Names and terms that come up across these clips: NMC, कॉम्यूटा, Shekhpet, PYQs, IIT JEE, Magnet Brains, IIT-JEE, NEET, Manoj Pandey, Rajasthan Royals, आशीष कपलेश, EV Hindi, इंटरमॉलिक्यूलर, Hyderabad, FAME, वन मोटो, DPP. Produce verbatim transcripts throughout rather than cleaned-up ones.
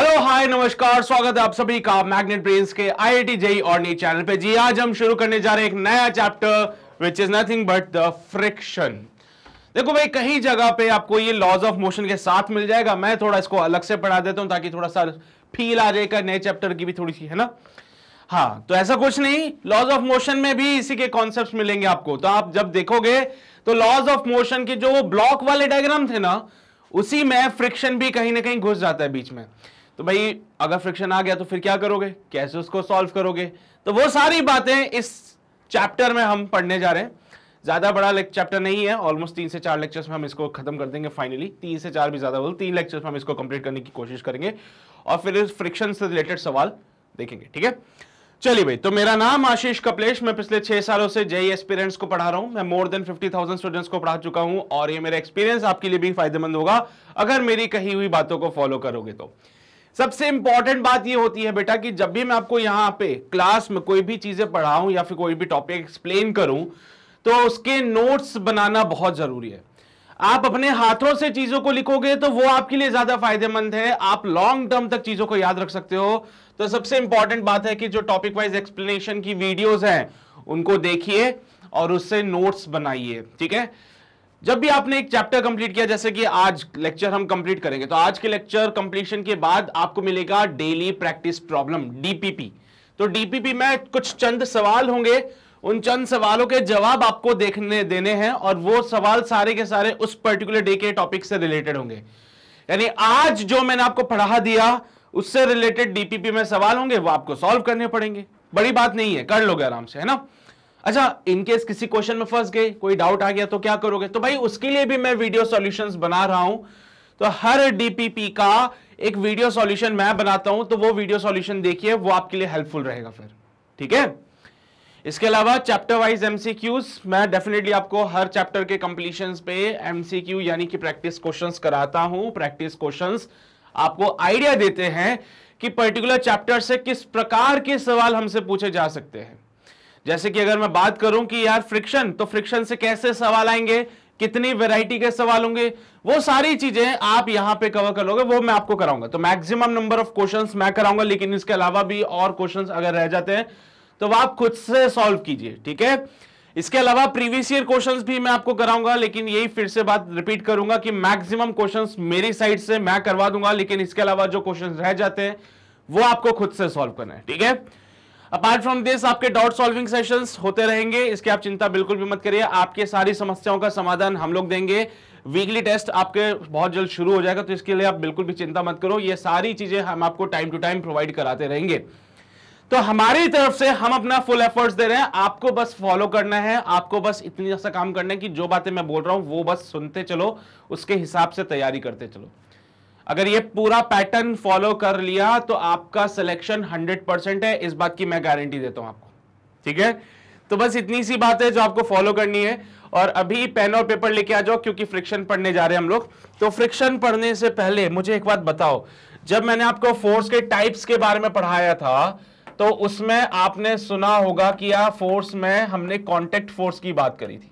Hello hi नमस्कार, स्वागत है आप सभी का मैग्नेट ब्रेन्स के आई आई टी जेई और नीट चैनल पे। जी आज हम शुरू करने जा रहे हैं एक नया chapter which is nothing but the friction. देखो भाई, कई जगह पे आपको ये लॉज ऑफ मोशन के साथ मिल जाएगा। मैं थोड़ा इसको अलग से पढ़ा देता हूं ताकि थोड़ा सा फील आ जाएगा नए चैप्टर की भी थोड़ी सी, है ना। हाँ, तो ऐसा कुछ नहीं, लॉज ऑफ मोशन में भी इसी के कॉन्सेप्ट मिलेंगे आपको। तो आप जब देखोगे तो लॉज ऑफ मोशन के जो ब्लॉक वाले डायग्राम थे ना, उसी में फ्रिक्शन भी कहीं ना कहीं घुस जाता है बीच में। तो भाई अगर फ्रिक्शन आ गया तो फिर क्या करोगे, कैसे उसको सॉल्व करोगे, तो वो सारी बातें इस चैप्टर में हम पढ़ने जा रहे हैं। ज्यादा बड़ा चैप्टर नहीं है, ऑलमोस्ट तीन से चार लेक्चर्स में हम इसको खत्म कर देंगे फाइनली। तीन से चार भी ज्यादा बोल, तीन लेक्चर्स में हम इसको कंप्लीट करने की कोशिश करेंगे और फिर इस फ्रिक्शन से रिलेटेड सवाल देखेंगे, ठीक है। चलिए भाई, तो मेरा नाम आशीष कपलेश, मैं पिछले छह सालों से जेई एस्पिरेंट्स को पढ़ा रहा हूं। मैं more than fifty thousand students को पढ़ा चुका हूं और ये मेरा एक्सपीरियंस आपके लिए भी फायदेमंद होगा अगर मेरी कही हुई बातों को फॉलो करोगे तो। सबसे इंपॉर्टेंट बात ये होती है बेटा कि जब भी मैं आपको यहाँ पे क्लास में कोई भी चीजें पढ़ाऊं या फिर कोई भी टॉपिक एक्सप्लेन करूं तो उसके नोट्स बनाना बहुत जरूरी है। आप अपने हाथों से चीजों को लिखोगे तो वो आपके लिए ज्यादा फायदेमंद है, आप लॉन्ग टर्म तक चीजों को याद रख सकते हो। तो सबसे इंपॉर्टेंट बात है कि जो टॉपिक वाइज एक्सप्लेनेशन की वीडियोज हैं उनको देखिए और उससे नोट्स बनाइए, ठीक है। जब भी आपने एक चैप्टर कंप्लीट किया, जैसे कि आज लेक्चर हम कंप्लीट करेंगे, तो आज के लेक्चर कंप्लीशन के बाद आपको मिलेगा daily practice problem D P P. तो डी पी पी में कुछ चंद सवाल होंगे, उन चंद सवालों के जवाब आपको देखने देने हैं और वो सवाल सारे के सारे उस पर्टिकुलर डे के टॉपिक से रिलेटेड होंगे। यानी आज जो मैंने आपको पढ़ा दिया उससे रिलेटेड डी पी पी में सवाल होंगे, वो आपको सॉल्व करने पड़ेंगे। बड़ी बात नहीं है, कर लोगे आराम से, है ना। अच्छा, इनकेस किसी क्वेश्चन में फंस गए, कोई डाउट आ गया तो क्या करोगे, तो भाई उसके लिए भी मैं वीडियो सॉल्यूशंस बना रहा हूं। तो हर डी पी पी का एक वीडियो सॉल्यूशन मैं बनाता हूं, तो वो वीडियो सॉल्यूशन देखिए, वो आपके लिए हेल्पफुल रहेगा फिर, ठीक है। इसके अलावा chapter wise M C Qs मैं डेफिनेटली आपको हर चैप्टर के कंप्लीशन पे एम सी क्यू यानी कि प्रैक्टिस क्वेश्चन कराता हूं। प्रैक्टिस क्वेश्चन आपको आइडिया देते हैं कि पर्टिकुलर चैप्टर से किस प्रकार के सवाल हमसे पूछे जा सकते हैं। जैसे कि अगर मैं बात करूं कि यार फ्रिक्शन, तो फ्रिक्शन से कैसे सवाल आएंगे, कितनी वैरायटी के सवाल होंगे, वो सारी चीजें आप यहां पे कवर कर लोगे, वो मैं आपको कराऊंगा। तो मैक्सिमम नंबर ऑफ क्वेश्चंस मैं कराऊंगा, लेकिन इसके अलावा भी और क्वेश्चंस अगर रह जाते हैं तो वह आप खुद से सॉल्व कीजिए, ठीक है। इसके अलावा प्रीवियस ईयर क्वेश्चंस भी मैं आपको कराऊंगा, लेकिन यही फिर से बात रिपीट करूंगा कि मैक्सिमम क्वेश्चंस मेरी साइड से मैं करवा दूंगा, लेकिन इसके अलावा जो क्वेश्चंस रह जाते हैं वो आपको खुद से सॉल्व करना है, ठीक है। अपार्ट फ्रॉम दिस आपके डाउट सॉल्विंग सेशंस होते रहेंगे, इसकी आप चिंता बिल्कुल भी मत करिए। आपके सारी समस्याओं का समाधान हम लोग देंगे। वीकली टेस्ट आपके बहुत जल्द शुरू हो जाएगा, तो इसके लिए आप बिल्कुल भी चिंता मत करो। ये सारी चीजें हम आपको टाइम टू टाइम प्रोवाइड कराते रहेंगे। तो हमारी तरफ से हम अपना फुल एफर्ट्स दे रहे हैं, आपको बस फॉलो करना है। आपको बस इतनी सा काम करना है कि जो बातें मैं बोल रहा हूँ वो बस सुनते चलो, उसके हिसाब से तैयारी करते चलो। अगर ये पूरा पैटर्न फॉलो कर लिया तो आपका सिलेक्शन हंड्रेड परसेंट है, इस बात की मैं गारंटी देता हूं आपको, ठीक है। तो बस इतनी सी बात है जो आपको फॉलो करनी है। और अभी पेन और पेपर लेके आ जाओ क्योंकि फ्रिक्शन पढ़ने जा रहे हैं हम लोग। तो फ्रिक्शन पढ़ने से पहले मुझे एक बात बताओ, जब मैंने आपको फोर्स के टाइप्स के बारे में पढ़ाया था तो उसमें आपने सुना होगा कि यार फोर्स में हमने कॉन्टेक्ट फोर्स की बात करी थी,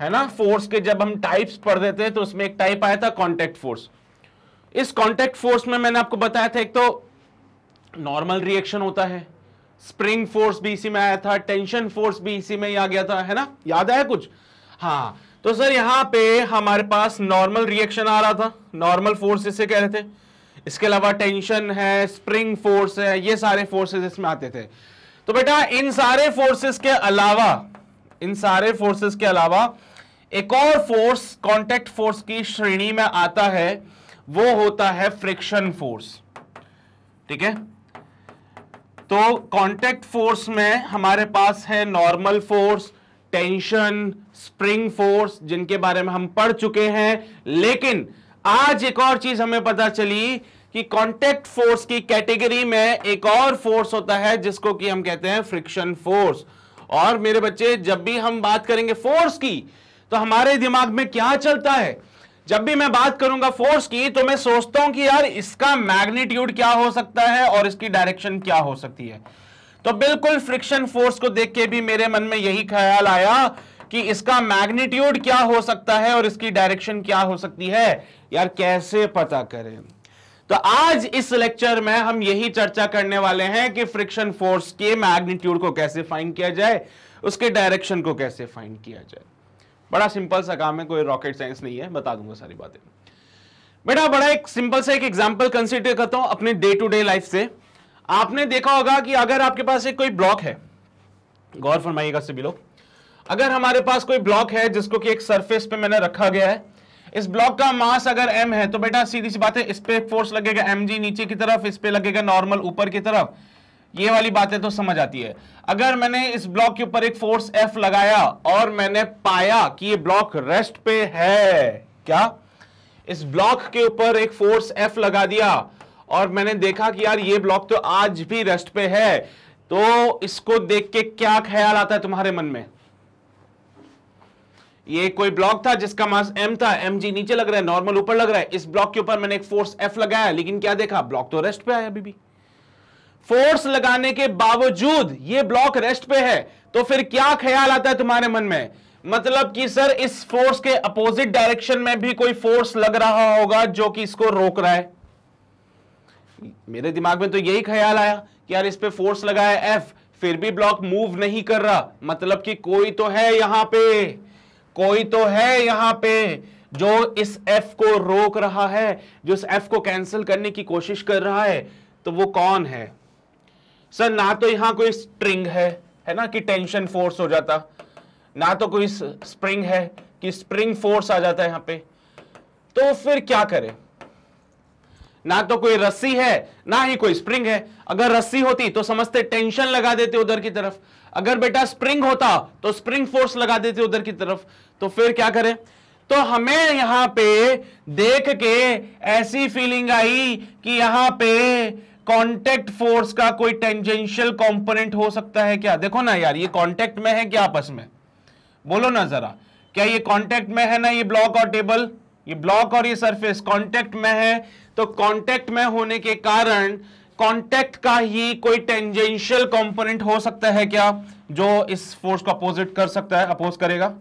है ना। फोर्स के जब हम टाइप्स पढ़ देते हैं तो उसमें एक टाइप आया था कॉन्टैक्ट फोर्स। इस कॉन्टैक्ट फोर्स में मैंने आपको बताया था, एक तो नॉर्मल रिएक्शन होता है, स्प्रिंग फोर्स भी इसी में आया था, टेंशन फोर्स भी इसी में ही आ गया था, है ना। याद आया कुछ? हाँ, तो सर यहाँ पे हमारे पास नॉर्मल रिएक्शन आ रहा था, नॉर्मल फोर्स इसे कह रहे थे। इसके अलावा टेंशन है, स्प्रिंग फोर्स है, ये सारे फोर्सेज इसमें आते थे। तो बेटा इन सारे फोर्सेज के अलावा इन सारे फोर्सेज के अलावा एक और फोर्स कॉन्टैक्ट फोर्स की श्रेणी में आता है, वो होता है फ्रिक्शन फोर्स, ठीक है। तो कॉन्टैक्ट फोर्स में हमारे पास है normal force, tension, spring force, जिनके बारे में हम पढ़ चुके हैं। लेकिन आज एक और चीज हमें पता चली कि कॉन्टैक्ट फोर्स की कैटेगरी में एक और फोर्स होता है जिसको कि हम कहते हैं फ्रिक्शन फोर्स। और मेरे बच्चे, जब भी हम बात करेंगे फोर्स की तो हमारे दिमाग में क्या चलता है, जब भी मैं बात करूंगा फोर्स की तो मैं सोचता हूं कि यार इसका मैग्नीट्यूड क्या हो सकता है और इसकी डायरेक्शन क्या हो सकती है। तो बिल्कुल फ्रिक्शन फोर्स को देख के भी मेरे मन में यही ख्याल आया कि इसका मैग्नीट्यूड क्या हो सकता है और इसकी डायरेक्शन क्या हो सकती है। यार कैसे पता करें, तो आज इस लेक्चर में हम यही चर्चा करने वाले हैं कि फ्रिक्शन फोर्स के मैग्नीट्यूड को कैसे फाइंड किया जाए, उसके डायरेक्शन को कैसे फाइंड किया जाए। बड़ा सिंपल सा काम है, कोई रॉकेट साइंस नहीं है, बता दूंगा सारी बातें। बेटा बड़ा एक सिंपल सा एक एग्जांपल कंसीडर करता हूं अपने डे टू डे लाइफ से। आपने देखा होगा कि अगर आपके पास एक कोई ब्लॉक है, गौर फरमाइएगा सभी लोग, अगर हमारे पास कोई ब्लॉक है जिसको कि एक सरफेस पे मैंने रखा गया है, इस ब्लॉक का मास अगर m है तो बेटा सीधी सी बात है इस पे फोर्स लगेगा mg नीचे की तरफ, इस पे लगेगा नॉर्मल ऊपर की तरफ। ये वाली बातें तो समझ आती है। अगर मैंने इस ब्लॉक के ऊपर एक फोर्स f लगाया और मैंने पाया कि ये ब्लॉक रेस्ट पे है, क्या इस ब्लॉक के ऊपर एक फोर्स f लगा दिया और मैंने देखा कि यार ये ब्लॉक तो आज भी रेस्ट पे है, तो इसको देख के क्या ख्याल आता है तुम्हारे मन में? ये कोई ब्लॉक था जिसका मास m था, mg नीचे लग रहा है, नॉर्मल ऊपर लग रहा है, इस ब्लॉक के ऊपर मैंने एक फोर्स f लगाया, लेकिन क्या देखा ब्लॉक तो रेस्ट पे है। अभी भी फोर्स लगाने के बावजूद ये ब्लॉक रेस्ट पे है, तो फिर क्या ख्याल आता है तुम्हारे मन में? मतलब कि सर इस फोर्स के अपोजिट डायरेक्शन में भी कोई फोर्स लग रहा होगा जो कि इसको रोक रहा है। मेरे दिमाग में तो यही ख्याल आया कि यार इस पे फोर्स लगाया f, फिर भी ब्लॉक मूव नहीं कर रहा, मतलब कि कोई तो है यहां पे, कोई तो है यहां पे जो इस F को रोक रहा है, जो इस F को कैंसिल करने की कोशिश कर रहा है। तो वो कौन है सर? ना तो यहां कोई स्ट्रिंग है, है ना, कि टेंशन फोर्स हो जाता, ना तो कोई स्प्रिंग है कि स्प्रिंग फोर्स आ जाता है यहां पे। तो फिर क्या करें? ना तो कोई रस्सी है, ना ही कोई स्प्रिंग है। अगर रस्सी होती तो समझते टेंशन लगा देते उधर की तरफ, अगर बेटा स्प्रिंग होता तो स्प्रिंग फोर्स लगा देते उधर की तरफ। तो फिर क्या करें? तो हमें यहां पे देख के ऐसी फीलिंग आई कि यहां पे कांटेक्ट फोर्स का कोई टेंजेंशियल कंपोनेंट हो सकता है क्या? देखो ना यार, ये कांटेक्ट में है क्या आपस में? बोलो ना जरा, क्या ये कांटेक्ट में है ना? ये ब्लॉक और टेबल, ये ब्लॉक और ये सरफेस कांटेक्ट में है, तो कांटेक्ट में होने के कारण कांटेक्ट का ही कोई टेंजेंशियल कंपोनेंट हो सकता है क्या जो इस फोर्स को अपोजिट कर सकता है, अपोज करेगा?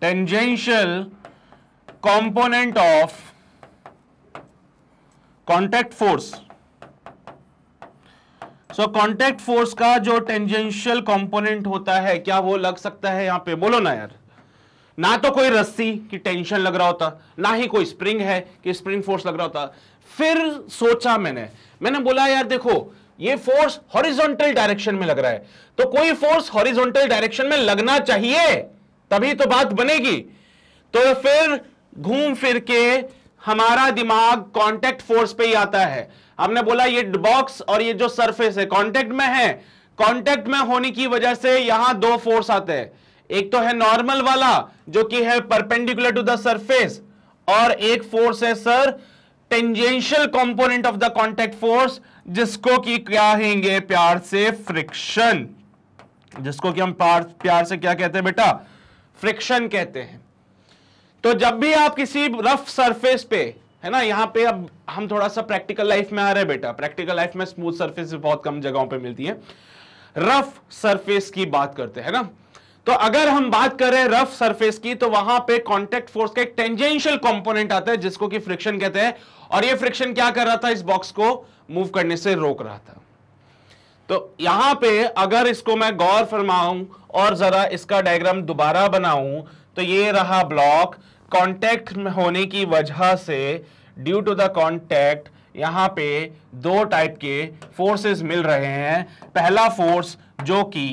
Tangential component of contact force. So contact force का जो टेंजेंशियल कंपोनेंट होता है क्या वो लग सकता है यहां पे? बोलो ना यार, ना तो कोई रस्सी की टेंशन लग रहा होता, ना ही कोई स्प्रिंग है कि स्प्रिंग फोर्स लग रहा होता। फिर सोचा मैंने, मैंने बोला यार देखो ये फोर्स हॉरिजॉन्टल डायरेक्शन में लग रहा है, तो कोई फोर्स हॉरिजॉन्टल डायरेक्शन में लगना चाहिए तभी तो बात बनेगी। तो फिर घूम फिर के हमारा दिमाग कांटेक्ट फोर्स पे ही आता है। हमने बोला ये बॉक्स और ये जो सरफेस है कांटेक्ट में है, कांटेक्ट में होने की वजह से यहां दो फोर्स आते हैं, एक तो है नॉर्मल वाला जो कि है परपेंडिकुलर टू द सरफेस, और एक फोर्स है sir tangential component of the contact force, जिसको कि क्या कहेंगे प्यार से फ्रिक्शन, जिसको कि हम प्यार से क्या कहते हैं बेटा? फ्रिक्शन कहते हैं। तो जब भी आप किसी रफ सरफेस पे, है ना, यहाँ पे अब हम थोड़ा सा प्रैक्टिकल लाइफ में आ रहे हैं बेटा, प्रैक्टिकल लाइफ में स्मूथ सरफेस बहुत कम जगहों पे मिलती है, रफ सरफेस की बात करते हैं ना। तो अगर हम बात करें रफ सरफेस की तो वहां पे कांटेक्ट फोर्स का एक टेंजेंशियल कंपोनेंट आता है जिसको कि फ्रिक्शन कहते हैं, और ये फ्रिक्शन क्या कर रहा था? इस बॉक्स को मूव करने से रोक रहा था। तो यहां पे अगर इसको मैं गौर फरमाऊं और जरा इसका डायग्राम दोबारा बनाऊं तो ये रहा ब्लॉक, कांटेक्ट में होने की वजह से ड्यू टू द कांटेक्ट यहाँ पे दो टाइप के फोर्सेस मिल रहे हैं। पहला फोर्स जो कि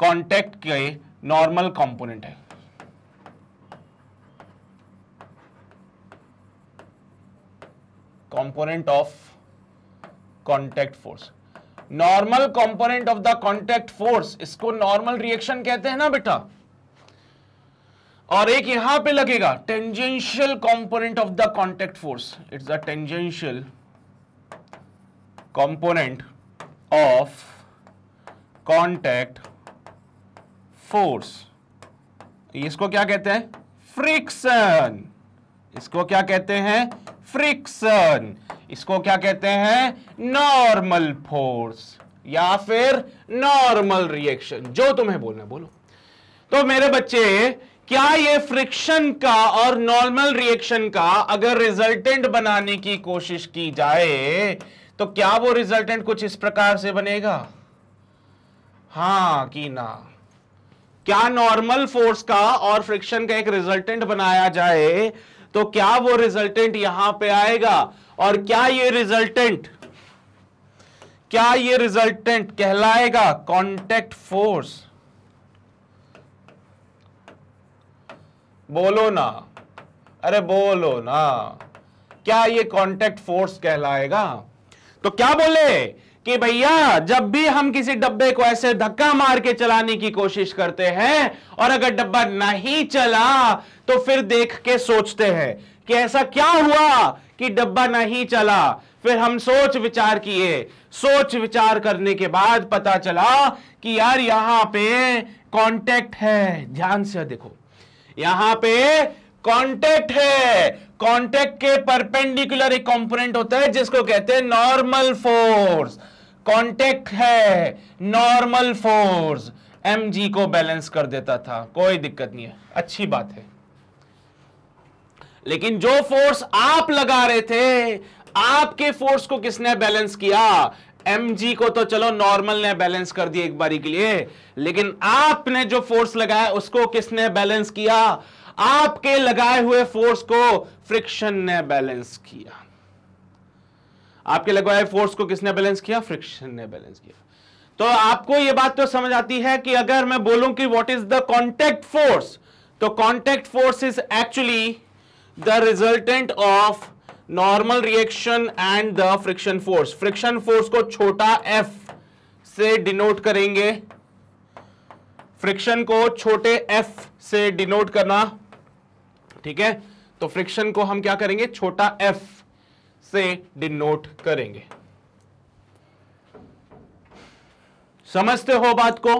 कांटेक्ट के नॉर्मल कंपोनेंट है, component of contact force, normal component of the contact force, इसको नॉर्मल रिएक्शन कहते हैं ना बेटा। और एक यहां पे लगेगा tangential component of the contact force, it's the tangential component of contact force. इसको क्या कहते हैं? फ्रिक्शन। इसको क्या कहते हैं? फ्रिक्शन। इसको क्या कहते हैं? Normal force. या फिर नॉर्मल रिएक्शन, जो तुम्हें बोलना है बोलो। तो मेरे बच्चे, क्या ये फ्रिक्शन का और नॉर्मल रिएक्शन का अगर रिजल्टेंट बनाने की कोशिश की जाए तो क्या वो रिजल्टेंट कुछ इस प्रकार से बनेगा? हाँ कि ना। क्या नॉर्मल फोर्स का और फ्रिक्शन का एक रिजल्टेंट बनाया जाए तो क्या वो रिजल्टेंट यहां पे आएगा? और क्या ये रिजल्टेंट क्या ये रिजल्टेंट कहलाएगा? Contact force. बोलो ना, अरे बोलो ना, क्या ये कॉन्टैक्ट फोर्स कहलाएगा? तो क्या बोले कि भैया जब भी हम किसी डब्बे को ऐसे धक्का मार के चलाने की कोशिश करते हैं और अगर डब्बा नहीं चला तो फिर देख के सोचते हैं कि ऐसा क्या हुआ कि डब्बा नहीं चला। फिर हम सोच विचार किए, सोच विचार करने के बाद पता चला कि यार यहां पे कॉन्टैक्ट है। ध्यान से देखो, यहां पे कॉन्टैक्ट है। कॉन्टैक्ट के परपेंडिकुलर एक कंपोनेंट होता है जिसको कहते हैं नॉर्मल फोर्स। कॉन्टैक्ट है, नॉर्मल फोर्स एमजी को बैलेंस कर देता था, कोई दिक्कत नहीं है, अच्छी बात है। लेकिन जो फोर्स आप लगा रहे थे, आपके फोर्स को किसने बैलेंस किया? एमजी को तो चलो नॉर्मल ने बैलेंस कर दिया एक बारी के लिए, लेकिन आपने जो फोर्स लगाया उसको किसने बैलेंस किया? आपके लगाए हुए फोर्स को फ्रिक्शन ने बैलेंस किया। आपके लगाए फोर्स को किसने बैलेंस किया? फ्रिक्शन ने बैलेंस किया। तो आपको यह बात तो समझ आती है कि अगर मैं बोलूं कि what is the contact force, तो contact force is actually the resultant of normal reaction and the friction force. Friction force को छोटा एफ से डिनोट करेंगे, फ्रिक्शन को छोटे एफ से डिनोट करना, ठीक है? तो फ्रिक्शन को हम क्या करेंगे? छोटा एफ से डिनोट करेंगे। समझते हो बात को?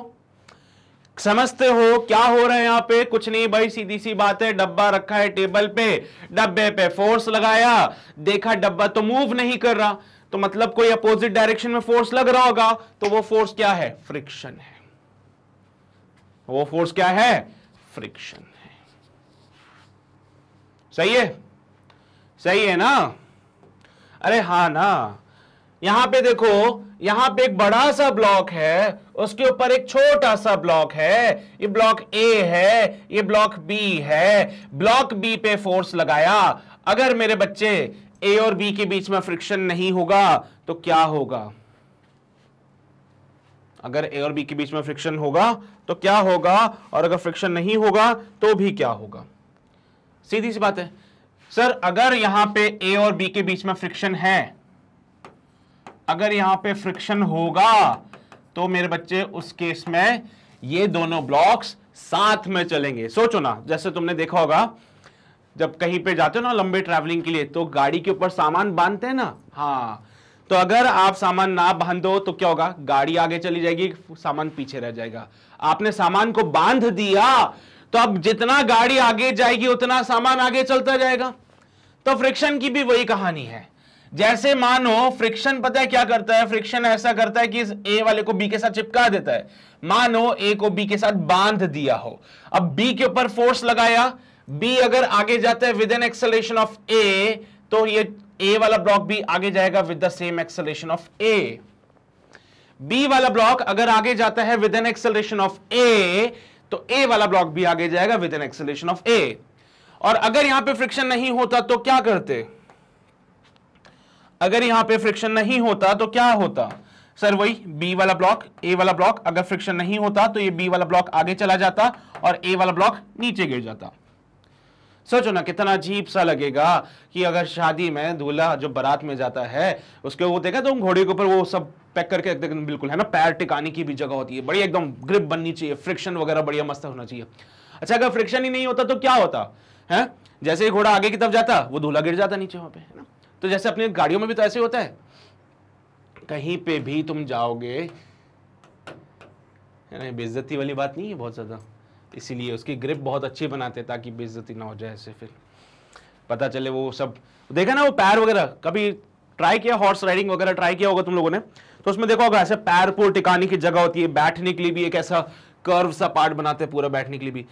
समझते हो क्या हो रहा है यहां पे? कुछ नहीं भाई, सीधी सी बात है। डब्बा रखा है टेबल पे, डब्बे पे फोर्स लगाया, देखा डब्बा तो मूव नहीं कर रहा, तो मतलब कोई अपोजिट डायरेक्शन में फोर्स लग रहा होगा। तो वो फोर्स क्या है? फ्रिक्शन है। वो फोर्स क्या है? फ्रिक्शन है। सही है, सही है ना? अरे हाँ ना। यहां पे देखो, यहां पे एक बड़ा सा ब्लॉक है, उसके ऊपर एक छोटा सा ब्लॉक है। ये ब्लॉक ए है, ये ब्लॉक बी है। ब्लॉक बी पे फोर्स लगाया। अगर मेरे बच्चे ए और बी के बीच में फ्रिक्शन नहीं होगा तो क्या होगा? अगर ए और बी के बीच में फ्रिक्शन होगा तो क्या होगा? और अगर फ्रिक्शन नहीं होगा तो भी क्या होगा? सीधी सी बात है सर, अगर यहां पे ए और बी के बीच में फ्रिक्शन है, अगर यहां पे फ्रिक्शन होगा तो मेरे बच्चे उस केस में ये दोनों ब्लॉक्स साथ में चलेंगे। सोचो ना, जैसे तुमने देखा होगा जब कहीं पे जाते हो ना लंबे ट्रैवलिंग के लिए, तो गाड़ी के ऊपर सामान बांधते हैं ना। हाँ, तो अगर आप सामान ना बांधो तो क्या होगा? गाड़ी आगे चली जाएगी, सामान पीछे रह जाएगा। आपने सामान को बांध दिया तो अब जितना गाड़ी आगे जाएगी उतना सामान आगे चलता जाएगा। तो फ्रिक्शन की भी वही कहानी है। जैसे मानो फ्रिक्शन पता है क्या करता है? फ्रिक्शन ऐसा करता है कि इस ए वाले को बी के साथ चिपका देता है। मानो ए को बी के साथ बांध दिया हो, अब बी के ऊपर फोर्स लगाया, बी अगर आगे जाता है with an acceleration of A, तो ये ए वाला ब्लॉक भी आगे जाएगा with the same acceleration of A. B वाला ब्लॉक अगर आगे जाता है with an acceleration of A, तो ए वाला ब्लॉक भी आगे जाएगा with an acceleration of A. और अगर यहां पे फ्रिक्शन नहीं होता तो क्या करते? अगर यहां पे फ्रिक्शन नहीं होता तो क्या होता सर? वही बी वाला ब्लॉक, ए वाला ब्लॉक, अगर फ्रिक्शन नहीं होता तो ये बी वाला ब्लॉक आगे चला जाता और ए वाला ब्लॉक नीचे गिर जाता। सोचो ना कितना अजीब सा लगेगा कि अगर शादी में दूल्हा जो बारात में जाता है, उसके वो देखा तो घोड़े के ऊपर वो सब पैक करके एकदम, बिल्कुल है ना, पैर टिकाने की भी जगह होती है, बड़ी एकदम ग्रिप बननी चाहिए, फ्रिक्शन वगैरह बढ़िया मस्त होना चाहिए। अच्छा, अगर फ्रिक्शन ही नहीं होता तो क्या होता है? जैसे ही घोड़ा आगे की तरफ जाता वो दूल्हा गिर जाता नीचे वहां पे, है ना? तो जैसे अपनी गाड़ियों में भी तो ऐसे होता है, कहीं पे भी तुम जाओगे, बेइज्जती वाली बात नहीं है बहुत ज्यादा, इसीलिए उसकी ग्रिप बहुत अच्छी बनाते ताकि बेइज्जती ना हो जाए। ऐसे फिर पता चले वो सब देखा ना, वो पैर वगैरह। कभी ट्राई किया हॉर्स राइडिंग वगैरह, ट्राई किया होगा तुम लोगों ने, तो उसमें देखो ऐसे पैर को टिकाने की जगह होती है, बैठने के लिए भी एक ऐसा कर्व सा पार्ट बनाते हैं पूरा बैठने के लिए भी,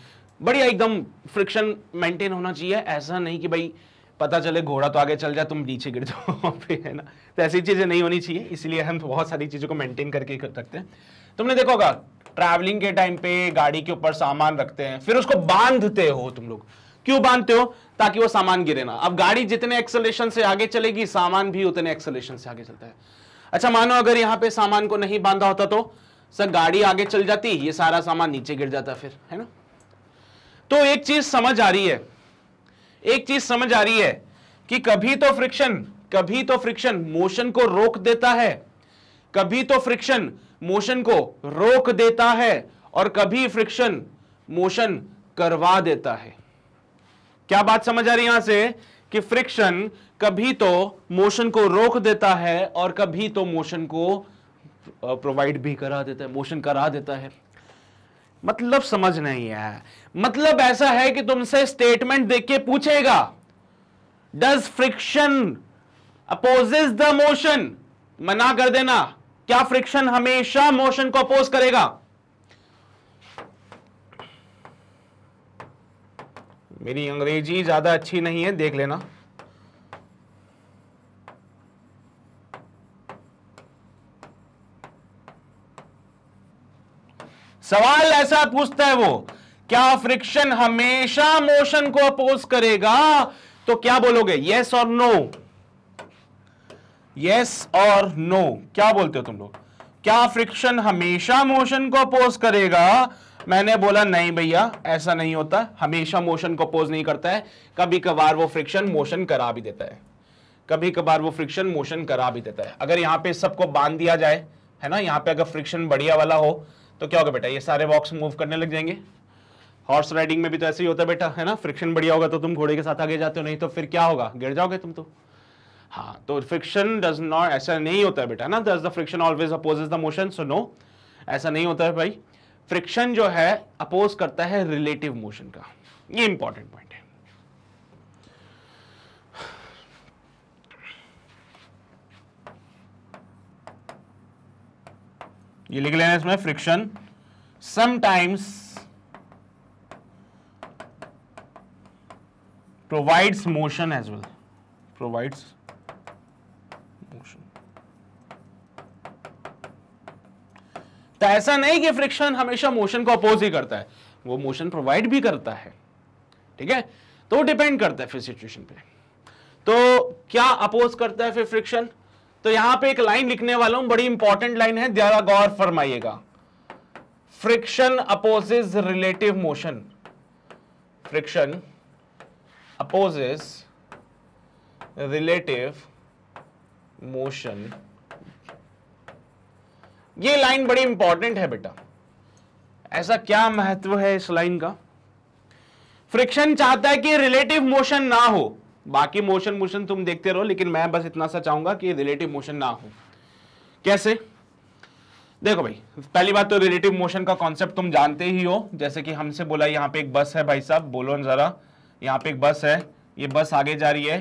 बढ़िया एकदम फ्रिक्शन मेंटेन होना चाहिए। ऐसा नहीं कि भाई पता चले घोड़ा तो आगे चल जाए तुम नीचे गिर जाओ है ना, तो ऐसी चीज़ें नहीं होनी चाहिए, इसलिए हम बहुत सारी चीज़ों को मेंटेन करके कर रखते हैं। तुमने देखो होगा ट्रैवलिंग के टाइम पे गाड़ी के ऊपर सामान रखते हैं, फिर उसको बांधते हो तुम लोग, क्यों बांधते हो? ताकि वो सामान गिरे ना। अब गाड़ी जितने एक्सेलेरेशन से आगे चलेगी सामान भी उतने एक्सेलेरेशन से आगे चलता है। अच्छा मानो अगर यहाँ पे सामान को नहीं बांधा होता तो सर गाड़ी आगे चल जाती, ये सारा सामान नीचे गिर जाता फिर, है ना। तो एक चीज समझ आ रही है, एक चीज समझ आ रही है कि कभी तो फ्रिक्शन कभी तो फ्रिक्शन मोशन को रोक देता है, कभी तो फ्रिक्शन मोशन को रोक देता है और कभी फ्रिक्शन मोशन करवा देता है। क्या बात समझ आ रही है यहां से कि फ्रिक्शन कभी तो मोशन को रोक देता है और कभी तो मोशन को प्रोवाइड भी करा देता है, मोशन करा देता है। मतलब समझ नहीं है, मतलब ऐसा है कि तुमसे स्टेटमेंट देख के पूछेगा does friction opposes the motion, मना कर देना। क्या फ्रिक्शन हमेशा मोशन को अपोज करेगा? मेरी अंग्रेजी ज्यादा अच्छी नहीं है, देख लेना। सवाल ऐसा पूछता है वो, क्या फ्रिक्शन हमेशा मोशन को अपोज करेगा? तो क्या बोलोगे, यस और नो? यस और नो क्या बोलते हो तुम लोग? क्या फ्रिक्शन हमेशा मोशन को अपोज करेगा? मैंने बोला नहीं भैया, ऐसा नहीं होता, हमेशा मोशन को अपोज नहीं करता है, कभी कभार वो फ्रिक्शन मोशन करा भी देता है, कभी कभार वो फ्रिक्शन मोशन करा भी देता है। अगर यहां पे सबको बांध दिया जाए, है ना, यहां पे अगर फ्रिक्शन बढ़िया वाला हो तो क्या होगा बेटा, ये सारे बॉक्स मूव करने लग जाएंगे। हॉर्स राइडिंग में भी तो ऐसे ही होता है बेटा, है ना, फ्रिक्शन बढ़िया होगा तो तुम घोड़े के साथ आगे जाते हो, नहीं तो फिर क्या होगा, गिर जाओगे तुम तो। हाँ, तो फ्रिक्शन डज नॉट, ऐसा नहीं होता है बेटा, है ना, does the friction always opposes the motion, so no, ऐसा नहीं होता है भाई। फ्रिक्शन जो है अपोज करता है रिलेटिव मोशन का, ये इंपॉर्टेंट पॉइंट है। ये लिख लेना इसमें, friction sometimes provides motion as well, provides motion. तो ऐसा नहीं कि फ्रिक्शन हमेशा मोशन को अपोज ही करता है, वो मोशन प्रोवाइड भी करता है, ठीक है। तो डिपेंड करता है फिर सिचुएशन पे। तो क्या अपोज करता है फिर फ्रिक्शन? तो यहां पे एक लाइन लिखने वाला हूं, बड़ी इंपॉर्टेंट लाइन है, जरा गौर फरमाइएगा। Friction opposes relative motion, friction opposes relative motion, ये लाइन बड़ी इंपॉर्टेंट है बेटा। ऐसा क्या महत्व है इस लाइन का? फ्रिक्शन चाहता है कि रिलेटिव मोशन ना हो, बाकी मोशन मोशन तुम देखते रहो, लेकिन मैं बस इतना सा चाहूंगा कि रिलेटिव मोशन ना हो। कैसे? देखो भाई, पहली बात तो रिलेटिव मोशन का कॉन्सेप्ट तुम जानते ही हो, जैसे कि हमसे बोला यहाँ पे एक बस है, भाई साहब बोलो न जरा, यहाँ पे एक बस है, ये बस आगे जा रही है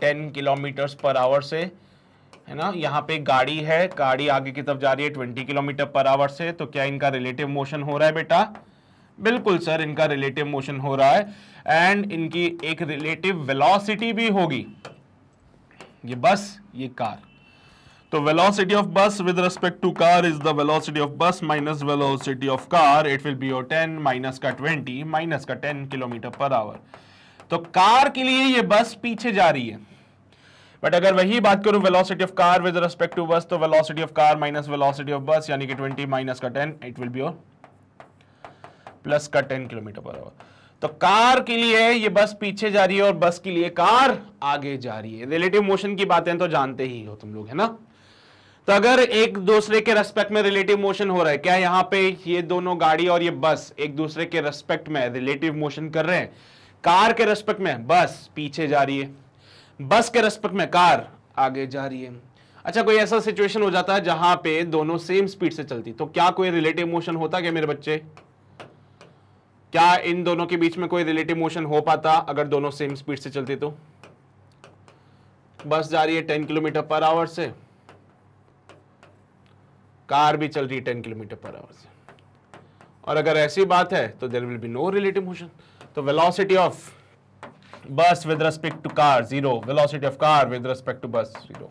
टेन किलोमीटर्स पर आवर से, है ना। यहाँ पे एक गाड़ी है, गाड़ी आगे की तरफ जा रही है ट्वेंटी किलोमीटर पर आवर से, तो क्या इनका रिलेटिव मोशन हो रहा है बेटा? बिल्कुल सर, इनका रिलेटिव मोशन हो रहा है, एंड इनकी एक रिलेटिव वेलोसिटी भी होगी, ये बस ये कार। तो velocity of bus with respect to car is the velocity of bus minus velocity of car, it will be your ten minus का ट्वेंटी माइनस का टेन किलोमीटर पर आवर। तो car के लिए ये बस पीछे जा रही है, बट अगर वही बात करूं velocity of car with respect to bus, तो velocity of car minus velocity of bus यानी कि ट्वेंटी माइनस का ten, it will be your plus का टेन किलोमीटर पर आवर। तो कार के लिए ये बस पीछे जा रही है और बस के लिए कार आगे जा रही है। रिलेटिव मोशन की बातें तो जानते ही हो तुम लोग, है ना। तो अगर एक दूसरे के रेस्पेक्ट में रिलेटिव मोशन हो रहा है, क्या यहाँ पे ये दोनों गाड़ी और ये बस एक दूसरे के रेस्पेक्ट में रिलेटिव मोशन कर रहे हैं? कार के रेस्पेक्ट में बस पीछे जा रही है, बस के रेस्पेक्ट में कार आगे जा रही है। अच्छा, कोई ऐसा सिचुएशन हो जाता है जहां पे दोनों सेम स्पीड से चलती, तो क्या कोई रिलेटिव मोशन होता क्या मेरे बच्चे? क्या इन दोनों के बीच में कोई रिलेटिव मोशन हो पाता अगर दोनों सेम स्पीड से चलते? तो बस जा रही है टेन किलोमीटर पर आवर से कार भी चल रही है टेन किलोमीटर पर आवर से, और अगर ऐसी बात है तो there will be no relative motion. तो velocity of bus with respect to car zero, velocity of car with respect to bus zero.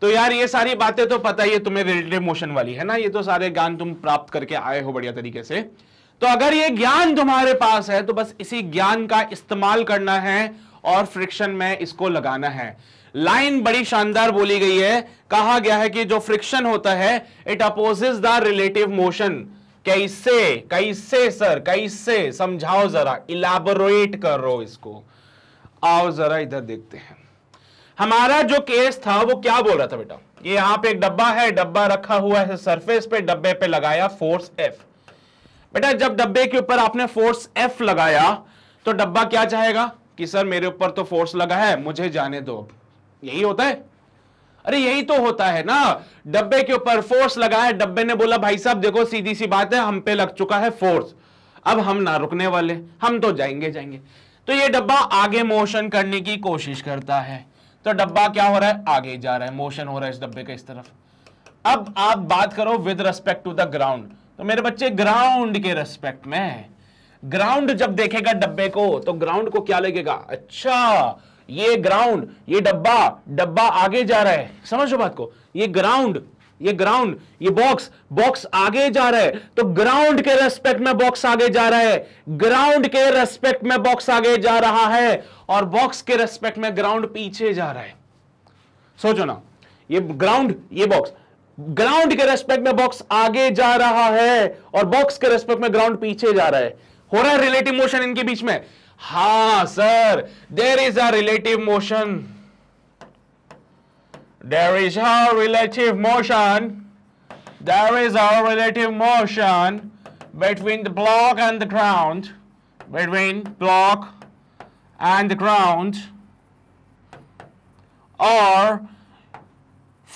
तो यार ये सारी बातें तो पता ही है तुम्हें रिलेटिव मोशन वाली, है ना, ये तो सारे ज्ञान तुम प्राप्त करके आए हो बढ़िया तरीके से। तो अगर ये ज्ञान तुम्हारे पास है तो बस इसी ज्ञान का इस्तेमाल करना है और फ्रिक्शन में इसको लगाना है। लाइन बड़ी शानदार बोली गई है, कहा गया है कि जो फ्रिक्शन होता है it opposes the relative motion. कैसे कैसे सर कैसे, समझाओ जरा, इलाबोरेट करो इसको। आओ जरा इधर देखते हैं, हमारा जो केस था वो क्या बोल रहा था बेटा। ये यहां पे एक डब्बा है, डब्बा रखा हुआ है सरफेस पे, डब्बे पे लगाया फोर्स एफ। बेटा जब डब्बे के ऊपर आपने फोर्स एफ लगाया तो डब्बा क्या चाहेगा कि सर मेरे ऊपर तो फोर्स लगा है, मुझे जाने दो। यही होता है, अरे यही तो होता है ना, डब्बे के ऊपर फोर्स लगा है, डब्बे ने बोला भाई साहब देखो सीधी सी बात है, हम पे लग चुका है फोर्स, अब हम ना रुकने वाले, हम तो जाएंगे जाएंगे। तो ये डब्बा आगे मोशन करने की कोशिश करता है, तो डब्बा क्या हो रहा है, आगे जा रहा है, मोशन हो रहा है इस डब्बे का इस तरफ। अब आप बात करो with respect to the ground, तो मेरे बच्चे ग्राउंड के रेस्पेक्ट में, ग्राउंड जब देखेगा डब्बे को तो ग्राउंड को क्या लगेगा, अच्छा ये ग्राउंड, ये डब्बा, डब्बा आगे जा रहा है, समझो बात को, ये ग्राउंड ये ग्राउंड ये बॉक्स, बॉक्स आगे जा रहा है, तो ग्राउंड के रेस्पेक्ट में बॉक्स आगे जा रहा है, ग्राउंड के रेस्पेक्ट में बॉक्स आगे जा रहा है, और बॉक्स के रेस्पेक्ट में ग्राउंड पीछे जा रहा है। सोचो ना, ये ग्राउंड ये बॉक्स, ग्राउंड के रेस्पेक्ट में बॉक्स आगे जा रहा है और बॉक्स के रेस्पेक्ट में ग्राउंड पीछे जा रहा है, हो रहा है रिलेटिव मोशन इनके बीच में। हाँ sir, there is a relative motion, there is a relative motion, there is a relative motion between the block and the ground, between block and the ground, और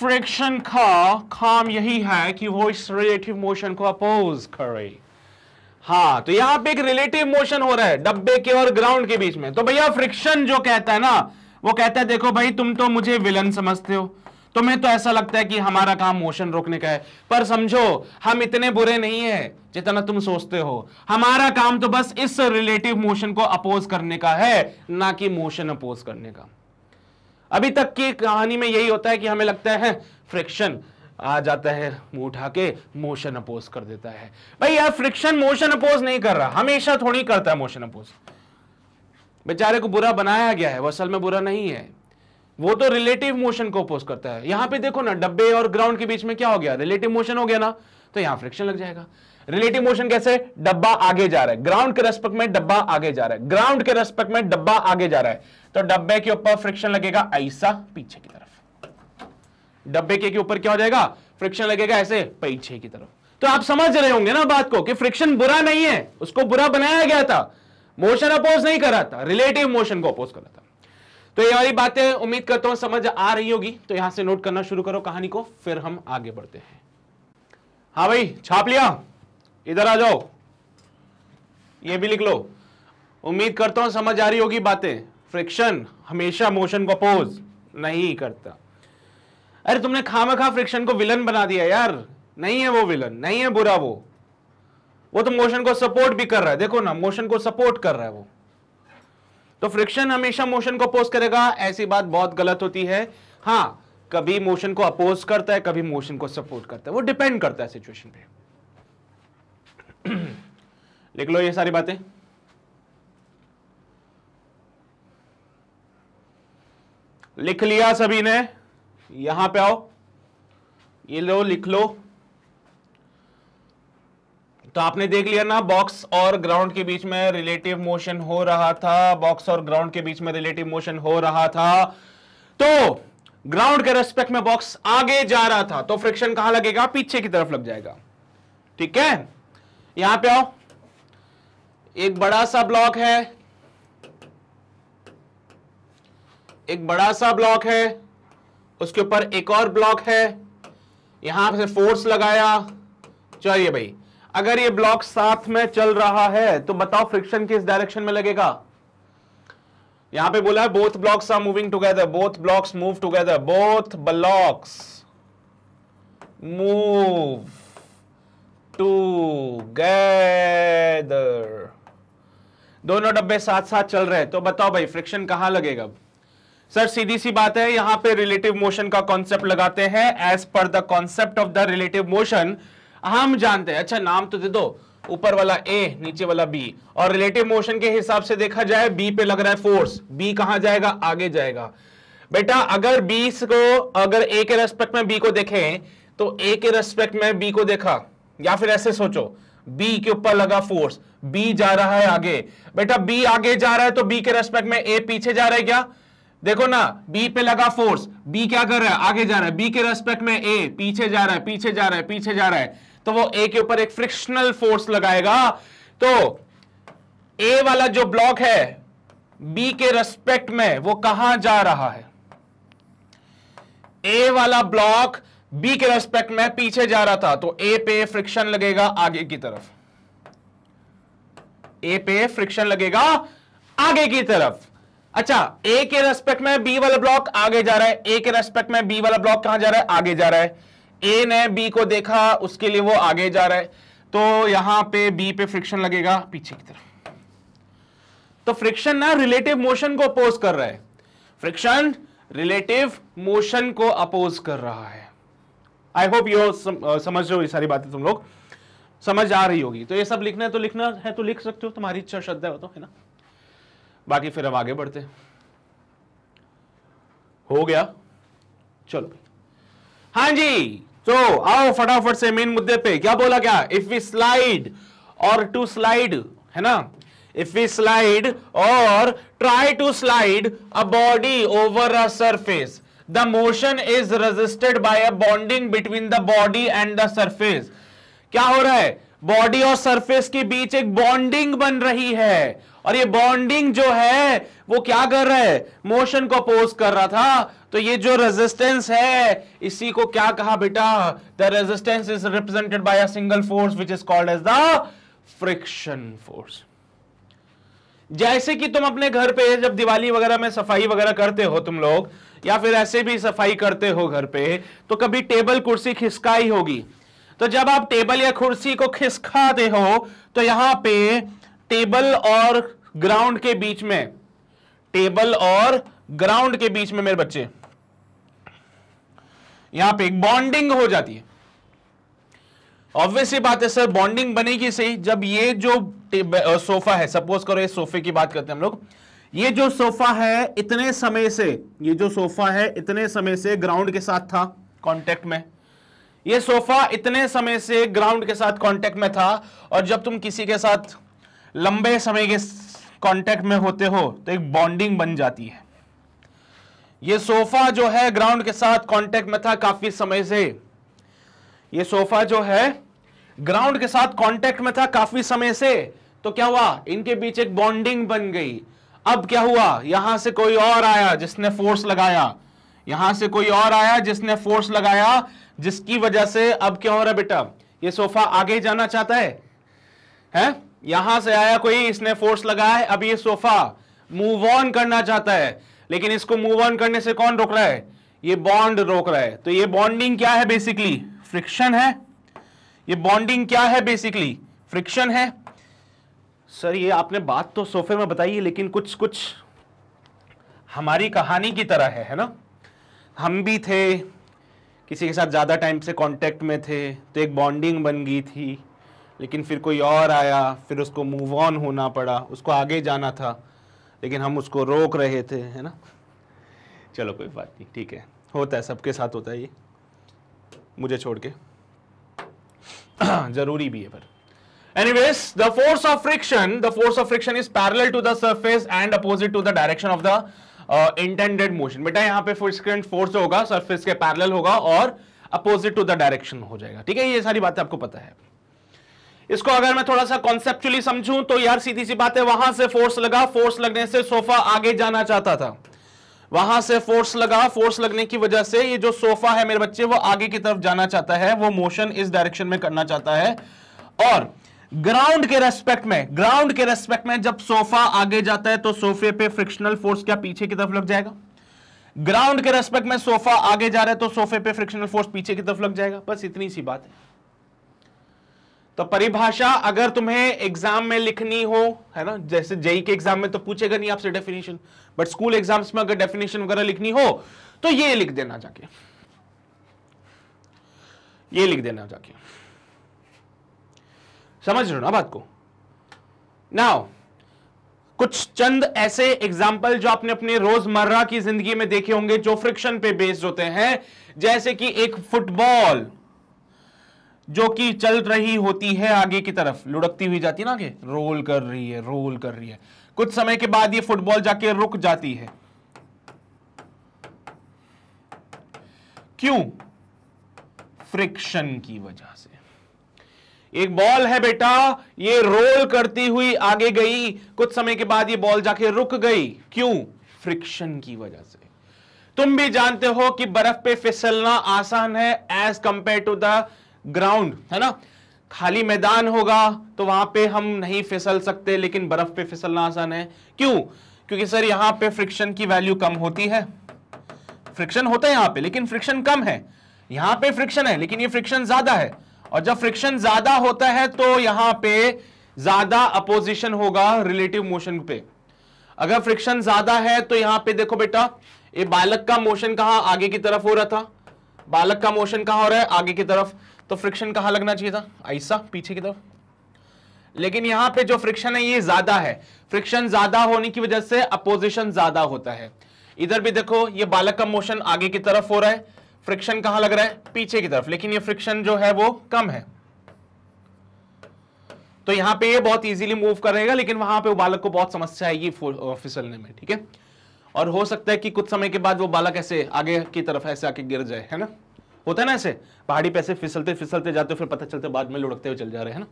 फ्रिक्शन का काम यही है कि वो इस रिलेटिव मोशन को अपोज करे। हाँ, तो यहां पे एक रिलेटिव मोशन हो रहा है डब्बे के और ग्राउंड के बीच में। तो भैया फ्रिक्शन जो कहता है ना, वो कहता है देखो भाई तुम तो मुझे विलन समझते हो, तुम्हें तो ऐसा लगता है कि हमारा काम मोशन रोकने का है, पर समझो हम इतने बुरे नहीं है जितना तुम सोचते हो, हमारा काम तो बस इस रिलेटिव मोशन को अपोज करने का है, ना कि मोशन अपोज करने का। अभी तक की कहानी में यही होता है कि हमें लगता है फ्रिक्शन आ जाता है, मुंह उठा के मोशन अपोज कर देता है। भाई यार फ्रिक्शन मोशन अपोज नहीं कर रहा, हमेशा थोड़ी करता है मोशन अपोज, बेचारे को बुरा बनाया गया है, वो असल में बुरा नहीं है, वो तो रिलेटिव मोशन को अपोज करता है। यहां पे देखो ना, डब्बे और ग्राउंड के बीच में क्या हो गया, रिलेटिव मोशन हो गया ना, तो यहां फ्रिक्शन लग जाएगा। रिलेटिव मोशन कैसे, डब्बा आगे जा रहा है, ग्राउंड के रेस्पेक्ट में डब्बा आगे जा रहा है, ग्राउंड के रेस्पेक्ट में डब्बा आगे जा रहा है, तो डब्बे के ऊपर फ्रिक्शन लगेगा ऐसा पीछे की तरफ, डब्बे के ऊपर क्या हो जाएगा, फ्रिक्शन लगेगा ऐसे पीछे की तरफ। तो आप समझ रहे होंगे ना बात को कि फ्रिक्शन बुरा नहीं है, उसको बुरा बनाया गया था, मोशन अपोज नहीं कर रहा था, रिलेटिव मोशन को अपोज कर रहा था। तो ये वाली बातें उम्मीद करता हूं समझ आ रही होगी, तो यहां से नोट करना शुरू करो कहानी को, फिर हम आगे बढ़ते हैं। हाँ भाई छाप लिया, इधर आ जाओ, ये भी लिख लो, उम्मीद करता हूं समझ आ रही होगी बातें। फ्रिक्शन हमेशा मोशन को अपोज नहीं करता। अरे तुमने खामखा फ्रिक्शन को विलन बना दिया यार, नहीं है वो विलन, नहीं है बुरा, वो वो तो मोशन को सपोर्ट भी कर रहा है, देखो ना मोशन को सपोर्ट कर रहा है वो। तो फ्रिक्शन हमेशा मोशन को अपोज करेगा, ऐसी बात बहुत गलत होती है। हाँ, कभी मोशन को अपोज करता है, कभी मोशन को सपोर्ट करता है, वो डिपेंड करता है सिचुएशन पे। लिख लो ये सारी बातें। लिख लिया सभी ने? यहां पे आओ, ये लो लिख लो। तो आपने देख लिया ना, बॉक्स और ग्राउंड के बीच में रिलेटिव मोशन हो रहा था, बॉक्स और ग्राउंड के बीच में रिलेटिव मोशन हो रहा था, तो ग्राउंड के रेस्पेक्ट में बॉक्स आगे जा रहा था, तो फ्रिक्शन कहां लगेगा, पीछे की तरफ लग जाएगा। ठीक है, यहां पे आओ, एक बड़ा सा ब्लॉक है, एक बड़ा सा ब्लॉक है, उसके ऊपर एक और ब्लॉक है, यहां से फोर्स लगाया। चलिए भाई, अगर ये ब्लॉक साथ में चल रहा है तो बताओ फ्रिक्शन किस डायरेक्शन में लगेगा। यहां पे बोला है both blocks are moving together, both blocks move together, both blocks move together. दोनों डब्बे साथ साथ चल रहे हैं तो बताओ भाई फ्रिक्शन कहां लगेगा? सर सीधी सी बात है, यहां पे रिलेटिव मोशन का कॉन्सेप्ट लगाते हैं as per the concept of the relative motion. हम जानते हैं, अच्छा नाम तो दे दो, ऊपर वाला ए नीचे वाला बी, और रिलेटिव मोशन के हिसाब से देखा जाए बी पे लग रहा है फोर्स, बी कहां जाएगा? आगे जाएगा. बेटा अगर बी को अगर ए के रेस्पेक्ट में बी को देखें तो ए के रेस्पेक्ट में बी को देखा, या फिर ऐसे सोचो बी के ऊपर लगा फोर्स, बी जा रहा है आगे. बेटा बी आगे जा रहा है तो बी के रेस्पेक्ट में ए पीछे जा रहा है क्या? देखो ना बी पे लगा फोर्स, बी क्या कर रहा है? आगे जा रहा है, बी के रेस्पेक्ट में ए पीछे जा रहा है पीछे जा रहा है पीछे जा रहा है, तो वो ए के ऊपर एक फ्रिक्शनल फोर्स लगाएगा. तो ए वाला जो ब्लॉक है बी के रेस्पेक्ट में वो कहां जा रहा है? ए वाला ब्लॉक बी के रेस्पेक्ट में पीछे जा रहा था तो ए पे फ्रिक्शन लगेगा आगे की तरफ, ए पे फ्रिक्शन लगेगा आगे की तरफ. अच्छा ए के रेस्पेक्ट में बी वाला ब्लॉक आगे जा रहा है, ए के रेस्पेक्ट में बी वाला ब्लॉक कहां जा रहा है? आगे जा रहा है. ए ने बी को देखा उसके लिए वो आगे जा रहा है तो यहां पे बी पे फ्रिक्शन लगेगा पीछे की तरफ. तो फ्रिक्शन ना रिलेटिव मोशन को अपोज कर रहा है, फ्रिक्शन रिलेटिव मोशन को अपोज कर रहा है. आई होप यू समझ रहे हो, ये सारी बातें तुम लोग समझ आ रही होगी. तो ये सब लिखना है तो लिखना है तो लिख सकते हो, तुम्हारी इच्छा श्रद्धा हो तो, है ना. बाकी फिर हम आगे बढ़ते हैं. हो गया, चलो हाँ जी. तो आओ फटाफट से मेन मुद्दे पे. क्या बोला? क्या if we slide or to slide, है ना, if we slide or try to slide a body over a surface the motion is resisted by a bonding between the body and the surface. क्या हो रहा है? Body और surface के बीच एक bonding बन रही है और ये बॉन्डिंग जो है वो क्या कर रहा है? मोशन को अपोज कर रहा था. तो ये जो रेजिस्टेंस है इसी को क्या कहा बेटा? The resistance is represented by a single force which is called as the friction force. जैसे कि तुम अपने घर पे जब दिवाली वगैरह में सफाई वगैरह करते हो तुम लोग, या फिर ऐसे भी सफाई करते हो घर पे, तो कभी टेबल कुर्सी खिसकाई होगी. तो जब आप टेबल या कुर्सी को खिसकाते हो तो यहां पे टेबल और ग्राउंड के बीच में, टेबल और ग्राउंड के बीच में मेरे बच्चे, यहां पे एक बॉन्डिंग हो जाती है. ऑब्वियसली बात है सर बॉन्डिंग बनेगी सही जब ये जो सोफा है, सपोज करो ये सोफे की बात करते हैं हम लोग, ये जो सोफा है इतने समय से, ये जो सोफा है इतने समय से ग्राउंड के साथ था कॉन्टेक्ट में, ये सोफा इतने समय से ग्राउंड के साथ कॉन्टेक्ट में था, और जब तुम किसी के साथ लंबे समय के कांटेक्ट में होते हो तो एक बॉन्डिंग बन जाती है. ये सोफा जो है ग्राउंड के साथ कांटेक्ट में था काफी समय से, ये सोफा जो है ग्राउंड के साथ कांटेक्ट में था काफी समय से, तो क्या हुआ? इनके बीच एक बॉन्डिंग बन गई. अब क्या हुआ? यहां से कोई और आया जिसने फोर्स लगाया, यहां से कोई और आया जिसने फोर्स लगाया, जिसकी वजह से अब क्या हो रहा है बेटा? ये सोफा आगे जाना चाहता है, है? यहां से आया कोई, इसने फोर्स लगाया है, अब ये सोफा मूव ऑन करना चाहता है, लेकिन इसको मूव ऑन करने से कौन रोक रहा है? ये बॉन्ड रोक रहा है. तो ये बॉन्डिंग क्या है? बेसिकली फ्रिक्शन है. ये बॉन्डिंग क्या है? बेसिकली फ्रिक्शन है. सर ये आपने बात तो सोफे में बताई है, लेकिन कुछ कुछ हमारी कहानी की तरह है, है ना. हम भी थे, किसी के साथ ज्यादा टाइम से कॉन्टेक्ट में थे तो एक बॉन्डिंग बन गई थी, लेकिन फिर कोई और आया, फिर उसको मूव ऑन होना पड़ा, उसको आगे जाना था, लेकिन हम उसको रोक रहे थे, है ना. चलो कोई बात नहीं, ठीक है, होता है, सबके साथ होता है ये, मुझे छोड़ के जरूरी भी है. पर anyways the force of friction, the force of friction is parallel to the surface and opposite to the direction of the intended motion. बेटा यहाँ पे फ्रिक्शन फोर्स होगा सरफेस के पैरेलल होगा और अपोजिट टू द डायरेक्शन हो जाएगा, ठीक है. ये सारी बातें आपको पता है. इसको अगर मैं थोड़ा सा कॉन्सेप्चुअली समझूं तो यार सीधी सी बात है, वहां से फोर्स लगा, फोर्स लगने से सोफा आगे जाना चाहता था, वहां से फोर्स लगा, फोर्स लगने की वजह से ये जो सोफा है मेरे बच्चे वो आगे की तरफ जाना चाहता है, वो मोशन इस डायरेक्शन में करना चाहता है. और ग्राउंड के रेस्पेक्ट में, ग्राउंड के रेस्पेक्ट में जब सोफा आगे जाता है तो सोफे पे फ्रिक्शनल फोर्स क्या पीछे की तरफ लग जाएगा, ग्राउंड के रेस्पेक्ट में सोफा आगे जा रहा है तो सोफे पे फ्रिक्शनल फोर्स पीछे की तरफ लग जाएगा, बस इतनी सी बात है। तो परिभाषा अगर तुम्हें एग्जाम में लिखनी हो, है ना, जैसे जेई के एग्जाम में तो पूछेगा नहीं आपसे डेफिनेशन, बट स्कूल एग्जाम्स में अगर डेफिनेशन वगैरह लिखनी हो तो ये लिख देना जाके, ये लिख देना जाके, समझ रहे हो ना बात को। नाउ कुछ चंद ऐसे एग्जाम्पल जो आपने अपने रोजमर्रा की जिंदगी में देखे होंगे जो फ्रिक्शन पे बेस्ड होते हैं, जैसे कि एक फुटबॉल जो कि चल रही होती है आगे की तरफ, लुढ़कती हुई जाती है ना आगे, रोल कर रही है रोल कर रही है, कुछ समय के बाद ये फुटबॉल जाके रुक जाती है। क्यों? फ्रिक्शन की वजह से। एक बॉल है बेटा, ये रोल करती हुई आगे गई, कुछ समय के बाद ये बॉल जाके रुक गई, क्यों? फ्रिक्शन की वजह से। तुम भी जानते हो कि बर्फ पे फिसलना आसान है as compare to the ground, है ना, खाली मैदान होगा तो वहां पे हम नहीं फिसल सकते, लेकिन बर्फ पे फिसलना आसान है। क्यों? क्योंकि सर यहां पे फ्रिक्शन की वैल्यू कम होती है, फ्रिक्शन होता है यहां पे लेकिन फ्रिक्शन कम है, यहां पे फ्रिक्शन है लेकिन ये फ्रिक्शन ज्यादा है, और जब फ्रिक्शन ज्यादा होता है तो यहां पे ज्यादा अपोजिशन होगा रिलेटिव मोशन पे। अगर फ्रिक्शन ज्यादा है तो यहां पे देखो बेटा, ये बालक का मोशन कहां आगे की तरफ हो रहा था, बालक का मोशन कहां हो रहा है आगे की तरफ, तो फ्रिक्शन कहां लगना चाहिए था, ऐसा पीछे की तरफ, लेकिन यहां पे जो फ्रिक्शन है ये ज्यादा है। फ्रिक्शन ज्यादा होने की वजह से अपोजिशन ज्यादा होता है। इधर भी देखो, ये बालक का मोशन आगे की तरफ हो रहा है, फ्रिक्शन कहां लग रहा है, पीछे की तरफ, लेकिन ये फ्रिक्शन जो है वो कम है, तो यहां पे ये बहुत इजीली मूव करेगा, लेकिन वहां पे वो बालक को बहुत समस्या आएगी फिसलने में, ठीक है। और हो सकता है कि कुछ समय के बाद वो बालक ऐसे आगे की तरफ ऐसे आके गिर जाए, है ना, होता है ना ऐसे, पहाड़ी पे ऐसे फिसलते फिसलते जाते हो, फिर पता चलते बाद में लुढ़कते हुए चल जा रहे हैं ना,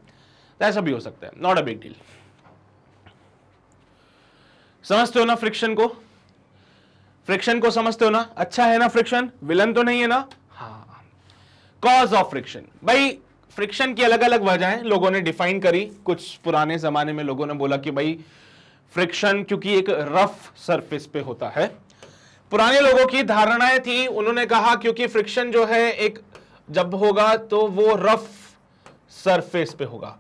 तो ऐसा भी हो सकता है, नॉट अ बिग डील। समझते हो ना फ्रिक्शन को, फ्रिक्शन को समझते हो ना, अच्छा है ना, फ्रिक्शन विलन तो नहीं है ना। हाँ, कॉज ऑफ फ्रिक्शन, भाई फ्रिक्शन की अलग अलग वजहें लोगों ने डिफाइन करी। कुछ पुराने जमाने में लोगों ने बोला कि भाई फ्रिक्शन क्योंकि एक रफ सरफेस पे होता है, पुराने लोगों की धारणाएं थी, उन्होंने कहा क्योंकि फ्रिक्शन जो है एक जब होगा तो वो रफ सरफेस पे होगा,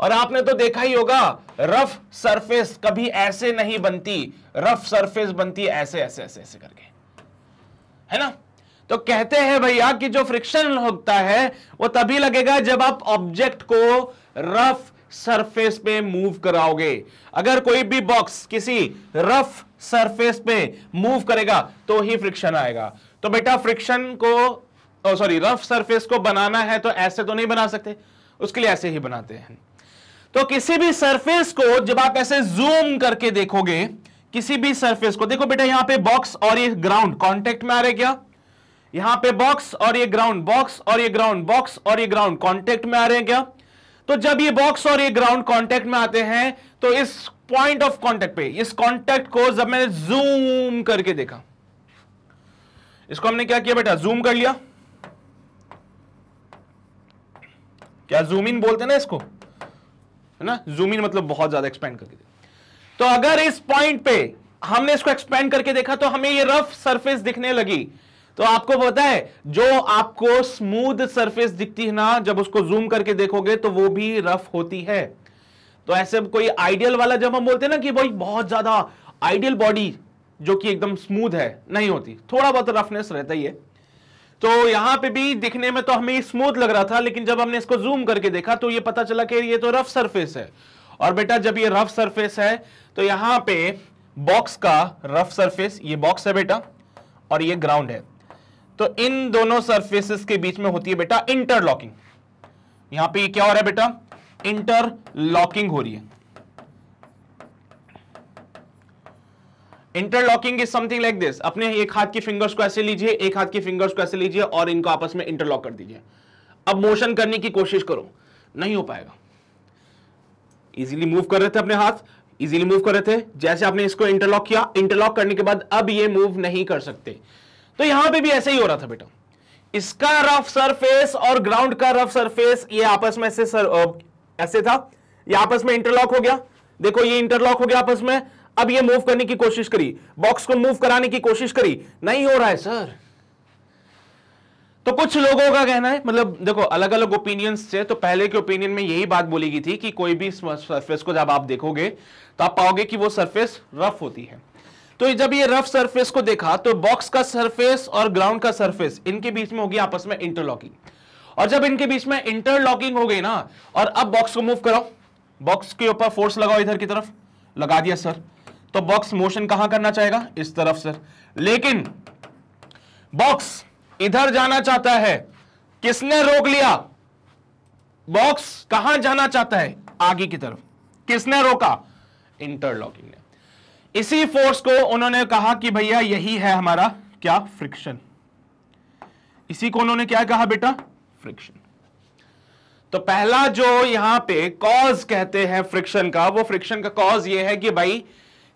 और आपने तो देखा ही होगा रफ सरफेस कभी ऐसे नहीं बनती, रफ सरफेस बनती ऐसे ऐसे ऐसे ऐसे करके, है ना। तो कहते हैं भैया कि जो फ्रिक्शन होता है वो तभी लगेगा जब आप ऑब्जेक्ट को रफ सरफेस पे मूव कराओगे। अगर कोई भी बॉक्स किसी रफ सरफेस पे मूव करेगा तो ही फ्रिक्शन आएगा। तो बेटा फ्रिक्शन को सॉरी रफ सरफेस को बनाना है तो ऐसे तो नहीं बना सकते, उसके लिए ऐसे ही बनाते हैं। तो किसी भी सरफेस को जब आप ऐसे जूम करके देखोगे, किसी भी सरफेस को देखो बेटा, यहां पे बॉक्स और ये ग्राउंड कांटेक्ट में आ रहे, क्या यहां पे बॉक्स और ये ग्राउंड, बॉक्स और ये ग्राउंड, बॉक्स और ये ग्राउंड कांटेक्ट में आ रहे हैं क्या? तो जब ये बॉक्स और ये ग्राउंड कांटेक्ट में आते हैं तो इस पॉइंट ऑफ कांटेक्ट पे, इस कांटेक्ट को जब मैंने जूम करके देखा, इसको हमने क्या किया बेटा, जूम कर लिया, क्या जूम इन बोलते हैं ना इसको, ना जूम इन मतलब बहुत ज्यादा एक्सपेंड करके। तो अगर इस पॉइंट पे हमने इसको एक्सपेंड करके देखा तो हमें ये रफ सरफेस दिखने लगी। तो आपको पता है जो आपको स्मूथ सरफेस दिखती है ना, जब उसको जूम करके देखोगे तो वो भी रफ होती है। तो ऐसे कोई आइडियल वाला, जब हम बोलते हैं ना कि भाई बहुत ज्यादा आइडियल बॉडी जो कि एकदम स्मूथ है, नहीं होती, थोड़ा बहुत रफनेस रहता ही है। तो यहां पे भी दिखने में तो हमें स्मूथ लग रहा था, लेकिन जब हमने इसको जूम करके देखा तो ये पता चला कि ये तो रफ सरफेस है। और बेटा जब ये रफ सरफेस है तो यहां पे बॉक्स का रफ सरफेस, ये बॉक्स है बेटा और ये ग्राउंड है, तो इन दोनों सरफेसेस के बीच में होती है बेटा इंटरलॉकिंग। यहां पे ये क्या हो रहा है बेटा, इंटरलॉकिंग हो रही है। Interlocking is something like this, अपने एक हाथ की फिंगर्स को ऐसे लीजिए, एक हाथ की फिंगर्स को ऐसे लीजिए और इनको आपस में इंटरलॉक कर दीजिए। अब मोशन करने की कोशिश करो, नहीं हो पाएगा। इजीली मूव कर रहे थे अपने हाथ, इजीली मूव कर रहे थे, जैसे आपने इसको इंटरलॉक किया, इंटरलॉक करने के बाद अब ये मूव नहीं कर सकते। तो यहां पर भी ऐसे ही हो रहा था बेटा, इसका रफ सरफेस और ग्राउंड का रफ सरफेस ये आपस में ऐसे सर, ऐसे था, ये आपस में इंटरलॉक हो गया, देखो ये इंटरलॉक हो गया आपस में, अब ये मूव करने की कोशिश करी, बॉक्स को मूव कराने की कोशिश करी, नहीं हो रहा है सर। तो कुछ लोगों का कहना है, मतलब देखो अलग अलग ओपिनियंस से, तो पहले के ओपिनियन में यही बात बोली गई थी कि कोई भी सरफेस को जब आप देखोगे तो आप पाओगे कि वो सरफेस रफ होती है। तो जब ये रफ सरफेस को देखा तो बॉक्स का सरफेस और ग्राउंड का सरफेस इनके बीच में होगी आपस में इंटरलॉकिंग, और जब इनके बीच में इंटरलॉकिंग हो गई ना, और अब बॉक्स को मूव कराओ, बॉक्स के ऊपर फोर्स लगाओ, इधर की तरफ लगा दिया सर, तो बॉक्स मोशन कहां करना चाहेगा, इस तरफ सर। लेकिन बॉक्स इधर जाना चाहता है, किसने रोक लिया? बॉक्स कहां जाना चाहता है? आगे की तरफ। किसने रोका? इंटरलॉकिंग ने। इसी फोर्स को उन्होंने कहा कि भैया यही है हमारा क्या, फ्रिक्शन। इसी को उन्होंने क्या कहा बेटा, फ्रिक्शन। तो पहला जो यहां पे कॉज कहते हैं फ्रिक्शन का, वो फ्रिक्शन का कॉज ये है कि भाई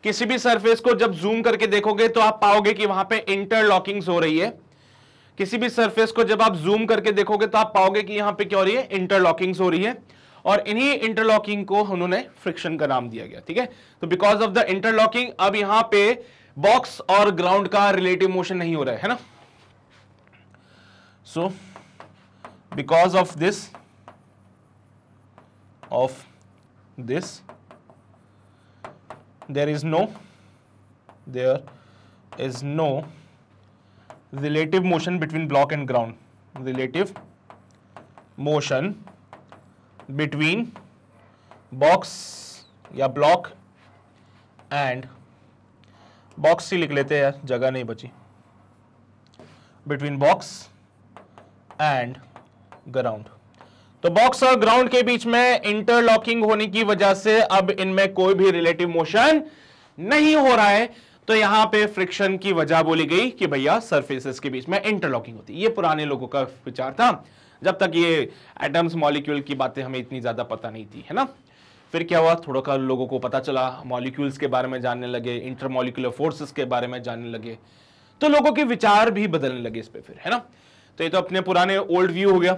किसी भी सरफेस को जब जूम करके देखोगे तो आप पाओगे कि वहां पे इंटरलॉकिंग्स हो रही है। किसी भी सरफेस को जब आप जूम करके देखोगे तो आप पाओगे कि यहां पे क्या हो रही है, इंटरलॉकिंग्स हो रही है, और इन्हीं इंटरलॉकिंग को उन्होंने फ्रिक्शन का नाम दिया गया। ठीक है, तो बिकॉज ऑफ द इंटरलॉकिंग अब यहां पे बॉक्स और ग्राउंड का रिलेटिव मोशन नहीं हो रहा है, है ना। So because of this of this there is no there is no relative motion between block and ground, relative motion between box या block and box ही लिख लेते हैं यार, जगह नहीं बची, between box and ground। तो box और ground के बीच में interlocking होने की वजह से अब इनमें कोई भी relative motion नहीं हो रहा है, तो यहां पे फ्रिक्शन की वजह बोली गई कि भैया सरफेसेस के बीच में इंटरलॉकिंग होती है। ये पुराने लोगों का विचार था, जब तक ये एटम्स मॉलिक्यूल की बातें हमें इतनी ज्यादा पता नहीं थी, है ना। फिर क्या हुआ, थोड़ा का लोगों को पता चला, मॉलिक्यूल्स के बारे में जानने लगे, इंटरमॉलिक्यूलर फोर्सेस के बारे में जानने लगे, तो लोगों के विचार भी बदलने लगे इस पर फिर, है ना। तो ये तो अपने पुराने ओल्ड व्यू हो गया।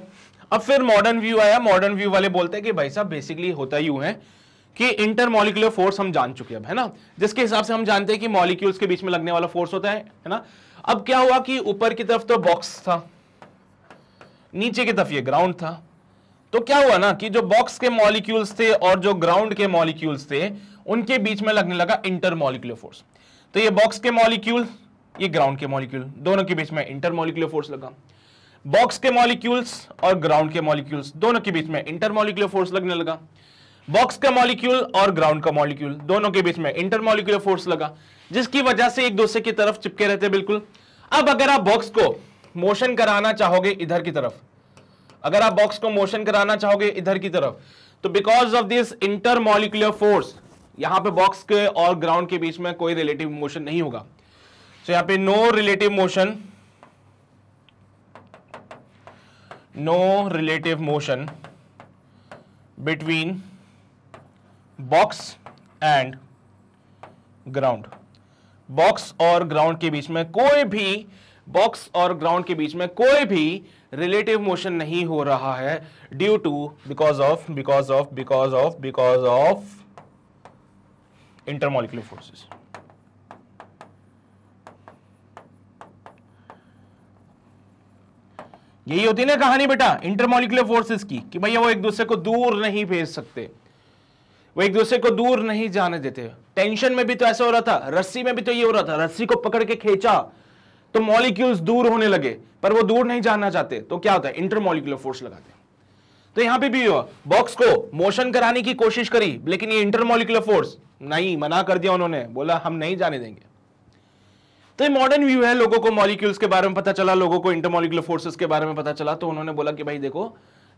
अब फिर मॉडर्न व्यू आया। मॉडर्न व्यू वाले बोलते हैं कि भाई साहब बेसिकली होता ही यूं है कि इंटरमॉलिक्यूलर फोर्स हम जान चुके हैं, है ना, जिसके हिसाब से हम जानते हैं कि मॉलिक्यूल्स के बीच में लगने वाला फोर्स होता है, है ना। अब क्या हुआ कि ऊपर की तरफ तो बॉक्स था, नीचे की तरफ ये ग्राउंड था, तो क्या हुआ ना कि जो बॉक्स के मॉलिक्यूल्स थे और जो ग्राउंड के मॉलिक्यूल्स थे उनके बीच में लगने लगा इंटरमॉलिक्यूलर फोर्स। तो ये बॉक्स के मॉलिक्यूल, ये ग्राउंड के मॉलिक्यूल, दोनों के बीच में इंटरमॉलिक्यूलर फोर्स लगा। बॉक्स के मॉलिक्यूल्स और ग्राउंड के मॉलिक्यूल्स दोनों के बीच में इंटरमॉलिक्यूलर फोर्स लगने लगा। बॉक्स का मॉलिक्यूल और ग्राउंड का मॉलिक्यूल दोनों के बीच में इंटरमॉलिक्यूलर फोर्स लगा, जिसकी वजह से एक दूसरे की तरफ चिपके रहते बिल्कुल। अब अगर आप बॉक्स को मोशन कराना चाहोगे इधर की तरफ, अगर आप बॉक्स को मोशन कराना चाहोगे इधर की तरफ, तो because of this इंटरमॉलिक्यूलर force यहां पे बॉक्स के और ग्राउंड के बीच में कोई रिलेटिव मोशन नहीं होगा। सो यहां पे no relative motion, no relative motion between box and ground. Box और ग्राउंड के बीच में कोई भी बॉक्स और ग्राउंड के बीच में कोई भी रिलेटिव मोशन नहीं हो रहा है due to because of because of because of because of इंटरमॉलिक्यूलर forces. यही होती है ना कहानी बेटा इंटरमॉलिक्यूलर फोर्सेस की, कि भैया वो एक दूसरे को दूर नहीं भेज सकते, वो एक दूसरे को दूर नहीं जाने देते। टेंशन में भी तो ऐसा हो रहा था, रस्सी में भी तो ये हो रहा था, रस्सी को पकड़ के खींचा तो मॉलिक्यूल्स दूर होने लगे, पर वो दूर नहीं जाना चाहते, तो क्या होता है, इंटरमॉलिक्यूलर फोर्स लगाते हैं। तो यहां पे भी हुआ, बॉक्स को मोशन कराने की कोशिश करी, लेकिन ये इंटरमॉलिक्यूलर फोर्स नहीं, मना कर दिया उन्होंने, बोला हम नहीं जाने देंगे। तो ये मॉडर्न व्यू है, लोगों को मॉलिक्यूल्स के बारे में पता चला, लोगों को इंटरमॉलिक्यूलर फोर्सेस के बारे में पता चला, तो उन्होंने बोला कि भाई देखो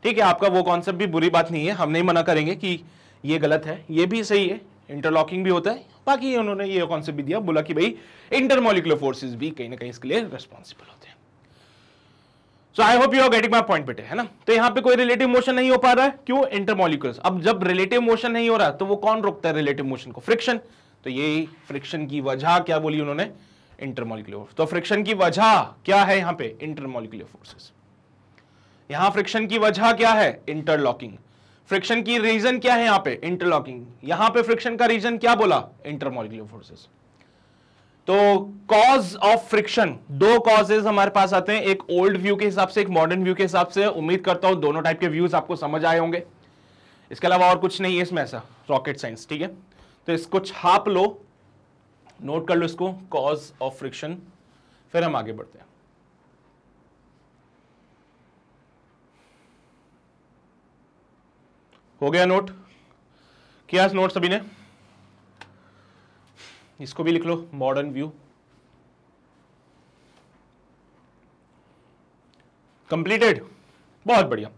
ठीक है, आपका वो कॉन्सेप्ट भी बुरी बात नहीं है, हम नहीं मना करेंगे कि ये गलत है, ये भी सही है, इंटरलॉकिंग भी होता है। बाकी उन्होंने ये कॉन्सेप्ट भी दिया, बोला कि भाई इंटरमॉलिक्यूलर फोर्सेस भी कहीं ना कहीं इसके लिए रेस्पॉन्सिबल होते हैं। So I hope you are getting my point बेटे, है ना। तो यहाँ पे कोई रिलेटिव मोशन नहीं हो पा रहा है, क्यों, इंटरमॉलिक्यूलर। अब जब रिलेटिव मोशन नहीं हो रहा तो वो कौन रोकता है रिलेटिव मोशन को, फ्रिक्शन। तो यही फ्रिक्शन की वजह क्या बोली उन्होंने, इंटरमॉलिक्यूलर। तो फ्रिक्शन की वजह क्या है यहाँ पे, इंटरमॉलिक्यूलर फोर्सेस। यहाँ फ्रिक्शन की वजह क्या है, इंटरलॉकिंग। फ्रिक्शन की रीजन क्या है, यहाँ पे इंटरलॉकिंग, यहाँ पे फ्रिक्शन का रीजन क्या बोला, इंटरमॉलिक्यूलर फोर्सेस। तो कॉज ऑफ फ्रिक्शन, दो कॉजेज हमारे पास आते हैं, एक ओल्ड व्यू के हिसाब से, एक मॉडर्न व्यू के हिसाब से। उम्मीद करता हूं दोनों टाइप के व्यूज आपको समझ आए होंगे। इसके अलावा और कुछ नहीं है इसमें ऐसा रॉकेट साइंस, ठीक है। तो इसको छाप लो, नोट कर लो इसको, कॉज ऑफ फ्रिक्शन। फिर हम आगे बढ़ते हैं। हो गया नोट किया इस नोट सभी ने? इसको भी लिख लो, मॉडर्न व्यू। कंप्लीटेड, बहुत बढ़िया।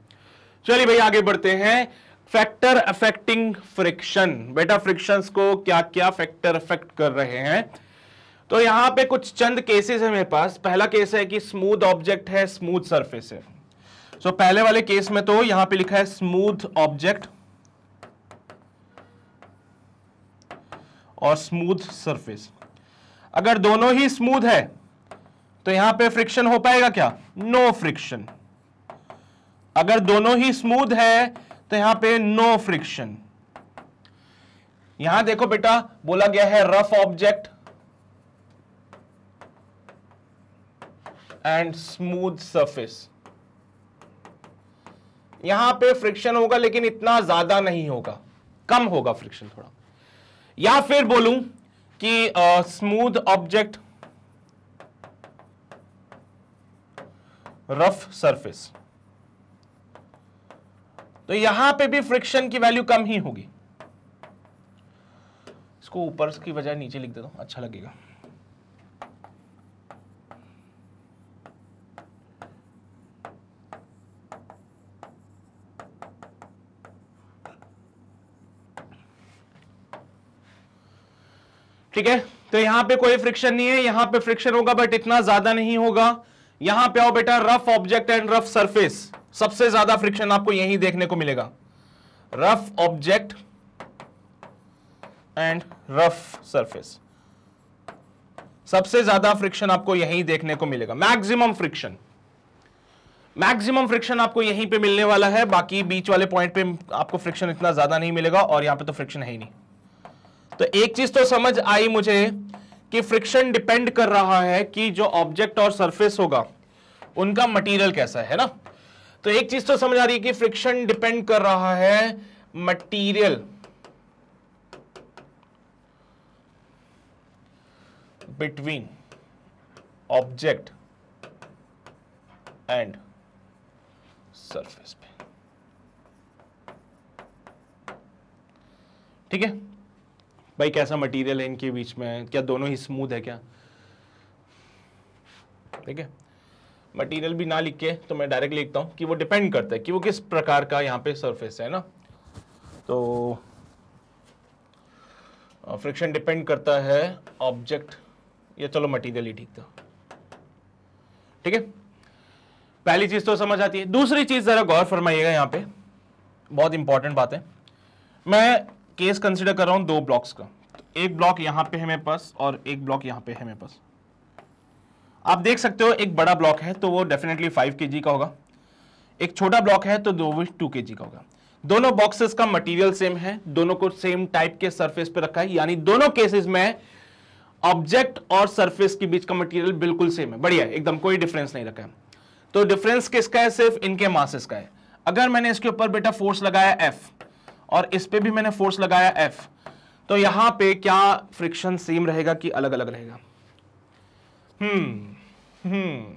चलिए भाई आगे बढ़ते हैं। फैक्टर अफेक्टिंग फ्रिक्शन, बेटा फ्रिक्शंस को क्या क्या फैक्टर अफेक्ट कर रहे हैं। तो यहां पे कुछ चंद केसेस है मेरे पास। पहला केस है कि स्मूथ ऑब्जेक्ट है, स्मूथ सरफेस है। सो so, पहले वाले केस में तो यहां पे लिखा है स्मूथ ऑब्जेक्ट और स्मूथ सरफेस। अगर दोनों ही स्मूथ है तो यहां पे फ्रिक्शन हो पाएगा क्या? No friction. अगर दोनों ही स्मूथ है तो यहां पे नो फ्रिक्शन। यहां देखो बेटा बोला गया है rough object and smooth surface. यहां पे फ्रिक्शन होगा लेकिन इतना ज्यादा नहीं होगा, कम होगा फ्रिक्शन थोड़ा। या फिर बोलूं कि स्मूथ ऑब्जेक्ट रफ सरफेस, तो यहां पे भी फ्रिक्शन की वैल्यू कम ही होगी। इसको ऊपर की बजाय नीचे लिख देता हूं, अच्छा लगेगा। ठीक है, तो यहां पे कोई फ्रिक्शन नहीं है, यहां पे फ्रिक्शन होगा बट इतना ज्यादा नहीं होगा। यहां पे आओ बेटा, rough object and rough surface, सबसे ज्यादा फ्रिक्शन आपको यही देखने को मिलेगा। Rough object and rough surface, सबसे ज्यादा फ्रिक्शन आपको यही देखने को मिलेगा। मैक्सिमम फ्रिक्शन, मैक्सिमम फ्रिक्शन आपको यहीं पे मिलने वाला है। बाकी बीच वाले पॉइंट पे आपको फ्रिक्शन इतना ज्यादा नहीं मिलेगा, और यहां पे तो फ्रिक्शन है ही नहीं। तो एक चीज तो समझ आई मुझे कि फ्रिक्शन डिपेंड कर रहा है कि जो ऑब्जेक्ट और सरफेस होगा उनका मटेरियल कैसा है ना। तो एक चीज तो समझ आ रही है कि फ्रिक्शन डिपेंड कर रहा है material, between object and surface पे। ठीक है भाई, कैसा मटेरियल है इनके बीच में, क्या दोनों ही स्मूथ है क्या। ठीक है, मटेरियल भी ना लिख के तो मैं डायरेक्ट लिखता हूं कि वो डिपेंड करता है कि वो किस प्रकार का यहाँ पे सरफेस है ना। तो फ्रिक्शन डिपेंड करता है ऑब्जेक्ट, या चलो मटेरियल ही ठीक था। ठीक है, पहली चीज तो समझ आती है। दूसरी चीज जरा गौर फरमाइएगा, यहाँ पे बहुत इंपॉर्टेंट बात है। मैं केस कंसीडर कर रहा हूं दो ब्लॉक्स का, एक ब्लॉक यहां पे है मेरे पास और एक ब्लॉक यहां पे है मेरे पास। आप देख सकते हो एक बड़ा ब्लॉक है तो वो डेफिनेटली फाइव केजी का होगा, एक छोटा ब्लॉक है तो दो टू केजी का होगा। दोनों बॉक्सेस का मटेरियल सेम है, दोनों को सेम टाइप के सरफेस पे रखा है, यानी दोनों केसेस में ऑब्जेक्ट और सरफेस के बीच का मटेरियल बिल्कुल सेम है। बढ़िया, एकदम कोई डिफरेंस नहीं रखा है। तो डिफरेंस किसका है? सिर्फ इनके मासेस का है। अगर मैंने इसके ऊपर बेटा फोर्स लगाया एफ और इस पे भी मैंने फोर्स लगाया एफ, तो यहां पे क्या फ्रिक्शन सेम रहेगा कि अलग अलग रहेगा? हम्म हम्म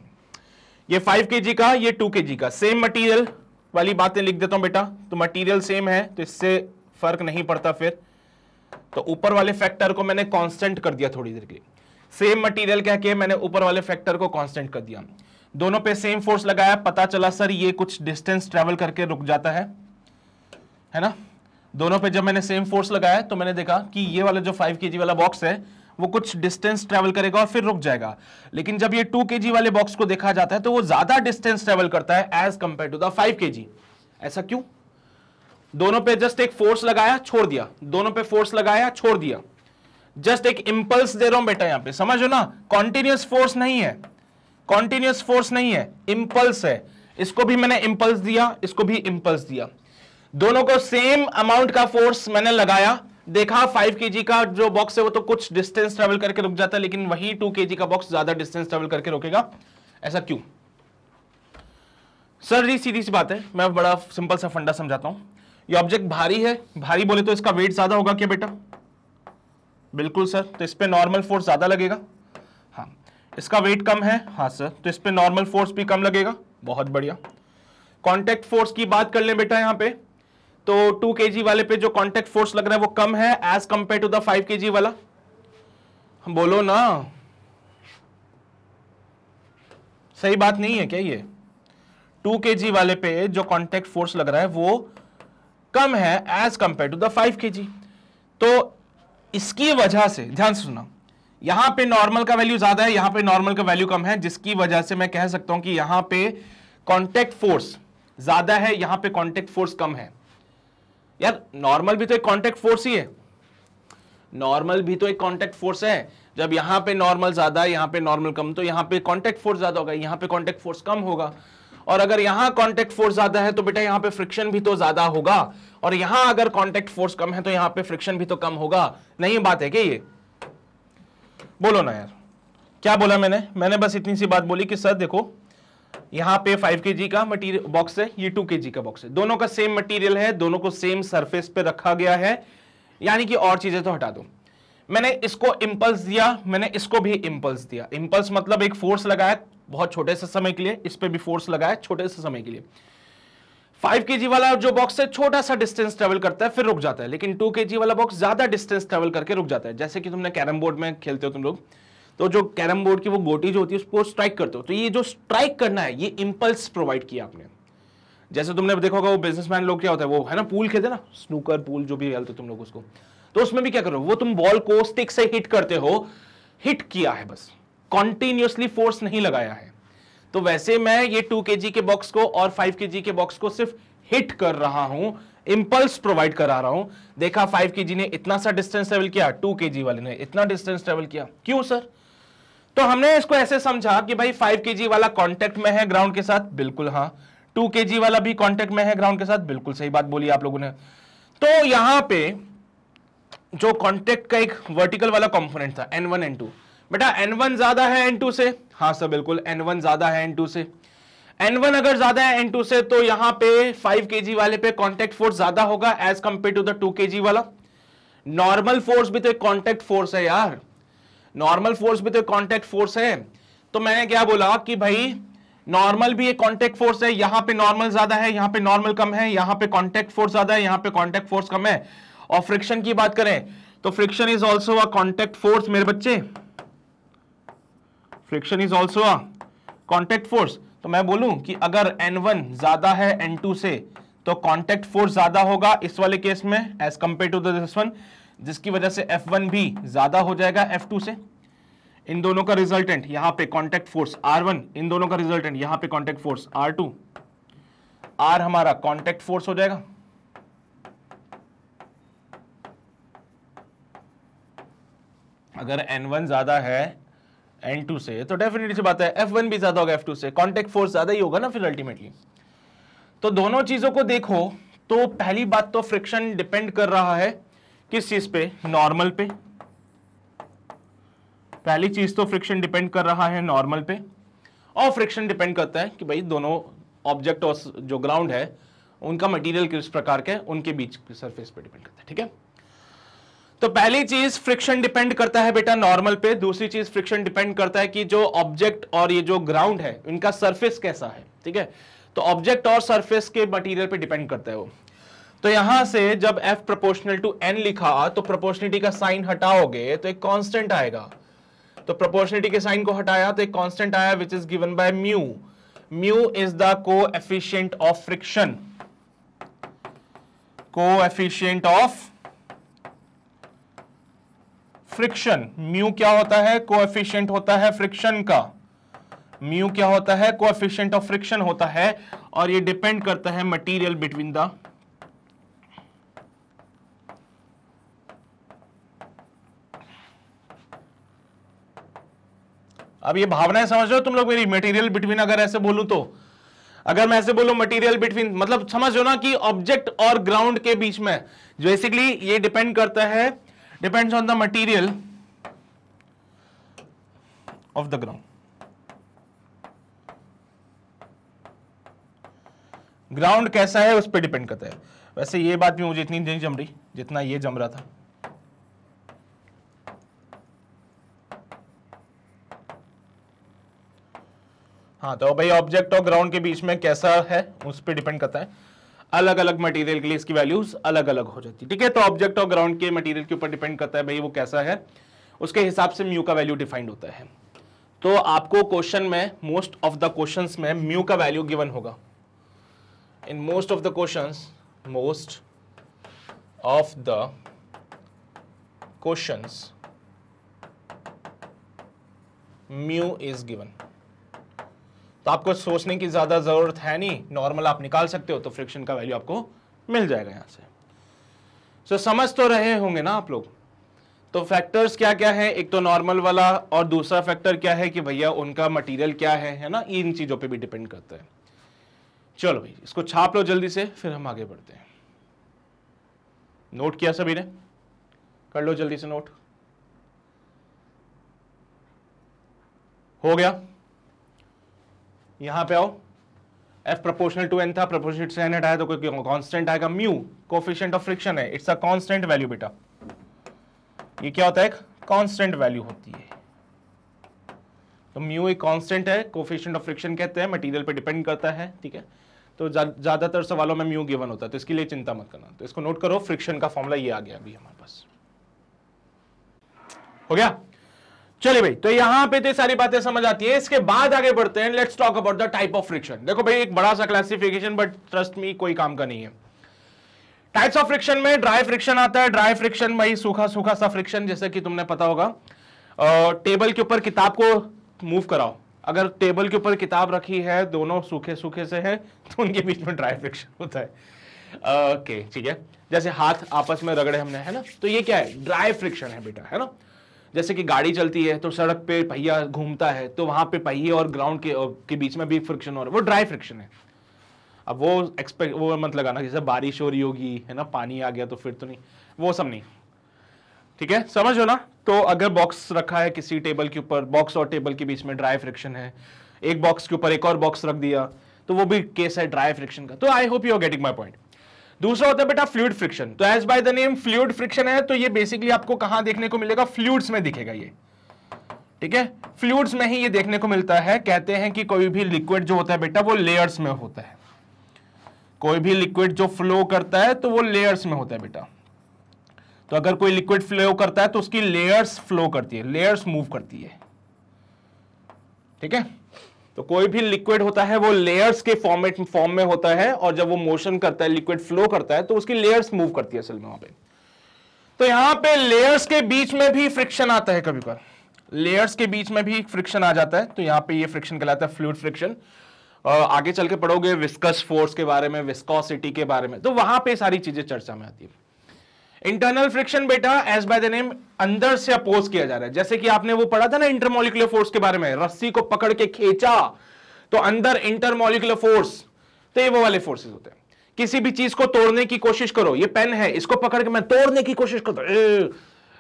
ये फाइव केजी का, ये टू केजी का, सेम मटेरियल वाली बातें लिख देता हूं बेटा। तो मटेरियल सेम है तो इससे फर्क नहीं पड़ता। फिर तो ऊपर वाले फैक्टर को मैंने कांस्टेंट कर दिया थोड़ी देर के लिए, सेम मटेरियल कह के मैंने ऊपर वाले फैक्टर को कांस्टेंट कर दिया। दोनों पे सेम फोर्स लगाया, पता चला सर ये कुछ डिस्टेंस ट्रेवल करके रुक जाता है है ना। दोनों पे जब मैंने सेम फोर्स लगाया तो मैंने देखा कि ये वाला जो फाइव केजी वाला बॉक्स है वो कुछ डिस्टेंस ट्रैवल करेगा और फिर रुक जाएगा। लेकिन जब ये टू केजी वाले बॉक्स को देखा जाता है तो वो ज्यादा डिस्टेंस ट्रैवल करता है as compare to the five KG. ऐसा क्यों? दोनों पे जस्ट एक फोर्स लगाया छोड़ दिया, दोनों पे फोर्स लगाया छोड़ दिया, जस्ट एक इंपल्स दे रहा हूं बेटा। यहाँ पे समझो ना, कॉन्टिन्यूस फोर्स नहीं है, कॉन्टिन्यूस फोर्स नहीं है, इंपल्स है। इसको भी मैंने इंपल्स दिया, इसको भी इंपल्स दिया। दोनों को सेम अमाउंट का फोर्स मैंने लगाया, देखा फाइव केजी का जो बॉक्स है वो तो कुछ डिस्टेंस ट्रेवल करके रुक जाता है, लेकिन वही टू केजी का बॉक्स ज्यादा डिस्टेंस ट्रेवल करके रुकेगा, ऐसा क्यों? सर जी सीधी सी बात है, मैं बड़ा सिंपल सा फंडा समझाता हूं। ये ऑब्जेक्ट भारी है, भारी बोले तो इसका वेट ज्यादा होगा क्या बेटा? बिल्कुल सर, तो इस पर नॉर्मल फोर्स ज्यादा लगेगा। हाँ, इसका वेट कम है, हाँ सर, तो इस पर नॉर्मल फोर्स भी कम लगेगा। बहुत बढ़िया। कॉन्टैक्ट फोर्स की बात कर लें बेटा, यहाँ पे तो टू केजी वाले पे जो कॉन्टैक्ट फोर्स लग रहा है वो कम है as compare to the five KG वाला। बोलो ना, सही बात नहीं है क्या? ये टू केजी वाले पे जो कॉन्टैक्ट फोर्स लग रहा है वो कम है as compare to the five KG, तो इसकी वजह से, ध्यान से सुनना, यहां पे नॉर्मल का वैल्यू ज्यादा है, यहां पे नॉर्मल का वैल्यू कम है, जिसकी वजह से मैं कह सकता हूं कि यहां पे कॉन्टैक्ट फोर्स ज्यादा है, यहां पे कॉन्टैक्ट फोर्स कम है। यार नॉर्मल भी तो एक कॉन्टैक्ट फोर्स ही है, नॉर्मल भी तो एक कॉन्टैक्ट फोर्स है। जब यहां पे नॉर्मल ज्यादा है, यहां पे नॉर्मल कम, तो यहां पे कॉन्टैक्ट फोर्स ज्यादा होगा, यहां पे कॉन्टैक्ट फोर्स कम होगा। और अगर यहां कॉन्टैक्ट फोर्स ज्यादा है तो बेटा यहां पे फ्रिक्शन भी तो ज्यादा होगा, और यहां अगर कॉन्टैक्ट फोर्स कम है तो यहां पे फ्रिक्शन भी तो कम होगा। नहीं बात है क्या ये? बोलो ना यार, क्या बोला मैंने? मैंने बस इतनी सी बात बोली कि सर देखो, यहाँ पे फाइव केजी का मटेरियल बॉक्स है, ये टू केजी का बॉक्स है, दोनों का सेम मटेरियल है, दोनों को सेम सरफेस पे रखा गया है, यानी कि और चीजें तो हटा दो। मैंने इसको इंपल्स दिया, मैंने इसको भी इंपल्स दिया। इंपल्स मतलब एक फोर्स लगाया बहुत छोटे से समय के लिए, इस पे भी फोर्स लगाया छोटे से समय के लिए। फाइव केजी वाला जो बॉक्स है छोटा सा डिस्टेंस ट्रेवल करता है फिर रुक जाता है, लेकिन टू केजी वाला बॉक्स ज्यादा डिस्टेंस ट्रेवल करके रुक जाता है। जैसे कि तुमने कैरम बोर्ड में खेलते हो तुम लोग, तो जो कैरम बोर्ड की वो गोटी जो होती है उसको स्ट्राइक करते हो, तो ये जो स्ट्राइक करना है ये इंपल्स प्रोवाइड किया आपने। जैसे तुमने देखा होगा वो बिजनेसमैन लोग क्या होता है, वो है ना पूल खेलते ना, स्नूकर पूल जो भी खेलते हो तुम लोग उसको, तो उसमें भी क्या करो, वो तुम बॉल को स्टिक से हिट करते हो, हिट किया है बस, कॉन्टिन्यूसली फोर्स नहीं लगाया है। तो वैसे मैं ये टू केजी के बॉक्स को और फाइव केजी के बॉक्स को सिर्फ हिट कर रहा हूं, इंपल्स प्रोवाइड करा रहा हूं। देखा फाइव केजी ने इतना सा डिस्टेंस ट्रेवल किया, टू केजी वाले ने इतना डिस्टेंस ट्रेवल किया, क्यों सर? तो हमने इसको ऐसे समझा कि भाई फाइव केजी वाला कॉन्टैक्ट में है ग्राउंड के साथ, बिल्कुल हाँ, टू केजी वाला भी कॉन्टैक्ट में है ग्राउंड के साथ, बिल्कुल सही बात बोली आप लोगों ने। तो यहां पे जो कॉन्टैक्ट का एक वर्टिकल वाला कंपोनेंट था एन वन एन टू, बेटा एन वन ज्यादा है एन टू से, हाँ सर बिल्कुल एन वन ज्यादा है एन टू से। एन वन अगर ज्यादा है एन टू से तो यहाँ पे फाइव केजी वाले पे कॉन्टैक्ट फोर्स ज्यादा होगा as compare to the two KG वाला। नॉर्मल फोर्स भी तो एक कॉन्टैक्ट फोर्स है यार, नॉर्मल फोर्स भी तो एक कॉन्टैक्ट फोर्स है। तो मैंने क्या बोला कि भाई नॉर्मल भी एक कॉन्टैक्ट फोर्स है, यहाँ पे नॉर्मल ज्यादा है, यहाँ पे नॉर्मल कम है, यहाँ पे कॉन्टैक्ट फोर्स ज्यादा है, यहाँ पे कॉन्टैक्ट फोर्स कम है। और फ्रिक्शन की बात करें तो friction is also a contact force मेरे बच्चे, friction is also a contact force. तो मैं बोलूं कि अगर एन वन ज्यादा है एन टू से तो कॉन्टैक्ट फोर्स ज्यादा होगा इस वाले केस में as compare to this one, जिसकी वजह से एफ वन भी ज्यादा हो जाएगा एफ टू से। इन दोनों का रिजल्टेंट यहाँ पे कॉन्टैक्ट फोर्स आर वन, इन दोनों का रिजल्टेंट यहाँ पे contact force R two, R हमारा कॉन्टैक्ट फोर्स हो जाएगा। अगर एन वन ज्यादा है एन टू से तो डेफिनेटली बात है एफ वन भी ज्यादा होगा एफ टू से, कॉन्टैक्ट फोर्स ज्यादा ही होगा ना फिर अल्टीमेटली। तो दोनों चीजों को देखो तो पहली बात तो फ्रिक्शन डिपेंड कर रहा है किस चीज पे, नॉर्मल पे। पहली चीज तो फ्रिक्शन डिपेंड कर रहा है नॉर्मल पे, और फ्रिक्शन डिपेंड करता है कि भाई दोनों ऑब्जेक्ट और जो ग्राउंड है उनका मटीरियल किस प्रकार के, उनके बीच की सरफेस पे डिपेंड करता है, ठीक है। तो पहली चीज फ्रिक्शन डिपेंड करता है बेटा नॉर्मल पे, दूसरी चीज फ्रिक्शन डिपेंड करता है कि जो ऑब्जेक्ट और ये जो ग्राउंड है इनका सरफेस कैसा है, ठीक है। तो ऑब्जेक्ट और सरफेस के मटेरियल पे डिपेंड करता है वो। तो यहां से जब F प्रोपोर्शनल टू N लिखा तो प्रोपोर्शनलिटी का साइन हटाओगे तो एक कांस्टेंट आएगा, तो प्रोपोर्शनलिटी के साइन को हटाया तो एक कांस्टेंट आया which is given by mu. Mu is the coefficient of friction, coefficient of friction. Mu क्या होता है? कोएफिशिएंट होता है फ्रिक्शन का। म्यू क्या होता है? कोएफिशिएंट ऑफ फ्रिक्शन होता है। और ये डिपेंड करता है मटेरियल बिटवीन द अब ये भावनाएं समझ रहे हो तुम लोग मेरी? मटेरियल बिटवीन अगर ऐसे बोलूं तो अगर मैं ऐसे बोलूं मटेरियल बिटवीन, मतलब समझो ना कि ऑब्जेक्ट और ग्राउंड के बीच में, बेसिकली ये डिपेंड करता है, depends on the material of the ground. Ground कैसा है उस पर डिपेंड करता है। वैसे ये बात भी मुझे इतनी नहीं जम रही जितना ये जम रहा था। हाँ तो भाई ऑब्जेक्ट और ग्राउंड के बीच में कैसा है उस पर डिपेंड करता है। अलग अलग मटेरियल के लिए इसकी वैल्यूज अलग अलग हो जाती है, ठीक है। तो ऑब्जेक्ट और ग्राउंड के मटेरियल के ऊपर डिपेंड करता है भाई वो कैसा है, उसके हिसाब से म्यू का वैल्यू डिफाइंड होता है। तो आपको क्वेश्चन में मोस्ट ऑफ द क्वेश्चंस में म्यू का वैल्यू गिवन होगा। In most of the questions most of the questions mu is given. तो आपको सोचने की ज़्यादा ज़रूरत है नहीं, नॉर्मल आप निकाल सकते हो, तो फ्रिक्शन का वैल्यू आपको मिल जाएगा यहाँ से। सो so, समझ तो रहे होंगे ना आप लोग। तो फैक्टर्स क्या क्या है, एक तो नॉर्मल वाला और दूसरा फैक्टर क्या है कि भैया उनका मटेरियल क्या है, है ना। इन चीज़ों पे भी डिपेंड करता है। चलो भाई इसको छाप लो जल्दी से, फिर हम आगे बढ़ते हैं। नोट किया सभी ने? कर लो जल्दी से नोट। हो गया? यहाँ पे आओ। F proportional to n था, proportional से n हटाया तो कोई कांस्टेंट आएगा म्यू। कोफिशिएंट ऑफ फ्रिक्शन है, इट्स अ कांस्टेंट वैल्यू बेटा। ये क्या होता है? एक कांस्टेंट वैल्यू होती है। तो म्यू एक कांस्टेंट है, कोफिशिएंट ऑफ फ्रिक्शन कहते हैं, मटेरियल पे डिपेंड करता है, ठीक है। तो ज्यादातर सवालों में म्यू गिवन होता है, तो इसके लिए चिंता मत करना। तो इसको नोट करो, फ्रिक्शन का फॉर्मूला ये आ गया अभी हमारे पास। हो गया? चलिए भाई, तो यहां पे तो सारी बातें समझ आती है। इसके बाद आगे बढ़ते हैं, let's talk about the type of friction. देखो भाई एक बड़ा सा क्लासिफिकेशन, बट ट्रस्ट मी कोई काम का नहीं है। टाइप्स ऑफ फ्रिक्शन में ड्राई फ्रिक्शन आता है। ड्राई फ्रिक्शन भाई सूखा सूखा सा फ्रिक्शन, जैसे कि तुमने पता होगा टेबल के ऊपर किताब को मूव कराओ, अगर टेबल के ऊपर किताब रखी है दोनों सूखे सूखे से है तो उनके बीच में ड्राई फ्रिक्शन होता है। ओके ठीक है, जैसे हाथ आपस में रगड़े हमने, है ना, तो ये क्या है? ड्राई फ्रिक्शन है बेटा, है ना। जैसे कि गाड़ी चलती है तो सड़क पे पहिया घूमता है, तो वहां पे पहिए और ग्राउंड के के बीच में भी फ्रिक्शन हो रहा है, वो ड्राई फ्रिक्शन है। अब वो एक्सपेक्ट वो मत लगाना जैसे बारिश हो रही होगी, है ना, पानी आ गया तो फिर तो नहीं, वो सब नहीं, ठीक है, समझो ना। तो अगर बॉक्स रखा है किसी टेबल के ऊपर, बॉक्स और टेबल के बीच में ड्राई फ्रिक्शन है, एक बॉक्स के ऊपर एक और बॉक्स रख दिया, तो वो भी केस है ड्राई फ्रिक्शन का। तो I hope you are getting my point. दूसरा होता है बेटा फ्लूइड फ्रिक्शन। तो as by the name fluid friction है, तो ये बेसिकली आपको कहां देखने को मिलेगा? फ्लूइड्स में दिखेगा ये, ठीक है, फ्लूइड्स में ही ये देखने को मिलता है। कहते हैं कि कोई भी लिक्विड जो होता है बेटा वो लेयर्स में होता है, कोई भी लिक्विड जो फ्लो करता है तो वो लेयर्स में होता है बेटा। तो अगर कोई लिक्विड फ्लो करता है तो उसकी लेयर्स फ्लो करती है, लेयर्स मूव करती है, ठीक है। तो कोई भी लिक्विड होता है वो लेयर्स के फॉर्मेट फॉर्म में होता है, और जब वो मोशन करता है, लिक्विड फ्लो करता है, तो उसकी लेयर्स मूव करती है असल में वहां पे। तो यहां पे लेयर्स के बीच में भी फ्रिक्शन आता है, कभी कभी लेयर्स के बीच में भी फ्रिक्शन आ जाता है, तो यहाँ पे ये फ्रिक्शन कहलाता है फ्लूइड फ्रिक्शन। आगे चल के पढ़ोगे विस्कस फोर्स के बारे में, विस्कोसिटी के बारे में, तो वहां पर सारी चीजें चर्चा में आती है। इंटरनल फ्रिक्शन बेटा एज बाय द नेम अंदर से अपोज किया जा रहा है, जैसे कि आपने वो पढ़ा था ना इंटरमॉलिक्यूलर फोर्स के बारे में, रस्सी को पकड़ के खींचा तो अंदर इंटरमॉलिक्यूलर फोर्स, तो ये वो वाले फोर्सेस होते हैं। किसी भी चीज को तोड़ने की कोशिश करो, ये पेन है, इसको पकड़ के मैं तोड़ने की कोशिश करता हूं,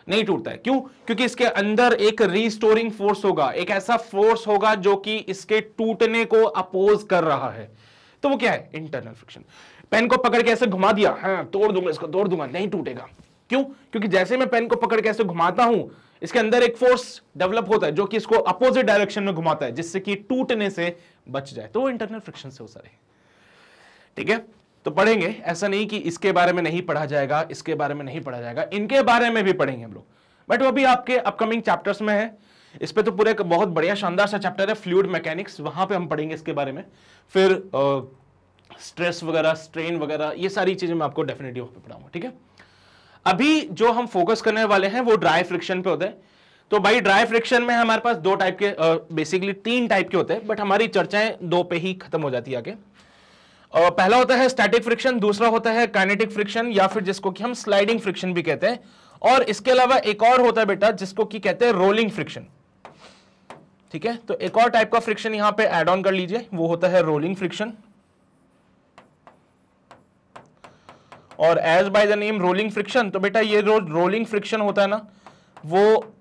नहीं टूटता है। क्यों? क्योंकि इसके अंदर एक रिस्टोरिंग फोर्स होगा, एक ऐसा फोर्स होगा जो कि इसके टूटने को अपोज कर रहा है, तो वो क्या है? Internal friction. पेन को पकड़ के ऐसे घुमा दिया, हाँ तोड़ दूंगा इसको, तोड़ दूंगा, नहीं टूटेगा। क्यों? क्योंकि जैसे मैं पेन को पकड़ के ऐसे घुमाता हूं, इसके अंदर एक फोर्स डेवलप होता है जो कि इसको अपोजिट डायरेक्शन में घुमाता है, जिससे कि टूटने से बच जाए, तो वो इंटरनल फ्रिक्शन से हो सारे, ठीक है। तो पढ़ेंगे, ऐसा नहीं कि इसके बारे में नहीं पढ़ा जाएगा, इसके बारे में नहीं पढ़ा जाएगा, इनके बारे में भी पढ़ेंगे हम लोग, बट वो भी आपके अपकमिंग चैप्टर्स में है। इस पे तो पूरे एक बहुत बढ़िया शानदार सा चैप्टर है फ्लूइड मैकेनिक्स, वहां पे हम पढ़ेंगे इसके बारे में। फिर स्ट्रेस वगैरह, स्ट्रेन वगैरह, ये सारी चीजें मैं आपको डेफिनेटली वहां पे पढ़ाऊंगा, ठीक है। अभी जो हम फोकस करने वाले हैं वो ड्राई फ्रिक्शन पे होते हैं। तो भाई ड्राई फ्रिक्शन में हमारे पास दो टाइप के, बेसिकली तीन टाइप के होते हैं, बट हमारी चर्चाएं दो पे ही खत्म हो जाती है आगे। uh, पहला होता है स्टैटिक फ्रिक्शन, दूसरा होता है काइनेटिक फ्रिक्शन, या फिर जिसको कि हम स्लाइडिंग फ्रिक्शन भी कहते हैं। और इसके अलावा एक और होता है बेटा जिसको कि कहते हैं रोलिंग फ्रिक्शन, ठीक है। तो एक और टाइप का फ्रिक्शन यहां पे ऐड ऑन कर लीजिए, वो होता है रोलिंग फ्रिक्शन। और as by the name rolling friction, तो बेटा ये जो रोलिंग फ्रिक्शन होता है ना, वो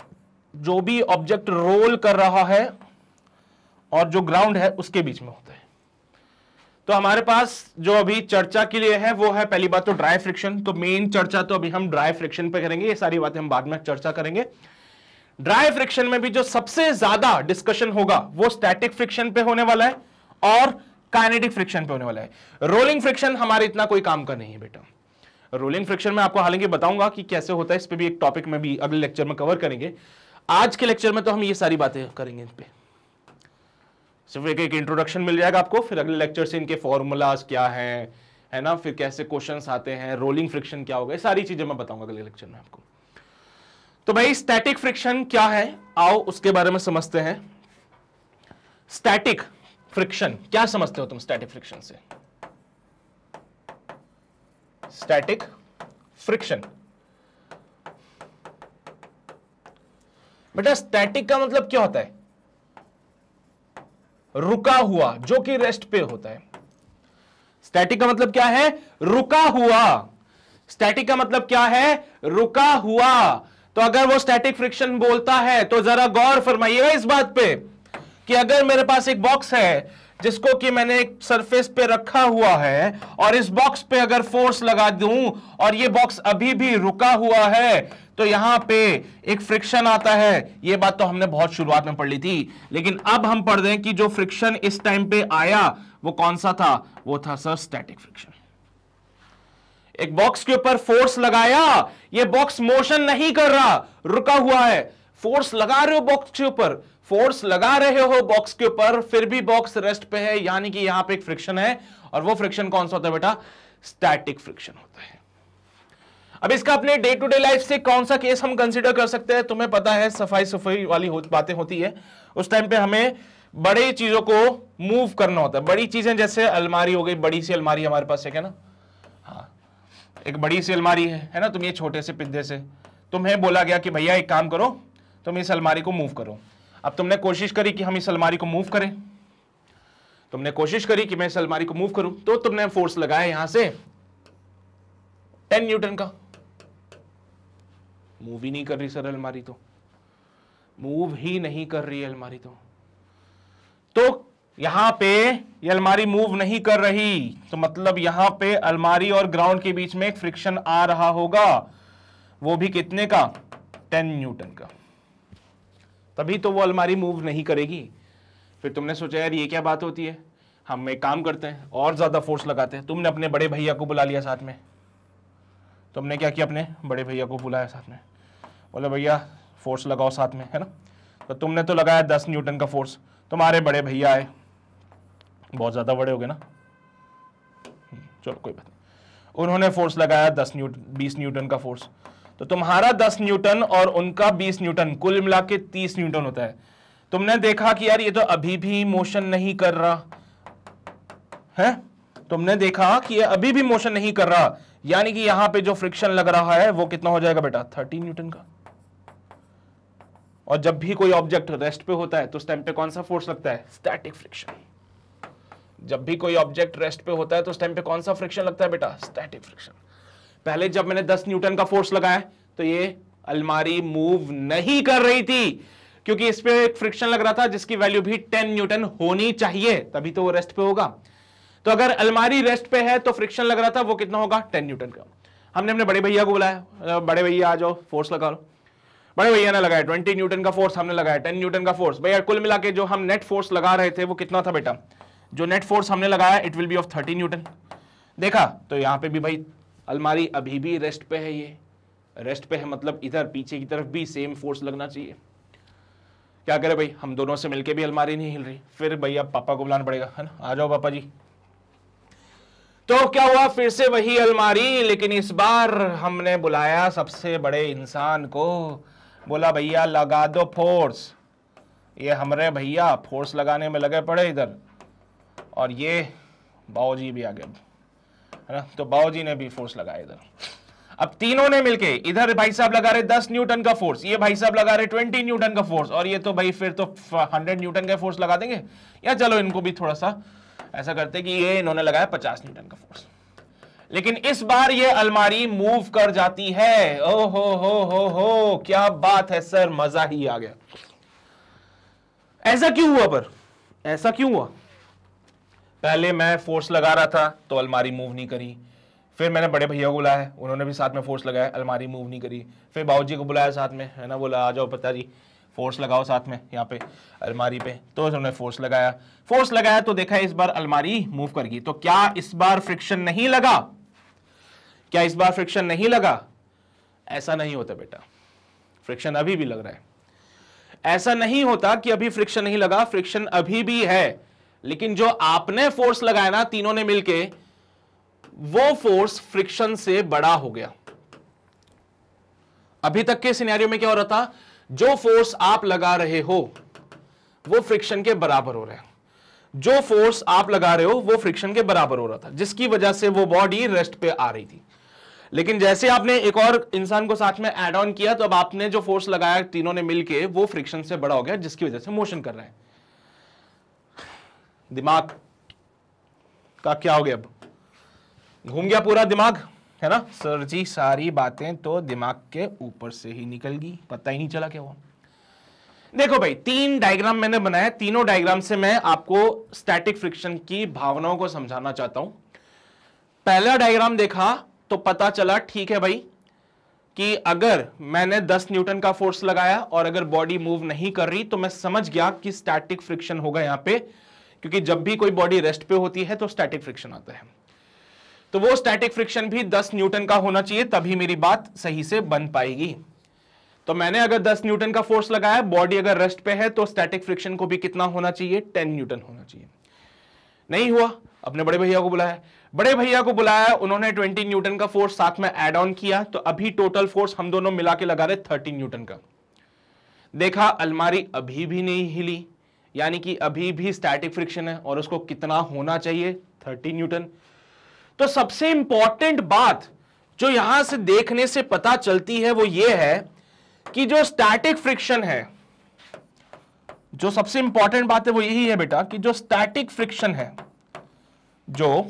जो भी ऑब्जेक्ट रोल कर रहा है और जो ग्राउंड है उसके बीच में होता है। तो हमारे पास जो अभी चर्चा के लिए है वो है पहली बात तो ड्राई फ्रिक्शन। तो मेन चर्चा तो अभी हम ड्राई फ्रिक्शन पे करेंगे, ये सारी बातें हम बाद में चर्चा करेंगे। ड्राई फ्रिक्शन में भी जो सबसे ज्यादा डिस्कशन होगा वो स्टैटिक फ्रिक्शन पे होने वाला है और काइनेटिक फ्रिक्शन पे होने वाला है। रोलिंग फ्रिक्शन हमारे इतना कोई काम का नहीं है बेटा। रोलिंग फ्रिक्शन में आपको हालांकि बताऊंगा कि कैसे होता है, इस पर भी एक टॉपिक में भी अगले लेक्चर में कवर करेंगे। आज के लेक्चर में तो हम ये सारी बातें करेंगे, इन पे सिर्फ एक एक इंट्रोडक्शन मिल जाएगा आपको। फिर अगले लेक्चर से इनके फॉर्मूलाज क्या हैं, है ना, फिर कैसे क्वेश्चंस आते हैं, रोलिंग फ्रिक्शन क्या होगा, ये सारी चीजें मैं बताऊंगा अगले लेक्चर में आपको। तो भाई स्टैटिक फ्रिक्शन क्या है, आओ उसके बारे में समझते हैं। स्टैटिक फ्रिक्शन क्या समझते हो तुम स्टैटिक फ्रिक्शन से? स्टैटिक फ्रिक्शन बेटा स्टैटिक का मतलब क्या होता है? रुका हुआ, जो कि रेस्ट पे होता है। स्टैटिक का मतलब क्या है? रुका हुआ। स्टैटिक का मतलब क्या है? रुका हुआ। तो अगर वो स्टैटिक फ्रिक्शन बोलता है तो जरा गौर फरमाइएगा इस बात पे कि अगर मेरे पास एक बॉक्स है जिसको कि मैंने एक सरफेस पे रखा हुआ है और इस बॉक्स पे अगर फोर्स लगा दूं और ये बॉक्स अभी भी रुका हुआ है तो यहां पे एक फ्रिक्शन आता है। ये बात तो हमने बहुत शुरुआत में पढ़ ली थी, लेकिन अब हम पढ़ दें कि जो फ्रिक्शन इस टाइम पे आया वो कौन सा था? वो था सर स्टैटिक फ्रिक्शन। एक बॉक्स के ऊपर फोर्स लगाया, ये बॉक्स मोशन नहीं कर रहा, रुका हुआ है, फोर्स लगा रहे हो बॉक्स के ऊपर, फोर्स लगा रहे हो बॉक्स के ऊपर, फिर भी बॉक्स रेस्ट पे है, यानी कि यहां पे एक फ्रिक्शन है। और वो फ्रिक्शन कौन सा होता है बेटा? स्टैटिक फ्रिक्शन होता है। अब इसका अपने डे टू डे लाइफ से कौन सा केस हम कंसीडर कर सकते हैं? तुम्हें पता है सफाई सफाई वाली हो, बातें होती है, उस टाइम पे हमें बड़ी चीजों को मूव करना होता है। बड़ी चीजें जैसे अलमारी हो गई, बड़ी सी अलमारी हमारे पास है ना, हाँ एक बड़ी सी अलमारी है, है ना। तुम ये छोटे से पिद्दे से तुम्हें बोला गया कि भैया एक काम करो तुम इस अलमारी को मूव करो। अब तुमने कोशिश करी कि हम इस अलमारी को मूव करें, तुमने कोशिश करी कि मैं इस अलमारी को मूव करूं, तो तुमने फोर्स लगाया यहां से दस न्यूटन का, मूव ही नहीं कर रही सर अलमारी, तो मूव ही नहीं कर रही अलमारी तो तो यहां पे ये अलमारी मूव नहीं कर रही, तो मतलब यहां पे अलमारी और ग्राउंड के बीच में एक फ्रिक्शन आ रहा होगा, वो भी कितने का? दस न्यूटन का। तभी तो वो अलमारी मूव नहीं करेगी। फिर तुमने सोचा यार ये क्या बात होती है, हम एक काम करते हैं और ज़्यादा फोर्स लगाते हैं। तुमने अपने बड़े भैया को बुला लिया साथ में, तुमने क्या किया अपने बड़े भैया को बुलाया साथ में, बोले भैया फोर्स लगाओ साथ में, है ना। तो तुमने तो लगाया दस न्यूटन का फोर्स, तुम्हारे बड़े भैया आए, बहुत ज़्यादा बड़े हो गए ना, चलो कोई बात नहीं, उन्होंने फोर्स लगाया दस न्यूटन बीस न्यूटन का फोर्स, तो तुम्हारा दस न्यूटन और उनका बीस न्यूटन, कुल मिला के तीस न्यूटन होता है। तुमने देखा कि यार ये तो अभी भी मोशन नहीं कर रहा है, तुमने देखा कि ये अभी भी मोशन नहीं कर रहा, यानी कि यहां पे जो फ्रिक्शन लग रहा है वो कितना हो जाएगा बेटा? तीस न्यूटन का। और जब भी कोई ऑब्जेक्ट रेस्ट पे होता है तो उस टाइम पे कौन सा फोर्स लगता है? Static friction. जब भी कोई ऑब्जेक्ट रेस्ट पे होता है तो उस टाइम पे कौन सा फ्रिक्शन लगता है बेटा? Static friction. पहले जब मैंने दस न्यूटन का फोर्स लगाया तो ये अलमारी मूव नहीं कर रही थी, क्योंकि इस पे एक फ्रिक्शन लग रहा था जिसकी वैल्यू भी दस न्यूटन होनी चाहिए, तभी तो वो रेस्ट पे होगा। तो अगर अलमारी रेस्ट पे है तो फ्रिक्शन लग रहा था वो कितना होगा? दस न्यूटन का। हमने अपने बड़े भैया को बुलाया, बड़े भैया आ जाओ फोर्स लगा लो, बड़े भैया ने लगाया बीस न्यूटन का फोर्स, हमने लगाया दस न्यूटन का फोर्स। भैया कुल मिला के जो हम नेट फोर्स लगा रहे थे वो कितना था बेटा? जो नेट फोर्स हमने लगाया इट विल बी ऑफ तीस न्यूटन। देखा तो यहाँ पे भी भाई अलमारी अभी भी रेस्ट पे है, ये रेस्ट पे है मतलब इधर पीछे की तरफ भी सेम फोर्स लगना चाहिए। क्या करें भाई, हम दोनों से मिलके भी अलमारी नहीं हिल रही, फिर भैया पापा को बुलाना पड़ेगा, है ना, आ जाओ पापा जी। तो क्या हुआ? फिर से वही अलमारी, लेकिन इस बार हमने बुलाया सबसे बड़े इंसान को, बोला भैया लगा दो फोर्स। ये हमारे भैया फोर्स लगाने में लगे पड़े इधर, और ये बाबूजी भी आ गए, है ना, तो बाबूजी ने भी फोर्स लगाया इधर। अब तीनों ने मिलके, इधर भाई साहब लगा रहे दस न्यूटन का फोर्स, ये भाई साहब लगा रहे बीस न्यूटन का फोर्स, और ये तो भाई फिर तो सौ न्यूटन का फोर्स लगा देंगे, या चलो इनको भी थोड़ा सा ऐसा करते कि ये इन्होंने लगाया पचास न्यूटन का फोर्स। लेकिन इस बार ये अलमारी मूव कर जाती है। ओ हो हो हो हो, क्या बात है सर, मजा ही आ गया। ऐसा क्यों हुआ? पर ऐसा क्यों हुआ? पहले मैं फोर्स लगा रहा था तो अलमारी मूव नहीं करी, फिर मैंने बड़े भैया को बुलाया, उन्होंने भी साथ में फोर्स लगाया, अलमारी मूव नहीं करी, फिर बाबूजी को बुलाया साथ में, है ना, बोला आ जाओ पिताजी फोर्स लगाओ साथ में यहाँ पे अलमारी पे, तो हमने फोर्स लगाया, फोर्स लगाया तो देखा इस बार अलमारी मूव कर गई। तो क्या इस बार फ्रिक्शन नहीं लगा? क्या इस बार फ्रिक्शन नहीं लगा? ऐसा नहीं होता बेटा, फ्रिक्शन अभी भी लग रहा है। ऐसा नहीं होता कि अभी फ्रिक्शन नहीं लगा, फ्रिक्शन अभी भी है, लेकिन जो आपने फोर्स लगाया ना तीनों ने मिलके, वो फोर्स फ्रिक्शन से बड़ा हो गया। अभी तक के सिनेरियो में क्या हो रहा था, जो फोर्स आप लगा रहे हो वो फ्रिक्शन के बराबर हो रहा है, जो फोर्स आप लगा रहे हो वो फ्रिक्शन के बराबर हो रहा था, जिसकी वजह से वो बॉडी रेस्ट पे आ रही थी। लेकिन जैसे आपने एक और इंसान को साथ में एड ऑन किया, तो अब आपने जो फोर्स लगाया तीनों ने मिलके, वो फ्रिक्शन से बड़ा हो गया, जिसकी वजह से मोशन कर रहा है। दिमाग का क्या हो गया? अब घूम गया पूरा दिमाग, है ना सर जी, सारी बातें तो दिमाग के ऊपर से ही निकल गई, पता ही नहीं चला क्या हुआ। देखो भाई, तीन डायग्राम मैंने बनाया, तीनों डायग्राम से मैं आपको स्टैटिक फ्रिक्शन की भावनाओं को समझाना चाहता हूं। पहला डायग्राम देखा तो पता चला, ठीक है भाई, कि अगर मैंने दस न्यूटन का फोर्स लगाया और अगर बॉडी मूव नहीं कर रही, तो मैं समझ गया कि स्टैटिक फ्रिक्शन होगा यहाँ पे, क्योंकि जब भी कोई बॉडी रेस्ट पे होती है तो स्टैटिक फ्रिक्शन आता है। तो वो स्टैटिक फ्रिक्शन भी दस न्यूटन का होना चाहिए, तभी मेरी बात सही से बन पाएगी। तो मैंने अगर दस न्यूटन का फोर्स लगाया, बॉडी अगर रेस्ट पे है, तो स्टैटिक फ्रिक्शन को भी कितना होना चाहिए, दस न्यूटन होना चाहिए। नहीं हुआ, अपने बड़े भैया को बुलाया, बड़े भैया को बुलाया, उन्होंने बीस न्यूटन का फोर्स साथ में एड ऑन किया, तो अभी टोटल फोर्स हम दोनों मिला के लगा रहे तीस न्यूटन का। देखा अलमारी अभी भी नहीं हिली, यानी कि अभी भी स्टैटिक फ्रिक्शन है, और उसको कितना होना चाहिए, तीस न्यूटन। तो सबसे इंपॉर्टेंट बात जो यहां से देखने से पता चलती है वो ये है कि जो स्टैटिक फ्रिक्शन है, जो सबसे इंपॉर्टेंट बात है वो यही है बेटा, कि जो स्टैटिक फ्रिक्शन है, जो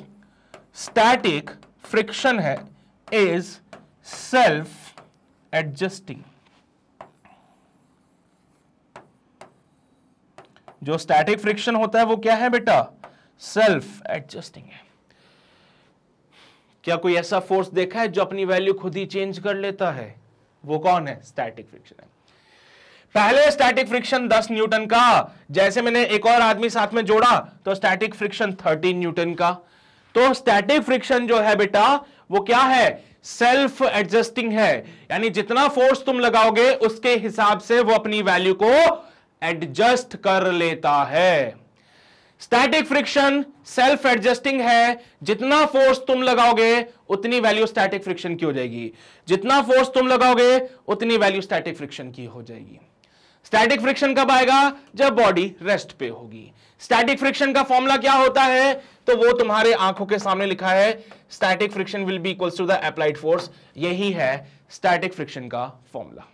स्टैटिक फ्रिक्शन है इज सेल्फ एडजस्टिंग। जो स्टैटिक फ्रिक्शन होता है वो क्या है बेटा, सेल्फ एडजस्टिंग है। क्या कोई ऐसा फोर्स देखा है जो अपनी वैल्यू खुद ही चेंज कर लेता है? वो कौन है? स्टैटिक फ्रिक्शन है। पहले स्टैटिक फ्रिक्शन दस न्यूटन का, जैसे मैंने एक और आदमी साथ में जोड़ा तो स्टैटिक फ्रिक्शन तीस न्यूटन का। तो स्टैटिक फ्रिक्शन जो है बेटा वो क्या है, सेल्फ एडजस्टिंग है, यानी जितना फोर्स तुम लगाओगे उसके हिसाब से वो अपनी वैल्यू को एडजस्ट कर लेता है। स्टैटिक फ्रिक्शन सेल्फ एडजस्टिंग है, जितना फोर्स तुम लगाओगे उतनी वैल्यू स्टैटिक फ्रिक्शन की हो जाएगी, जितना फोर्स तुम लगाओगे उतनी वैल्यू स्टैटिक फ्रिक्शन की हो जाएगी। स्टैटिक फ्रिक्शन कब आएगा? जब बॉडी रेस्ट पे होगी। स्टैटिक फ्रिक्शन का फॉर्मूला क्या होता है? तो वो तुम्हारे आंखों के सामने लिखा है, static friction will be equals to the applied force. यही है स्टैटिक फ्रिक्शन का फॉर्मूला।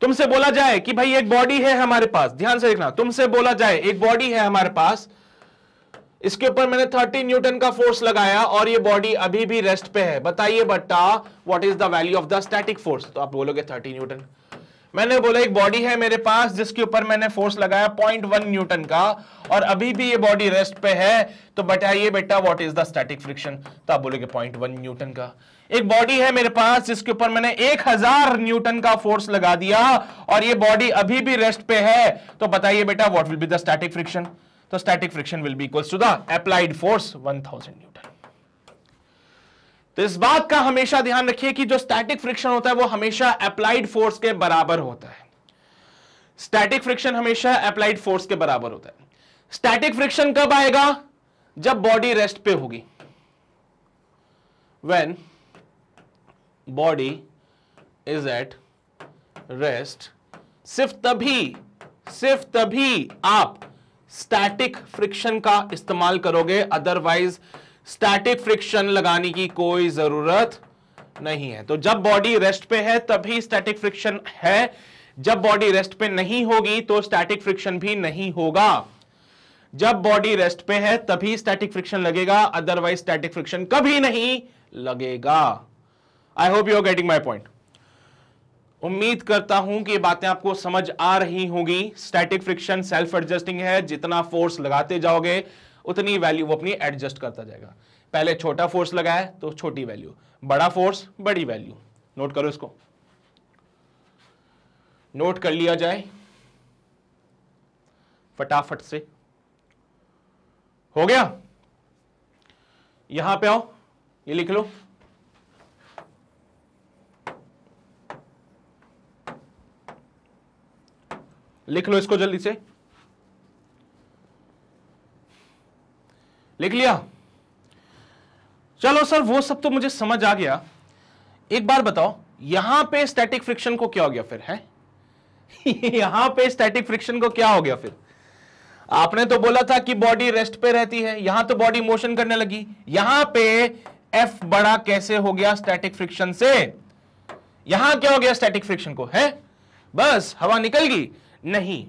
तुमसे बोला जाए कि भाई एक बॉडी है हमारे पास, ध्यान से देखना, तुमसे बोला जाए एक बॉडी है हमारे पास, इसके ऊपर मैंने तीस न्यूटन का फोर्स लगाया और ये बॉडी अभी भी रेस्ट पे है, बताइए बेटा what is the value of the static force? तो आप बोलोगे तीस न्यूटन। मैंने बोला एक बॉडी है मेरे पास जिसके ऊपर मैंने फोर्स लगाया पॉइंट वन न्यूटन का और अभी भी ये बॉडी रेस्ट पे है, तो बताइए बेटा what is the static friction? तो आप बोलोगे पॉइंट वन न्यूटन का। एक बॉडी है मेरे पास जिसके ऊपर मैंने एक हजार न्यूटन का फोर्स लगा दिया और ये बॉडी अभी भी रेस्ट पे है, तो बताइए बेटा what will be the static friction? तो static friction will be equals to the applied force one thousand newton. तो इस बात का हमेशा ध्यान रखिए कि जो स्टैटिक फ्रिक्शन होता है वो हमेशा अप्लाइड फोर्स के बराबर होता है। स्टैटिक फ्रिक्शन हमेशा अप्लाइड फोर्स के बराबर होता है। स्टैटिक फ्रिक्शन कब आएगा? जब बॉडी रेस्ट पे होगी, when body is at rest, सिर्फ तभी सिर्फ तभी आप स्टैटिक फ्रिक्शन का इस्तेमाल करोगे, अदरवाइज स्टैटिक फ्रिक्शन लगाने की कोई जरूरत नहीं है। तो जब बॉडी रेस्ट पे है तभी स्टैटिक फ्रिक्शन है, जब बॉडी रेस्ट पे नहीं होगी तो स्टैटिक फ्रिक्शन भी नहीं होगा। जब बॉडी रेस्ट पे है तभी स्टैटिक फ्रिक्शन लगेगा, अदरवाइज स्टैटिक फ्रिक्शन कभी नहीं लगेगा। I hope you are getting my point. उम्मीद करता हूं कि बातें आपको समझ आ रही होंगी। स्टैटिक फ्रिक्शन सेल्फ एडजस्टिंग है, जितना फोर्स लगाते जाओगे उतनी वैल्यू वो अपनी एडजस्ट करता जाएगा। पहले छोटा फोर्स लगाया तो छोटी वैल्यू, बड़ा फोर्स बड़ी वैल्यू। नोट करो, इसको नोट कर लिया जाए फटाफट से। हो गया? यहां पे आओ, ये लिख लो। लिख लो इसको जल्दी से। लिख लिया? चलो सर वो सब तो मुझे समझ आ गया। एक बार बताओ, यहां पे स्टैटिक फ्रिक्शन को क्या हो गया फिर? है यहां पे स्टैटिक फ्रिक्शन को क्या हो गया फिर? आपने तो बोला था कि बॉडी रेस्ट पे रहती है, यहां तो बॉडी मोशन करने लगी। यहां पे एफ बड़ा कैसे हो गया स्टैटिक फ्रिक्शन से? यहां क्या हो गया स्टैटिक फ्रिक्शन को? है बस हवा निकल गई? नहीं।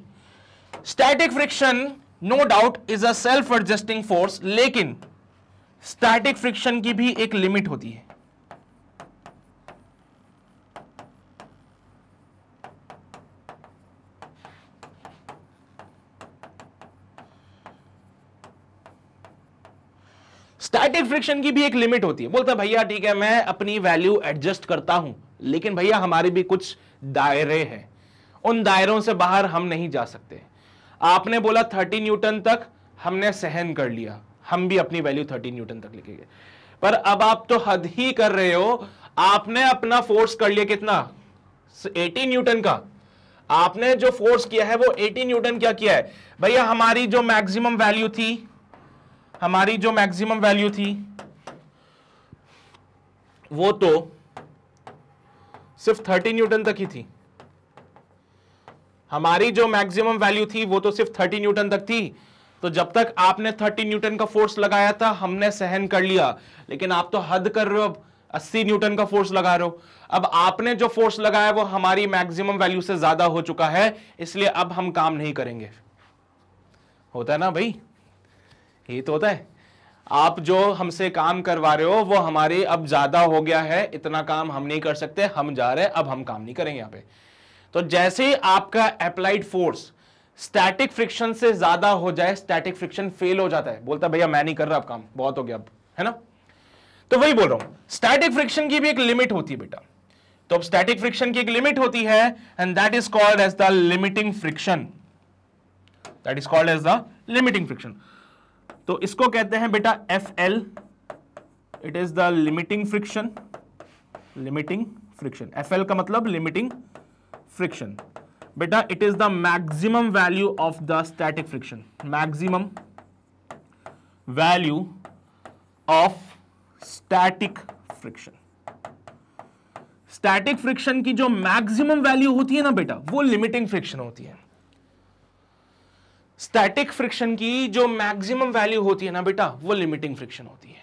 Static friction no doubt is a self adjusting force, लेकिन स्टैटिक फ्रिक्शन की भी एक लिमिट होती है। स्टैटिक फ्रिक्शन की भी एक लिमिट होती है। बोलता भैया ठीक है मैं अपनी वैल्यू एडजस्ट करता हूं, लेकिन भैया हमारे भी कुछ दायरे हैं, उन दायरों से बाहर हम नहीं जा सकते। आपने बोला तीस न्यूटन तक, हमने सहन कर लिया, हम भी अपनी वैल्यू तीस न्यूटन तक लेके गए। पर अब आप तो हद ही कर रहे हो। आपने अपना फोर्स कर लिया कितना? अस्सी न्यूटन का। आपने जो फोर्स किया है वो अस्सी न्यूटन क्या किया है? भैया हमारी जो मैक्सिमम वैल्यू थी, हमारी जो मैक्सिमम वैल्यू थी वो तो सिर्फ तीस न्यूटन तक ही थी। हमारी जो मैक्सिमम वैल्यू थी वो तो सिर्फ तीस न्यूटन तक थी। तो जब तक आपने तीस न्यूटन का फोर्स लगाया था हमने सहन कर लिया, लेकिन आप तो हद कर रहे हो, अब अस्सी न्यूटन का फोर्स लगा रहे हो। अब आपने जो फोर्स लगाया वो हमारी मैक्सिमम वैल्यू से ज्यादा हो चुका है, इसलिए अब हम काम नहीं करेंगे। होता है ना भाई, ये तो होता है। आप जो हमसे काम करवा रहे हो वो हमारे अब ज्यादा हो गया है, इतना काम हम नहीं कर सकते, हम जा रहे हैं, अब हम काम नहीं करेंगे यहाँ पे। तो जैसे आपका अप्लाइड फोर्स स्टैटिक फ्रिक्शन से ज्यादा हो जाए, स्टैटिक फ्रिक्शन फेल हो जाता है। बोलता है भैया मैं नहीं कर रहा अब काम, बहुत हो गया अब, है ना। तो वही बोल रहा हूं, स्टैटिक फ्रिक्शन की भी एक लिमिट होती है बेटा। तो अब स्टैटिक फ्रिक्शन की एक लिमिट होती है, and that is called as the limiting friction. That is called as the limiting friction. तो इसको कहते हैं बेटा F L, it is the limiting friction. Limiting friction, F L का मतलब लिमिटिंग फ्रिक्शन बेटा। It is the maximum value of the static friction. Maximum value of static friction. Static friction की जो मैक्सिमम वैल्यू होती है ना बेटा, वो लिमिटिंग फ्रिक्शन होती है। स्टैटिक फ्रिक्शन की जो मैक्सिमम वैल्यू होती है ना बेटा, वो लिमिटिंग फ्रिक्शन होती है।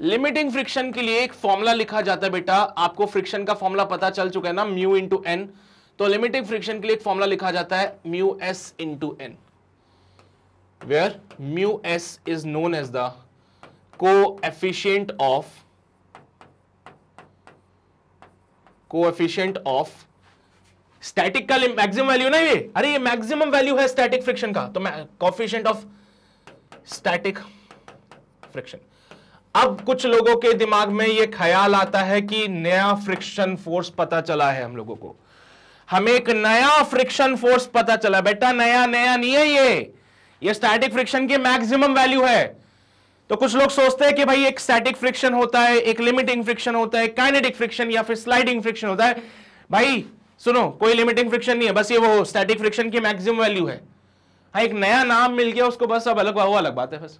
लिमिटिंग फ्रिक्शन के लिए एक फॉर्मूला लिखा जाता है बेटा। आपको फ्रिक्शन का फॉर्मूला पता चल चुका है ना, म्यू इंटू एन। तो लिमिटिंग फ्रिक्शन के लिए एक फॉर्मूला लिखा जाता है mu S into N, where mu S is known as the coefficient of coefficient of static का मैक्सिमम वैल्यू ना ये। अरे ये मैक्सिमम वैल्यू है स्टैटिक फ्रिक्शन का, तो कोएफिशिएंट ऑफ स्टैटिक फ्रिक्शन। अब कुछ लोगों के दिमाग में यह ख्याल आता है कि नया फ्रिक्शन फोर्स पता चला है हम लोगों को, हमें एक नया फ्रिक्शन फोर्स पता चला। बेटा नया नया नहीं है ये, ये स्टैटिक फ्रिक्शन की मैक्सिमम वैल्यू है। तो कुछ लोग सोचते हैं कि भाई एक स्टैटिक फ्रिक्शन होता है, एक लिमिटिंग फ्रिक्शन होता है, काइनेटिक फ्रिक्शन या फिर स्लाइडिंग फ्रिक्शन होता है। भाई सुनो, कोई लिमिटिंग फ्रिक्शन नहीं है, बस ये वो स्टैटिक फ्रिक्शन की मैक्सिमम वैल्यू है। हाँ एक नया नाम मिल गया उसको, बस अब अलग वो अलग बात है। बस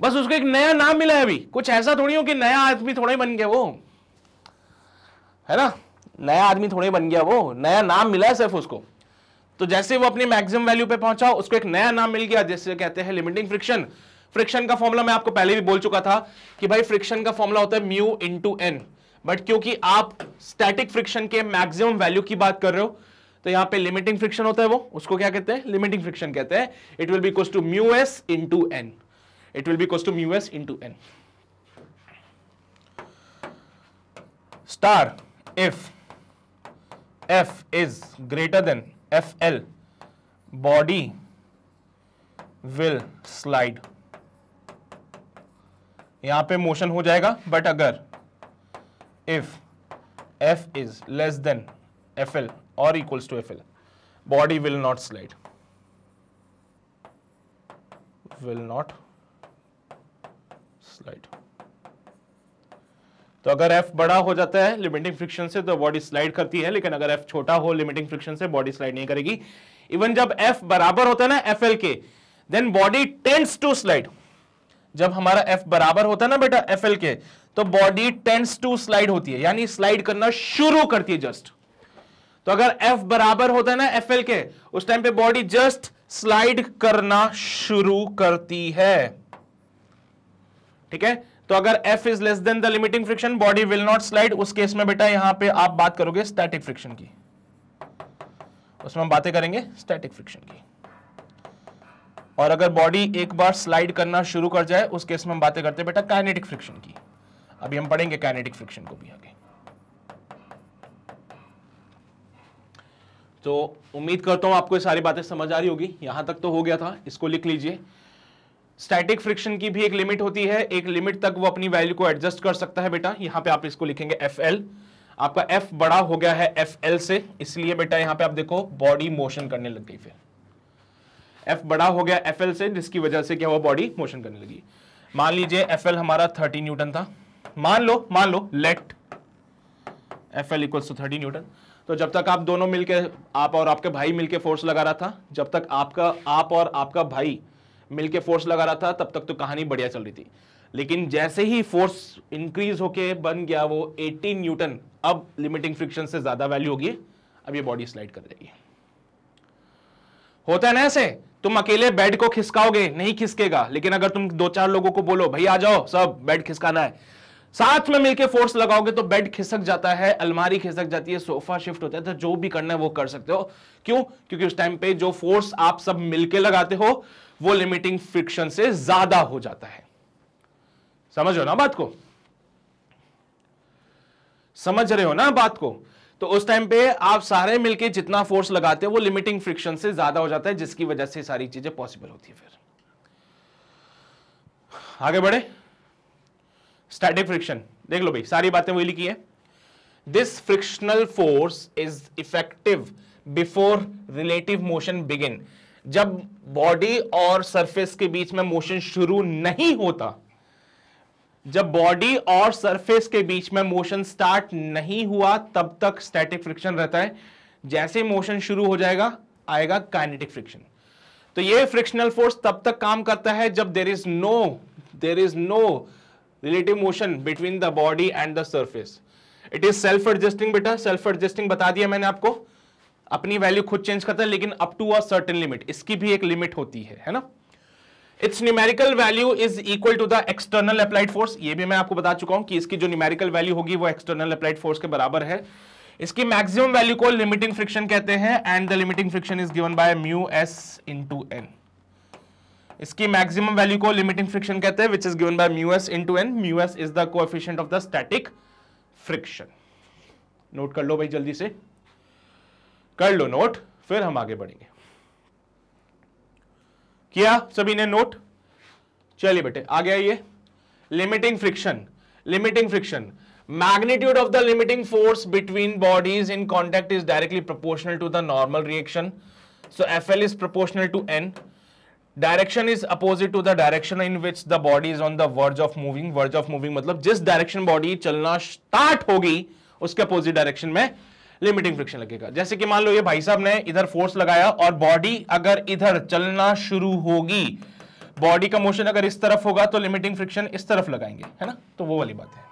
बस उसको एक नया नाम मिला है, अभी कुछ ऐसा थोड़ी हो कि नया आदमी थोड़ा ही बन गया वो, है ना। नया आदमी थोड़ा ही बन गया वो, नया नाम मिला है सिर्फ उसको। तो जैसे वो अपनी मैक्सिमम वैल्यू पे पहुंचा, उसको एक नया नाम मिल गया, जैसे कहते हैं लिमिटिंग फ्रिक्शन। फ्रिक्शन का फॉर्मूला मैं आपको पहले भी बोल चुका था कि भाई फ्रिक्शन का फॉर्मूला होता है म्यू इंटू एन, बट क्योंकि आप स्टैटिक फ्रिक्शन के मैक्सिमम वैल्यू की बात कर रहे हो तो यहाँ पे लिमिटिंग फ्रिक्शन होता है वो, उसको क्या कहते हैं, लिमिटिंग फ्रिक्शन कहते हैं। It will be equals to mu S into N, it will be equals to mu S into N star if F is greater than F L, body will slide। यहाँ पे motion हो जाएगा, but अगर if F is less than F L or equals to F L, body will not slide, will not slide। तो अगर F बड़ा हो जाता है लिमिटिंग फ्रिक्शन से तो बॉडी स्लाइड करती है, लेकिन अगर F छोटा हो लिमिटिंग फ्रिक्शन से बॉडी स्लाइड नहीं करेगी। इवन जब F बराबर होता है ना F L के, then body tends to slide. जब हमारा F बराबर होता है ना बेटा F L के, तो बॉडी टेंड्स टू स्लाइड होती है, यानी स्लाइड करना शुरू करती है जस्ट। तो अगर F बराबर होता है ना F L के, उस टाइम पे बॉडी जस्ट स्लाइड करना शुरू करती है, ठीक है। तो अगर F is less than the limiting friction, body will not slide। उस केस में बेटा यहाँ पे आप बात करोगे स्टैटिक फ्रिक्शन की, उसमें हम बातें करेंगे स्टैटिक फ्रिक्शन की। और अगर बॉडी एक बार स्लाइड करना शुरू कर जाए, उस केस में हम बातें करते हैं बेटा काइनेटिक फ्रिक्शन की। अभी हम पढ़ेंगे काइनेटिक फ्रिक्शन को भी आगे। तो उम्मीद करता हूं आपको ये सारी बातें समझ आ रही होगी। यहां तक तो हो गया था, इसको लिख लीजिए। स्टैटिक फ्रिक्शन की भी एक लिमिट होती है, एक लिमिट तक वो अपनी वैल्यू को एडजस्ट कर सकता है बेटा। यहाँ पे आप इसको लिखेंगे F L, आपका F बड़ा हो गया है F L से, इसलिए बेटा यहाँ पे आप देखो बॉडी मोशन करने लग गई। फिर F बड़ा हो गया F L से, जिसकी वजह से क्या हुआ, बॉडी मोशन करने लगी। मान लीजिए F L हमारा थर्टी न्यूटन था, मान लो मान लो let F L equals to thirty newton. तो जब तक आप दोनों मिलकर, आप और आपके भाई मिलकर फोर्स लगा रहा था, जब तक आपका आप और आपका भाई मिलके फोर्स लगा रहा था, तब तक तो कहानी बढ़िया चल रही थी। लेकिन जैसे ही फोर्स इंक्रीज होके बन गया वो अठारह न्यूटन, अब लिमिटिंग फ्रिक्शन से ज्यादा वैल्यू होगी, अब ये बॉडी स्लाइड कर जाएगी। होता है ना ऐसे, तुम अकेले बेड को खिसकाओगे नहीं खिसकेगा, लेकिन अगर तुम दो चार लोगों को बोलो भाई आ जाओ सब बेड खिसकाना है, साथ में मिलके फोर्स लगाओगे तो बेड खिसक जाता है, अलमारी खिसक जाती है, सोफा शिफ्ट होता है। तो जो भी करना है वो कर सकते हो। क्यों? क्योंकि उस टाइम पे जो फोर्स आप सब मिलके लगाते हो वो लिमिटिंग फ्रिक्शन से ज्यादा हो जाता है। समझ रहे हो ना बात को, समझ रहे हो ना बात को? तो उस टाइम पे आप सारे मिलके जितना फोर्स लगाते हो वो लिमिटिंग फ्रिक्शन से ज्यादा हो जाता है, जिसकी वजह से सारी चीजें पॉसिबल होती है। फिर आगे बढ़े, स्टैटिक फ्रिक्शन देख लो भाई, सारी बातें वही लिखी है। This frictional force is effective before relative motion begin. जब बॉडी और सरफेस के बीच में मोशन शुरू नहीं होता, जब बॉडी और सरफेस के बीच में मोशन स्टार्ट नहीं हुआ, तब तक स्टैटिक फ्रिक्शन रहता है। जैसे मोशन शुरू हो जाएगा आएगा काइनेटिक फ्रिक्शन। तो ये फ्रिक्शनल फोर्स तब तक काम करता है जब there is no there is no relative motion between the body and the surface. It is self adjusting बेटा, सेल्फ एडजस्टिंग बता दिया मैंने आपको, अपनी वैल्यू खुद चेंज करता है, लेकिन up to a certain limit. इसकी भी एक लिमिट होती है, है ना। Its numerical value is equal to the external applied force. ये भी मैं आपको बता चुका हूं कि इसकी जो न्यूमेरिकल वैल्यू होगी वो एक्सटर्नल अप्लाइड फोर्स के बराबर है। इसकी मैक्सिमम वैल्यू को लिमिटिंग फ्रिक्शन कहते हैं, and the limiting friction is given by mu S into N. इसकी मैक्सिमम वैल्यू को लिमिटिंग फ्रिक्शन कहते हैं, which is given by mu S into N. Mu S is the coefficient of the static friction. Note कर लो भाई, जल्दी से कर लो नोट, फिर हम आगे बढ़ेंगे। किया सभी ने नोट? चलिए बेटे आ गया ये limiting friction. Limiting friction, magnitude of the limiting force between bodies in contact is directly proportional to the normal reaction. So F L is proportional to N. Direction is opposite to the direction in which the body is on the verge of moving. Verge of moving मतलब जिस direction body चलना start होगी उसके opposite direction में limiting friction लगेगा। जैसे कि मान लो ये भाई साहब ने इधर फोर्स लगाया और बॉडी अगर इधर चलना शुरू होगी, बॉडी का मोशन अगर इस तरफ होगा तो लिमिटिंग फ्रिक्शन इस तरफ लगाएंगे, है ना। तो वो वाली बात है।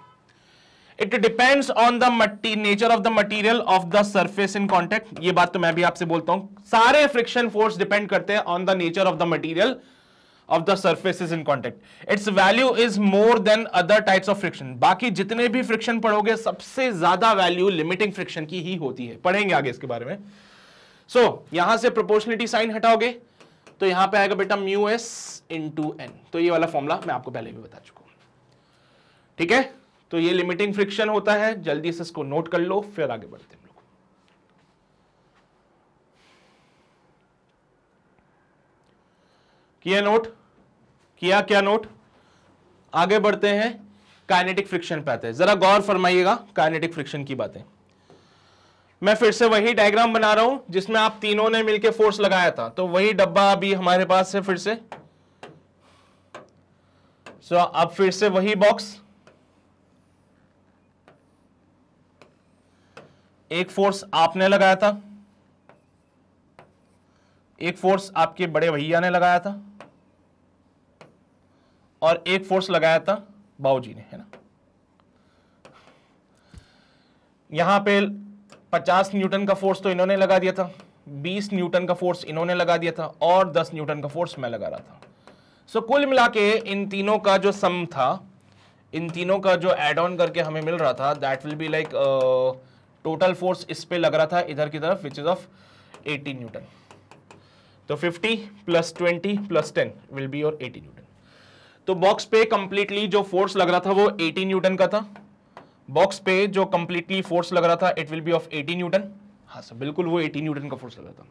It depends on the nature of the material of the surface in contact. ये बात तो मैं भी आपसे बोलता हूं, सारे फ्रिक्शन फोर्स डिपेंड करते हैं on the nature of the material of the surfaces in contact. Its value is more than other types of friction. बाकी जितने भी फ्रिक्शन पढ़ोगे सबसे ज्यादा वैल्यू लिमिटिंग फ्रिक्शन की ही होती है। पढ़ेंगे आगे इसके बारे में। सो so, यहां से प्रोपोर्शनलिटी साइन हटाओगे तो यहां पे आएगा बेटा म्यू एस इंटू एन। तो ये वाला फॉर्मूला मैं आपको पहले भी बता चुका हूं, ठीक है। तो ये लिमिटिंग फ्रिक्शन होता है, जल्दी से इसको नोट कर लो, फिर आगे बढ़ते हैं। किया नोट, किया क्या नोट, आगे बढ़ते हैं काइनेटिक फ्रिक्शन पे आते हैं। जरा गौर फरमाइएगा काइनेटिक फ्रिक्शन की बातें। मैं फिर से वही डायग्राम बना रहा हूं जिसमें आप तीनों ने मिलकर फोर्स लगाया था, तो वही डब्बा अभी हमारे पास है फिर से। सो अब फिर से वही बॉक्स, एक फोर्स आपने लगाया था, एक फोर्स आपके बड़े भैया ने लगाया था और एक फोर्स लगाया था बाबूजी ने, है ना। यहां पे पचास न्यूटन का फोर्स तो इन्होंने लगा दिया था, बीस न्यूटन का फोर्स इन्होंने लगा दिया था और दस न्यूटन का फोर्स मैं लगा रहा था। सो कुल मिला के इन तीनों का जो सम था, इन तीनों का जो एड ऑन करके हमें मिल रहा था, that will be like total force इस पे लग रहा था इधर की तरफ, विच इज ऑफ अस्सी न्यूटन। तो fifty plus twenty plus ten will be your अस्सी न्यूटन। तो बॉक्स पे कंप्लीटली जो फोर्स लग रहा था वो अस्सी न्यूटन का था। बॉक्स पे जो कंप्लीटली फोर्स लग रहा था इट विल बी ऑफ अस्सी न्यूटन। हाँ सर, बिल्कुल वो अस्सी न्यूटन का फोर्स लग रहा था।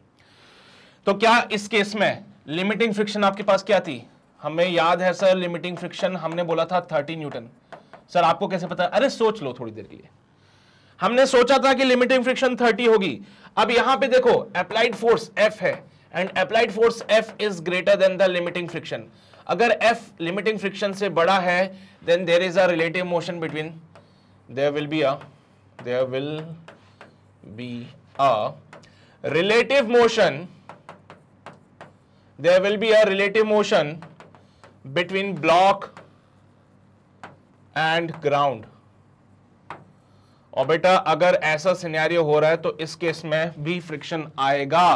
तो क्या इस केस में लिमिटिंग फ्रिक्शन आपके पास क्या थी? हमें याद है सर, लिमिटिंग फ्रिक्शन हमने बोला था तीस न्यूटन। सर आपको कैसे पता? अरे सोच लो थोड़ी देर के लिए। हमने सोचा था कि लिमिटिंग फ्रिक्शन तीस होगी। अब यहां पर देखो अप्लाइड फोर्स एफ है and applied force F is greater than the limiting friction. अगर एफ लिमिटिंग फ्रिक्शन से बड़ा है then there is a relative motion between, there will be a there will be a relative motion there will be a relative motion between block and ground. और बेटा अगर ऐसा scenario हो रहा है तो इस केस में भी फ्रिक्शन आएगा।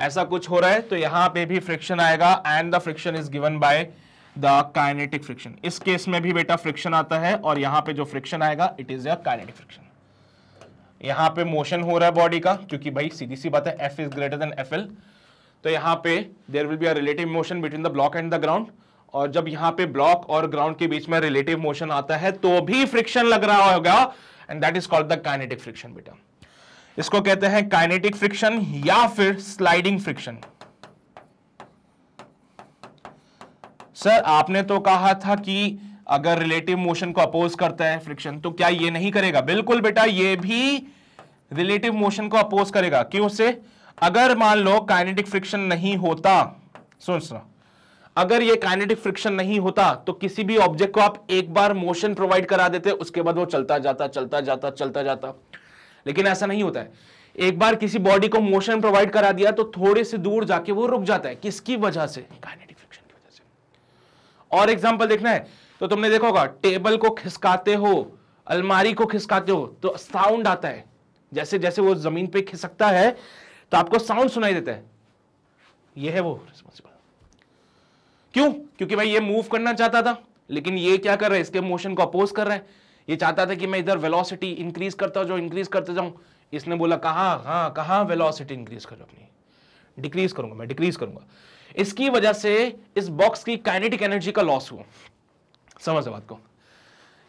ऐसा कुछ हो रहा है तो यहां पे भी फ्रिक्शन आएगा and the friction is given by the kinetic friction. इस केस में भी बेटा फ्रिक्शन आता है और यहां पे जो फ्रिक्शन आएगा it is a kinetic friction. यहां पे मोशन हो रहा है बॉडी का, क्योंकि भाई सीधी सी बात है F is greater than F L. तो यहां पे there will be a relative motion between the block and the ground. और जब यहां पे ब्लॉक और ग्राउंड के बीच में रिलेटिव मोशन आता है तो भी फ्रिक्शन लग रहा होगा and that is called the kinetic friction. बेटा इसको कहते हैं काइनेटिक फ्रिक्शन या फिर स्लाइडिंग फ्रिक्शन। सर आपने तो कहा था कि अगर रिलेटिव मोशन को अपोज करता है फ्रिक्शन तो क्या ये नहीं करेगा? बिल्कुल बेटा, ये भी रिलेटिव मोशन को अपोज करेगा। क्यों से? अगर मान लो काइनेटिक फ्रिक्शन नहीं होता, सुन सुना, अगर ये काइनेटिक फ्रिक्शन नहीं होता तो किसी भी ऑब्जेक्ट को आप एक बार मोशन प्रोवाइड करा देते, उसके बाद वो चलता जाता चलता जाता चलता जाता। लेकिन ऐसा नहीं होता है। एक बार किसी बॉडी को मोशन प्रोवाइड करा दिया तो थोड़े से दूर जाके वो रुक जाता है। किसकी वजह से? काइनेटिक फ्रिक्शन की वजह से। और एग्जांपल देखना है तो तुमने देखा होगा टेबल को खिसकाते हो, अलमारी को खिसकाते हो तो साउंड आता है। जैसे जैसे वो जमीन पे खिसकता है तो आपको साउंड सुनाई देता है। यह है वो रिस्पॉन्सिबल। क्यों? क्योंकि भाई ये मूव करना चाहता था, लेकिन ये क्या कर रहा है? इसके मोशन को अपोज कर रहा है। ये चाहता था कि मैं इधर वेलोसिटी इंक्रीज करता जाऊं इंक्रीज करता जाऊं। इसने बोला कहां हां कहां वेलोसिटी इंक्रीज करो, अपनी डिक्रीज करूंगा मैं, डिक्रीज करूंगा। इसकी वजह से इस बॉक्स की काइनेटिक एनर्जी का लॉस हुआ। समझ बात को।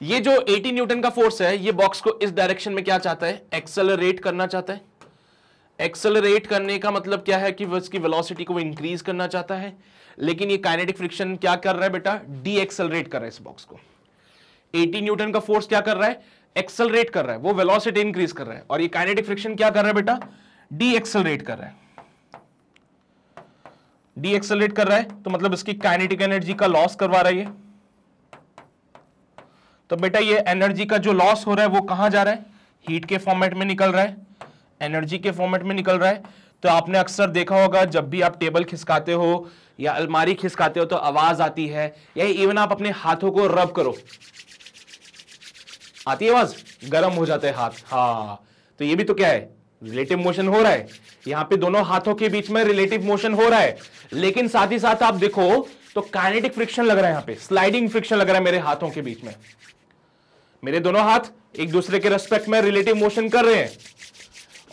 ये जो अस्सी न्यूटन का फोर्स है ये बॉक्स को इस डायरेक्शन में क्या चाहता है? एक्सेलरेट करना चाहता है। एक्सेलरेट करने का मतलब क्या है कि इसकी वेलोसिटी को इंक्रीज करना चाहता है। लेकिन ये काइनेटिक फ्रिक्शन क्या कर रहा है बेटा? डी एक्सेलरेट कर रहा है इस बॉक्स को। अस्सी न्यूटन का फोर्स क्या कर रहा है? एक्सेलरेट कर रहा है, वो वेलोसिटी इंक्रीज कर रहा है। और ये काइनेटिक फ्रिक्शन क्या कर रहा है बेटा? डी एक्सेलरेट कर रहा है। डी एक्सेलरेट कर रहा है तो मतलब इसकी काइनेटिक एनर्जी का लॉस करवा रहा है ये। तो बेटा ये एनर्जी का जो लॉस हो रहा है वो कहां जा रहा है? हीट के फॉर्मेट में निकल रहा है, एनर्जी के फॉर्मेट में निकल रहा है। तो आपने अक्सर देखा होगा जब भी आप टेबल खिसकाते हो या अलमारी खिसकाते हो तो आवाज आती है, या इवन आप अपने हाथों को रब करो आती है आवाज, गर्म हो जाते हैं हाथ। हाँ तो ये भी तो क्या है? रिलेटिव मोशन हो रहा है। यहां पे दोनों हाथों के बीच में रिलेटिव मोशन हो रहा है, लेकिन साथ ही साथ आप देखो तो काइनेटिक फ्रिक्शन लग रहा है, यहां पे स्लाइडिंग फ्रिक्शन लग रहा है मेरे हाथों के बीच में। मेरे दोनों हाथ एक दूसरे के रेस्पेक्ट में रिलेटिव मोशन कर रहे हैं।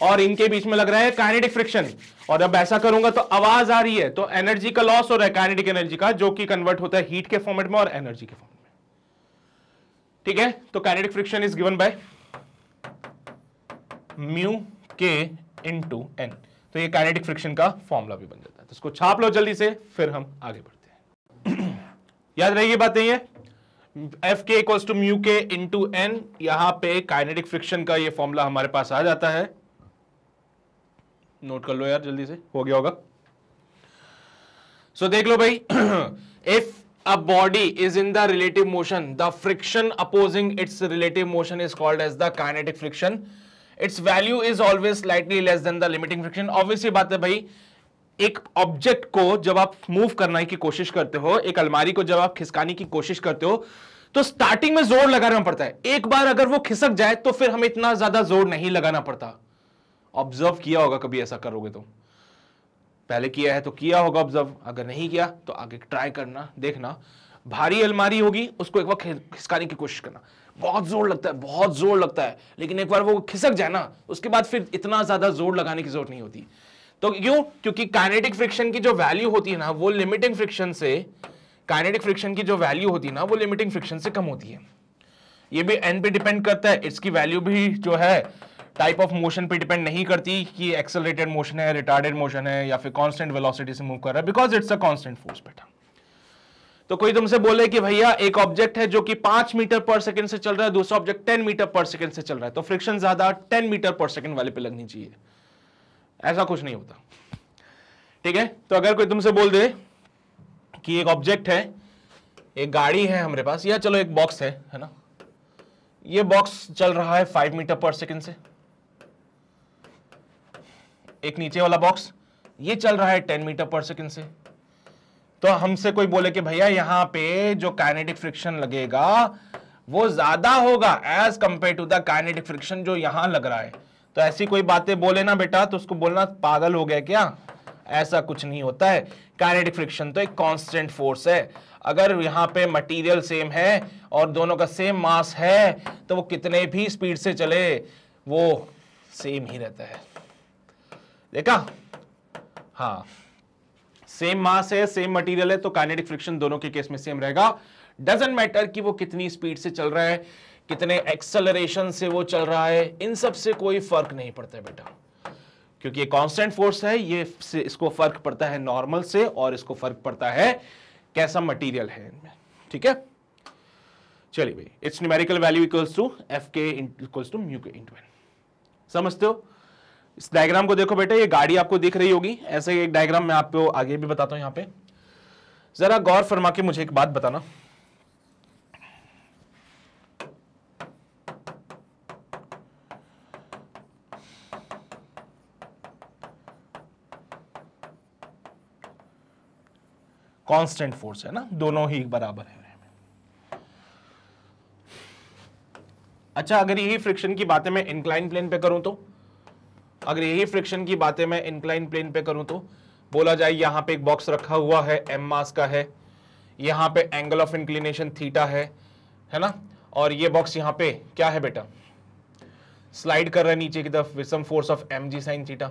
और इनके बीच में लग रहा है काइनेटिक फ्रिक्शन, और जब ऐसा करूंगा तो आवाज आ रही है, तो एनर्जी का लॉस हो रहा है काइनेटिक एनर्जी का, जो कि कन्वर्ट होता है हीट के फॉर्मेट में और एनर्जी के फॉर्मेट में। ठीक है, तो kinetic friction is given by mu K into N. तो ये काइनेटिक फ्रिक्शन का फॉर्मूला भी बन जाता है। तो इसको छाप लो जल्दी से, फिर हम आगे बढ़ते हैं। याद रही ये बातें, ये F K equals to mu K into N, यहां पे काइनेटिक फ्रिक्शन का ये फॉर्मूला हमारे पास आ जाता है। नोट कर लो यार जल्दी से, हो गया होगा। सो so, देख लो भाई, if a body is in the relative motion, the friction opposing its relative motion is called as the kinetic friction. Its value is always slightly less than the limiting friction. Obviously बात है भाई, एक object को जब आप move करने की कोशिश करते हो, एक अलमारी को जब आप खिसकाने की कोशिश करते हो, तो स्टार्टिंग में जोर लगाना पड़ता है। एक बार अगर वो खिसक जाए तो फिर हमें इतना ज्यादा जोर नहीं लगाना पड़ता। ऑब्जर्व किया होगा कभी, ऐसा करोगे तो, पहले किया है तो किया होगा ऑब्जर्व, अगर नहीं किया तो आगे ट्राई करना, देखना। भारी अलमारी होगी, उसको एक बार खिसकाने की कोशिश करना, बहुत जोर लगता है, बहुत जोर लगता है, लेकिन एक बार वो खिसक जाए ना, उसके बाद फिर इतना ज्यादा जोर लगाने की जरूरत नहीं होती। तो क्यों? क्योंकि काइनेटिक फ्रिक्शन की जो वैल्यू होती है ना, वो लिमिटिंग फ्रिक्शन से, काइनेटिक फ्रिक्शन की जो वैल्यू होती है ना, वो लिमिटिंग फ्रिक्शन से कम होती है। ये भी एन पे डिपेंड करता है, इसकी वैल्यू भी जो है टाइप ऑफ मोशन पे डिपेंड नहीं करती कि एक्सेलरेटेड मोशन है, रिटार्डेड मोशन है, या फिर कांस्टेंट वेलोसिटी से मूव कर रहा है, because it's a constant force बेटा। तो कोई तुमसे बोले कि भैया एक ऑब्जेक्ट है जो कि पांच मीटर पर सेकंड से चल रहा है, दूसरा object ten metre per second से चल रहा है, तो फ्रिक्शन ज्यादा टेन मीटर पर सेकंड वाले पे लगनी चाहिए, ऐसा कुछ नहीं होता। ठीक है, तो अगर कोई तुमसे बोल दे कि एक ऑब्जेक्ट है, एक गाड़ी है हमारे पास, या चलो एक बॉक्स है, है ना, ये बॉक्स चल रहा है फाइव मीटर पर सेकेंड से, एक नीचे वाला बॉक्स ये चल रहा है टेन मीटर पर सेकेंड से, तो हमसे कोई बोले कि भैया यहाँ पे जो काइनेटिक फ्रिक्शन लगेगा वो ज्यादा होगा as compare to the kinetic friction जो यहाँ लग रहा है, तो ऐसी कोई बातें बोले ना बेटा, तो उसको बोलना पागल हो गया क्या, ऐसा कुछ नहीं होता है। काइनेटिक फ्रिक्शन तो एक कांस्टेंट फोर्स है। अगर यहाँ पे मटेरियल सेम है और दोनों का सेम मास है, तो वो कितने भी स्पीड से चले वो सेम ही रहता है। देखा, हाँ, सेम मास है, सेम मटेरियल है, तो काइनेटिक फ्रिक्शन दोनों के केस में सेम रहेगा। डजंट मैटर कि वो कितनी स्पीड से चल रहा है, कितने एक्सेलरेशन से वो चल रहा है, इन सब से कोई फर्क नहीं पड़ता बेटा, क्योंकि ये कांस्टेंट फोर्स है। ये इसको फर्क पड़ता है नॉर्मल से, और इसको फर्क पड़ता है कैसा मटेरियल है इनमें। ठीक है, चलिए भाई, it's numerical value equals to F K equals to mu K into N. समझते हो? इस डायग्राम को देखो बेटा, ये गाड़ी आपको दिख रही होगी, ऐसे एक डायग्राम मैं आपको आगे भी बताता हूं। यहाँ पे जरा गौर फरमा के मुझे एक बात बताना, कांस्टेंट फोर्स है ना, दोनों ही बराबर है। अच्छा, अगर यही फ्रिक्शन की बातें मैं इंक्लाइन प्लेन पे करूं तो अगर यही फ्रिक्शन की बातें मैं इंक्लाइन प्लेन पे करूं तो बोला जाए यहाँ पे एक बॉक्स रखा हुआ है, एम मास का है, यहाँ पे एंगल ऑफ इंक्लिनेशन थीटा है, है ना, और ये बॉक्स यहाँ पे क्या है बेटा, स्लाइड कर रहा है नीचे की तरफ with some force of M G sine theta.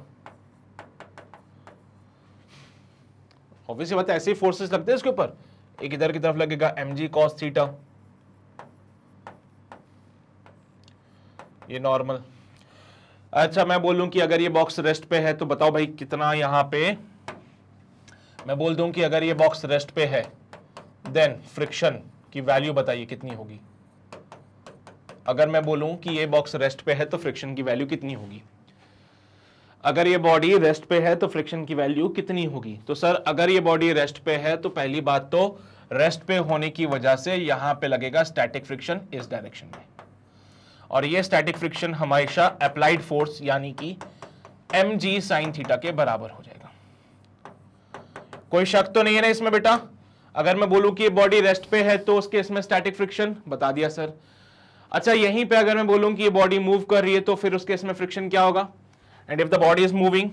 Obviously बात है, ऐसे ही फोर्सेस लगते हैं इसके ऊपर। एक इधर की तरफ लगेगा एम जी कॉस थीटा, ये नॉर्मल। अच्छा, मैं बोलूं कि अगर ये बॉक्स रेस्ट पे है तो बताओ भाई कितना यहाँ पे, मैं बोल दूं कि अगर ये बॉक्स रेस्ट पे है, देन फ्रिक्शन की वैल्यू बताइए कितनी होगी। अगर मैं बोलूं कि ये बॉक्स रेस्ट पे है तो फ्रिक्शन की वैल्यू कितनी होगी। अगर ये बॉडी रेस्ट पे है तो फ्रिक्शन की वैल्यू कितनी होगी। तो सर, अगर ये बॉडी रेस्ट पे है तो पहली बात तो रेस्ट पे होने की वजह से यहाँ पे लगेगा स्टैटिक फ्रिक्शन इस डायरेक्शन में, और ये स्टैटिक फ्रिक्शन हमेशा अप्लाइड फोर्स यानी कि एम जी साइन थीटा के बराबर हो जाएगा। कोई शक तो नहीं है ना इसमें बेटा? अगर मैं बोलूं कि बॉडी रेस्ट पे है तो उसके इसमें स्टैटिक फ्रिक्शन बता दिया सर। अच्छा, यहीं पे अगर मैं बोलूं कि बॉडी मूव कर रही है तो फिर उसके इसमें फ्रिक्शन क्या होगा। And if the body is moving,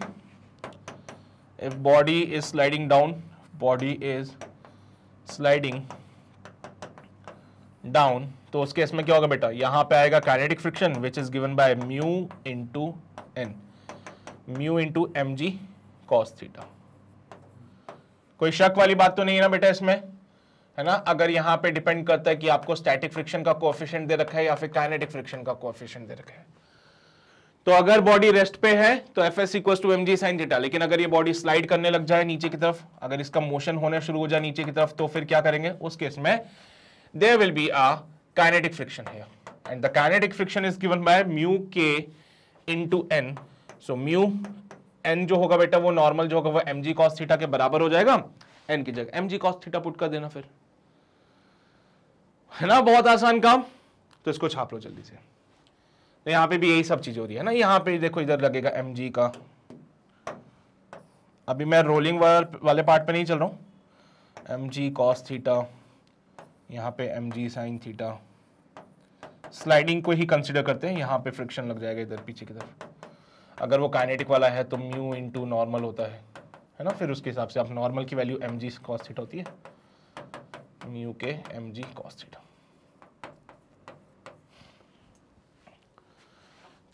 if body is sliding down, body is sliding down, तो उसके इसमें क्या होगा बेटा, यहाँ पे आएगा kinetic friction which is given by mu into N. Mu into M G cos theta. कोई शक वाली बात तो नहीं है ना बेटा इसमें, है ना। अगर यहाँ पे डिपेंड करता है कि आपको स्टैटिक फ्रिक्शन का कोएफिशिएंट दे रखा है या फिर काइनेटिक फ्रिक्शन का कोएफिशिएंट दे रखा है, तो अगर बॉडी रेस्ट पे है तो F S equal to M G sine theta. लेकिन अगर ये बॉडी स्लाइड करने लग जाए नीचे की तरफ, अगर इसका मोशन होना शुरू हो जाए नीचे की तरफ, तो फिर क्या करेंगे उस केस में, there will be a kinetic friction here and the kinetic friction is given by mu K into N. So mu N जो होगा बेटा वो नॉर्मल जो होगा वो एम जी कॉस थीटा के बराबर हो जाएगा, एन की जगह M G cos theta put कर देना फिर, है ना, बहुत आसान काम। तो इसको छाप लो जल्दी से। तो यहाँ पे भी यही सब चीज हो रही है ना, यहाँ पे देखो इधर लगेगा एम जी का। अभी मैं रोलिंग वाले पार्ट पे नहीं चल रहा हूँ। एम जी कॉस थीटा, यहाँ पे M G sine theta, sliding को ही कंसिडर करते हैं। यहाँ पे फ्रिक्शन लग जाएगा इधर पीछे की तरफ। अगर वो काइनेटिक वाला है तो म्यू इंटू नॉर्मल होता है, है ना। फिर उसके हिसाब से आप नॉर्मल की value M G cos theta होती है, म्यू के एम जी कॉस थीटा।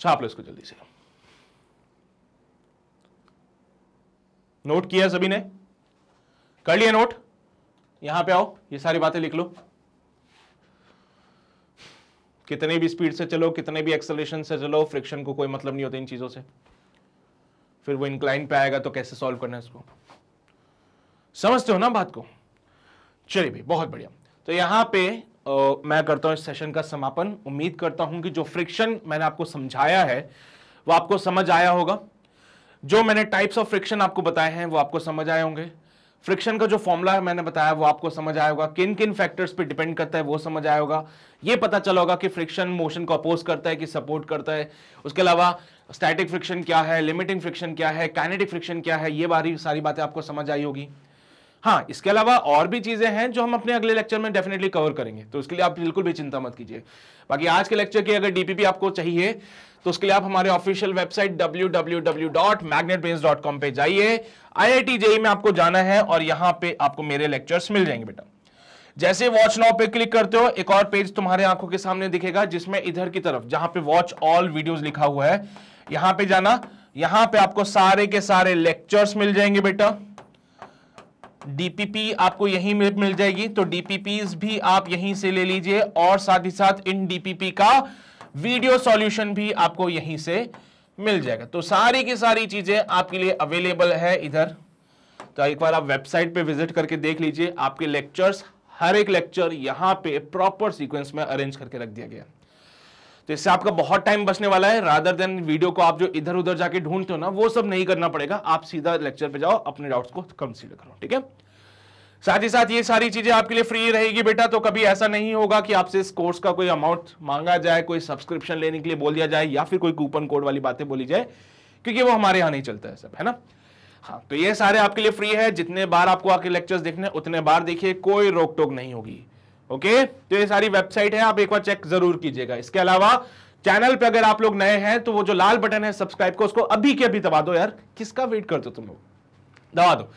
छाप लो इसको जल्दी से। नोट किया सभी ने? कर लिया नोट? यहां पे आओ, ये सारी बातें लिख लो। कितने भी स्पीड से चलो, कितने भी एक्सेलरेशन से चलो, फ्रिक्शन को कोई मतलब नहीं होता इन चीजों से। फिर वो इंक्लाइन पे आएगा तो कैसे सॉल्व करना है इसको, समझते हो ना बात को। चलिए भाई, बहुत बढ़िया। तो यहाँ पे Uh, मैं करता हूं इस सेशन का समापन। उम्मीद करता हूं कि जो फ्रिक्शन मैंने आपको समझाया है वो आपको समझ आया होगा। जो मैंने टाइप्स ऑफ फ्रिक्शन आपको बताए हैं वो आपको समझ आए होंगे। फ्रिक्शन का जो फॉर्मूला मैंने बताया वो आपको समझ आया होगा। किन किन फैक्टर्स पे डिपेंड करता है वो समझ आया होगा। ये पता चला होगा कि फ्रिक्शन मोशन को अपोज करता है कि सपोर्ट करता है। उसके अलावा स्टैटिक फ्रिक्शन क्या है, लिमिटिंग फ्रिक्शन क्या है, काइनेटिक फ्रिक्शन क्या है, ये बारी सारी बातें आपको समझ आई होगी। हाँ, इसके अलावा और भी चीजें हैं जो हम अपने अगले लेक्चर में डेफिनेटली कवर करेंगे, तो उसके लिए आप बिल्कुल भी चिंता मत कीजिए। बाकी आज के लेक्चर की अगर डीपीपी आपको चाहिए तो उसके लिए आप हमारे official website W W W dot Magnet Brains dot com पे जाइए। आईआईटी जेईई में आपको जाना है और यहाँ पे आपको मेरे लेक्चर्स मिल जाएंगे बेटा। जैसे वॉच नाउ पे क्लिक करते हो एक और पेज तुम्हारे आंखों के सामने दिखेगा, जिसमें इधर की तरफ जहां पे वॉच ऑल वीडियोज लिखा हुआ है यहाँ पे जाना। यहाँ पे आपको सारे के सारे लेक्चर्स मिल जाएंगे बेटा। डीपीपी आपको यहीं मिल जाएगी, तो डीपीपीज भी आप यहीं से ले लीजिए और साथ ही साथ इन डीपीपी का वीडियो सॉल्यूशन भी आपको यहीं से मिल जाएगा। तो सारी की सारी चीजें आपके लिए अवेलेबल है इधर। तो एक बार आप वेबसाइट पे विजिट करके देख लीजिए। आपके लेक्चर्स, हर एक लेक्चर यहाँ पे प्रॉपर सीक्वेंस में अरेंज करके रख दिया गया, तो इससे आपका बहुत टाइम बचने वाला है। रादर देन वीडियो को आप जो इधर उधर जाके ढूंढते हो ना, वो सब नहीं करना पड़ेगा। आप सीधा लेक्चर पे जाओ, अपने डाउट्स को कंसीडर करो, ठीक है। साथ ही साथ ये सारी चीजें आपके लिए फ्री रहेगी बेटा, तो कभी ऐसा नहीं होगा कि आपसे इस कोर्स का कोई अमाउंट मांगा जाए, कोई सब्सक्रिप्शन लेने के लिए बोल दिया जाए या फिर कोई कूपन कोड वाली बातें बोली जाए, क्योंकि वो हमारे यहाँ नहीं चलता है सब, है ना। हाँ, तो ये सारे आपके लिए फ्री है। जितने बार आपको आके लेक्चर्स देखने उतने बार देखिए, कोई रोक टोक नहीं होगी, ओके okay? तो ये सारी वेबसाइट है, आप एक बार चेक जरूर कीजिएगा। इसके अलावा चैनल पे अगर आप लोग नए हैं तो वो जो लाल बटन है सब्सक्राइब को, उसको अभी के अभी दबा दो यार। किसका वेट करते हो तुम लोग, दबा दो।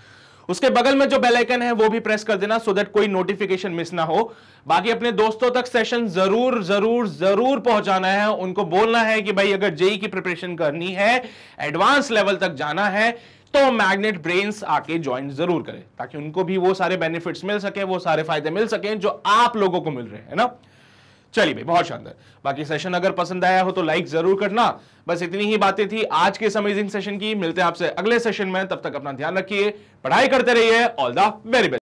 उसके बगल में जो बेल आइकन है वो भी प्रेस कर देना, सो दैट कोई नोटिफिकेशन मिस ना हो। बाकी अपने दोस्तों तक सेशन जरूर जरूर जरूर पहुंचाना है। उनको बोलना है कि भाई अगर जेई की प्रिपरेशन करनी है, एडवांस लेवल तक जाना है, तो मैग्नेट ब्रेन्स आके ज्वाइन जरूर करें, ताकि उनको भी वो सारे बेनिफिट्स मिल सके, वो सारे फायदे मिल सके जो आप लोगों को मिल रहे हैं, है ना। चलिए भाई, बहुत शानदार। बाकी सेशन अगर पसंद आया हो तो लाइक जरूर करना। बस इतनी ही बातें थी आज के इस अमेजिंग सेशन की। मिलते हैं आपसे अगले सेशन में, तब तक अपना ध्यान रखिए, पढ़ाई करते रहिए। All the very best.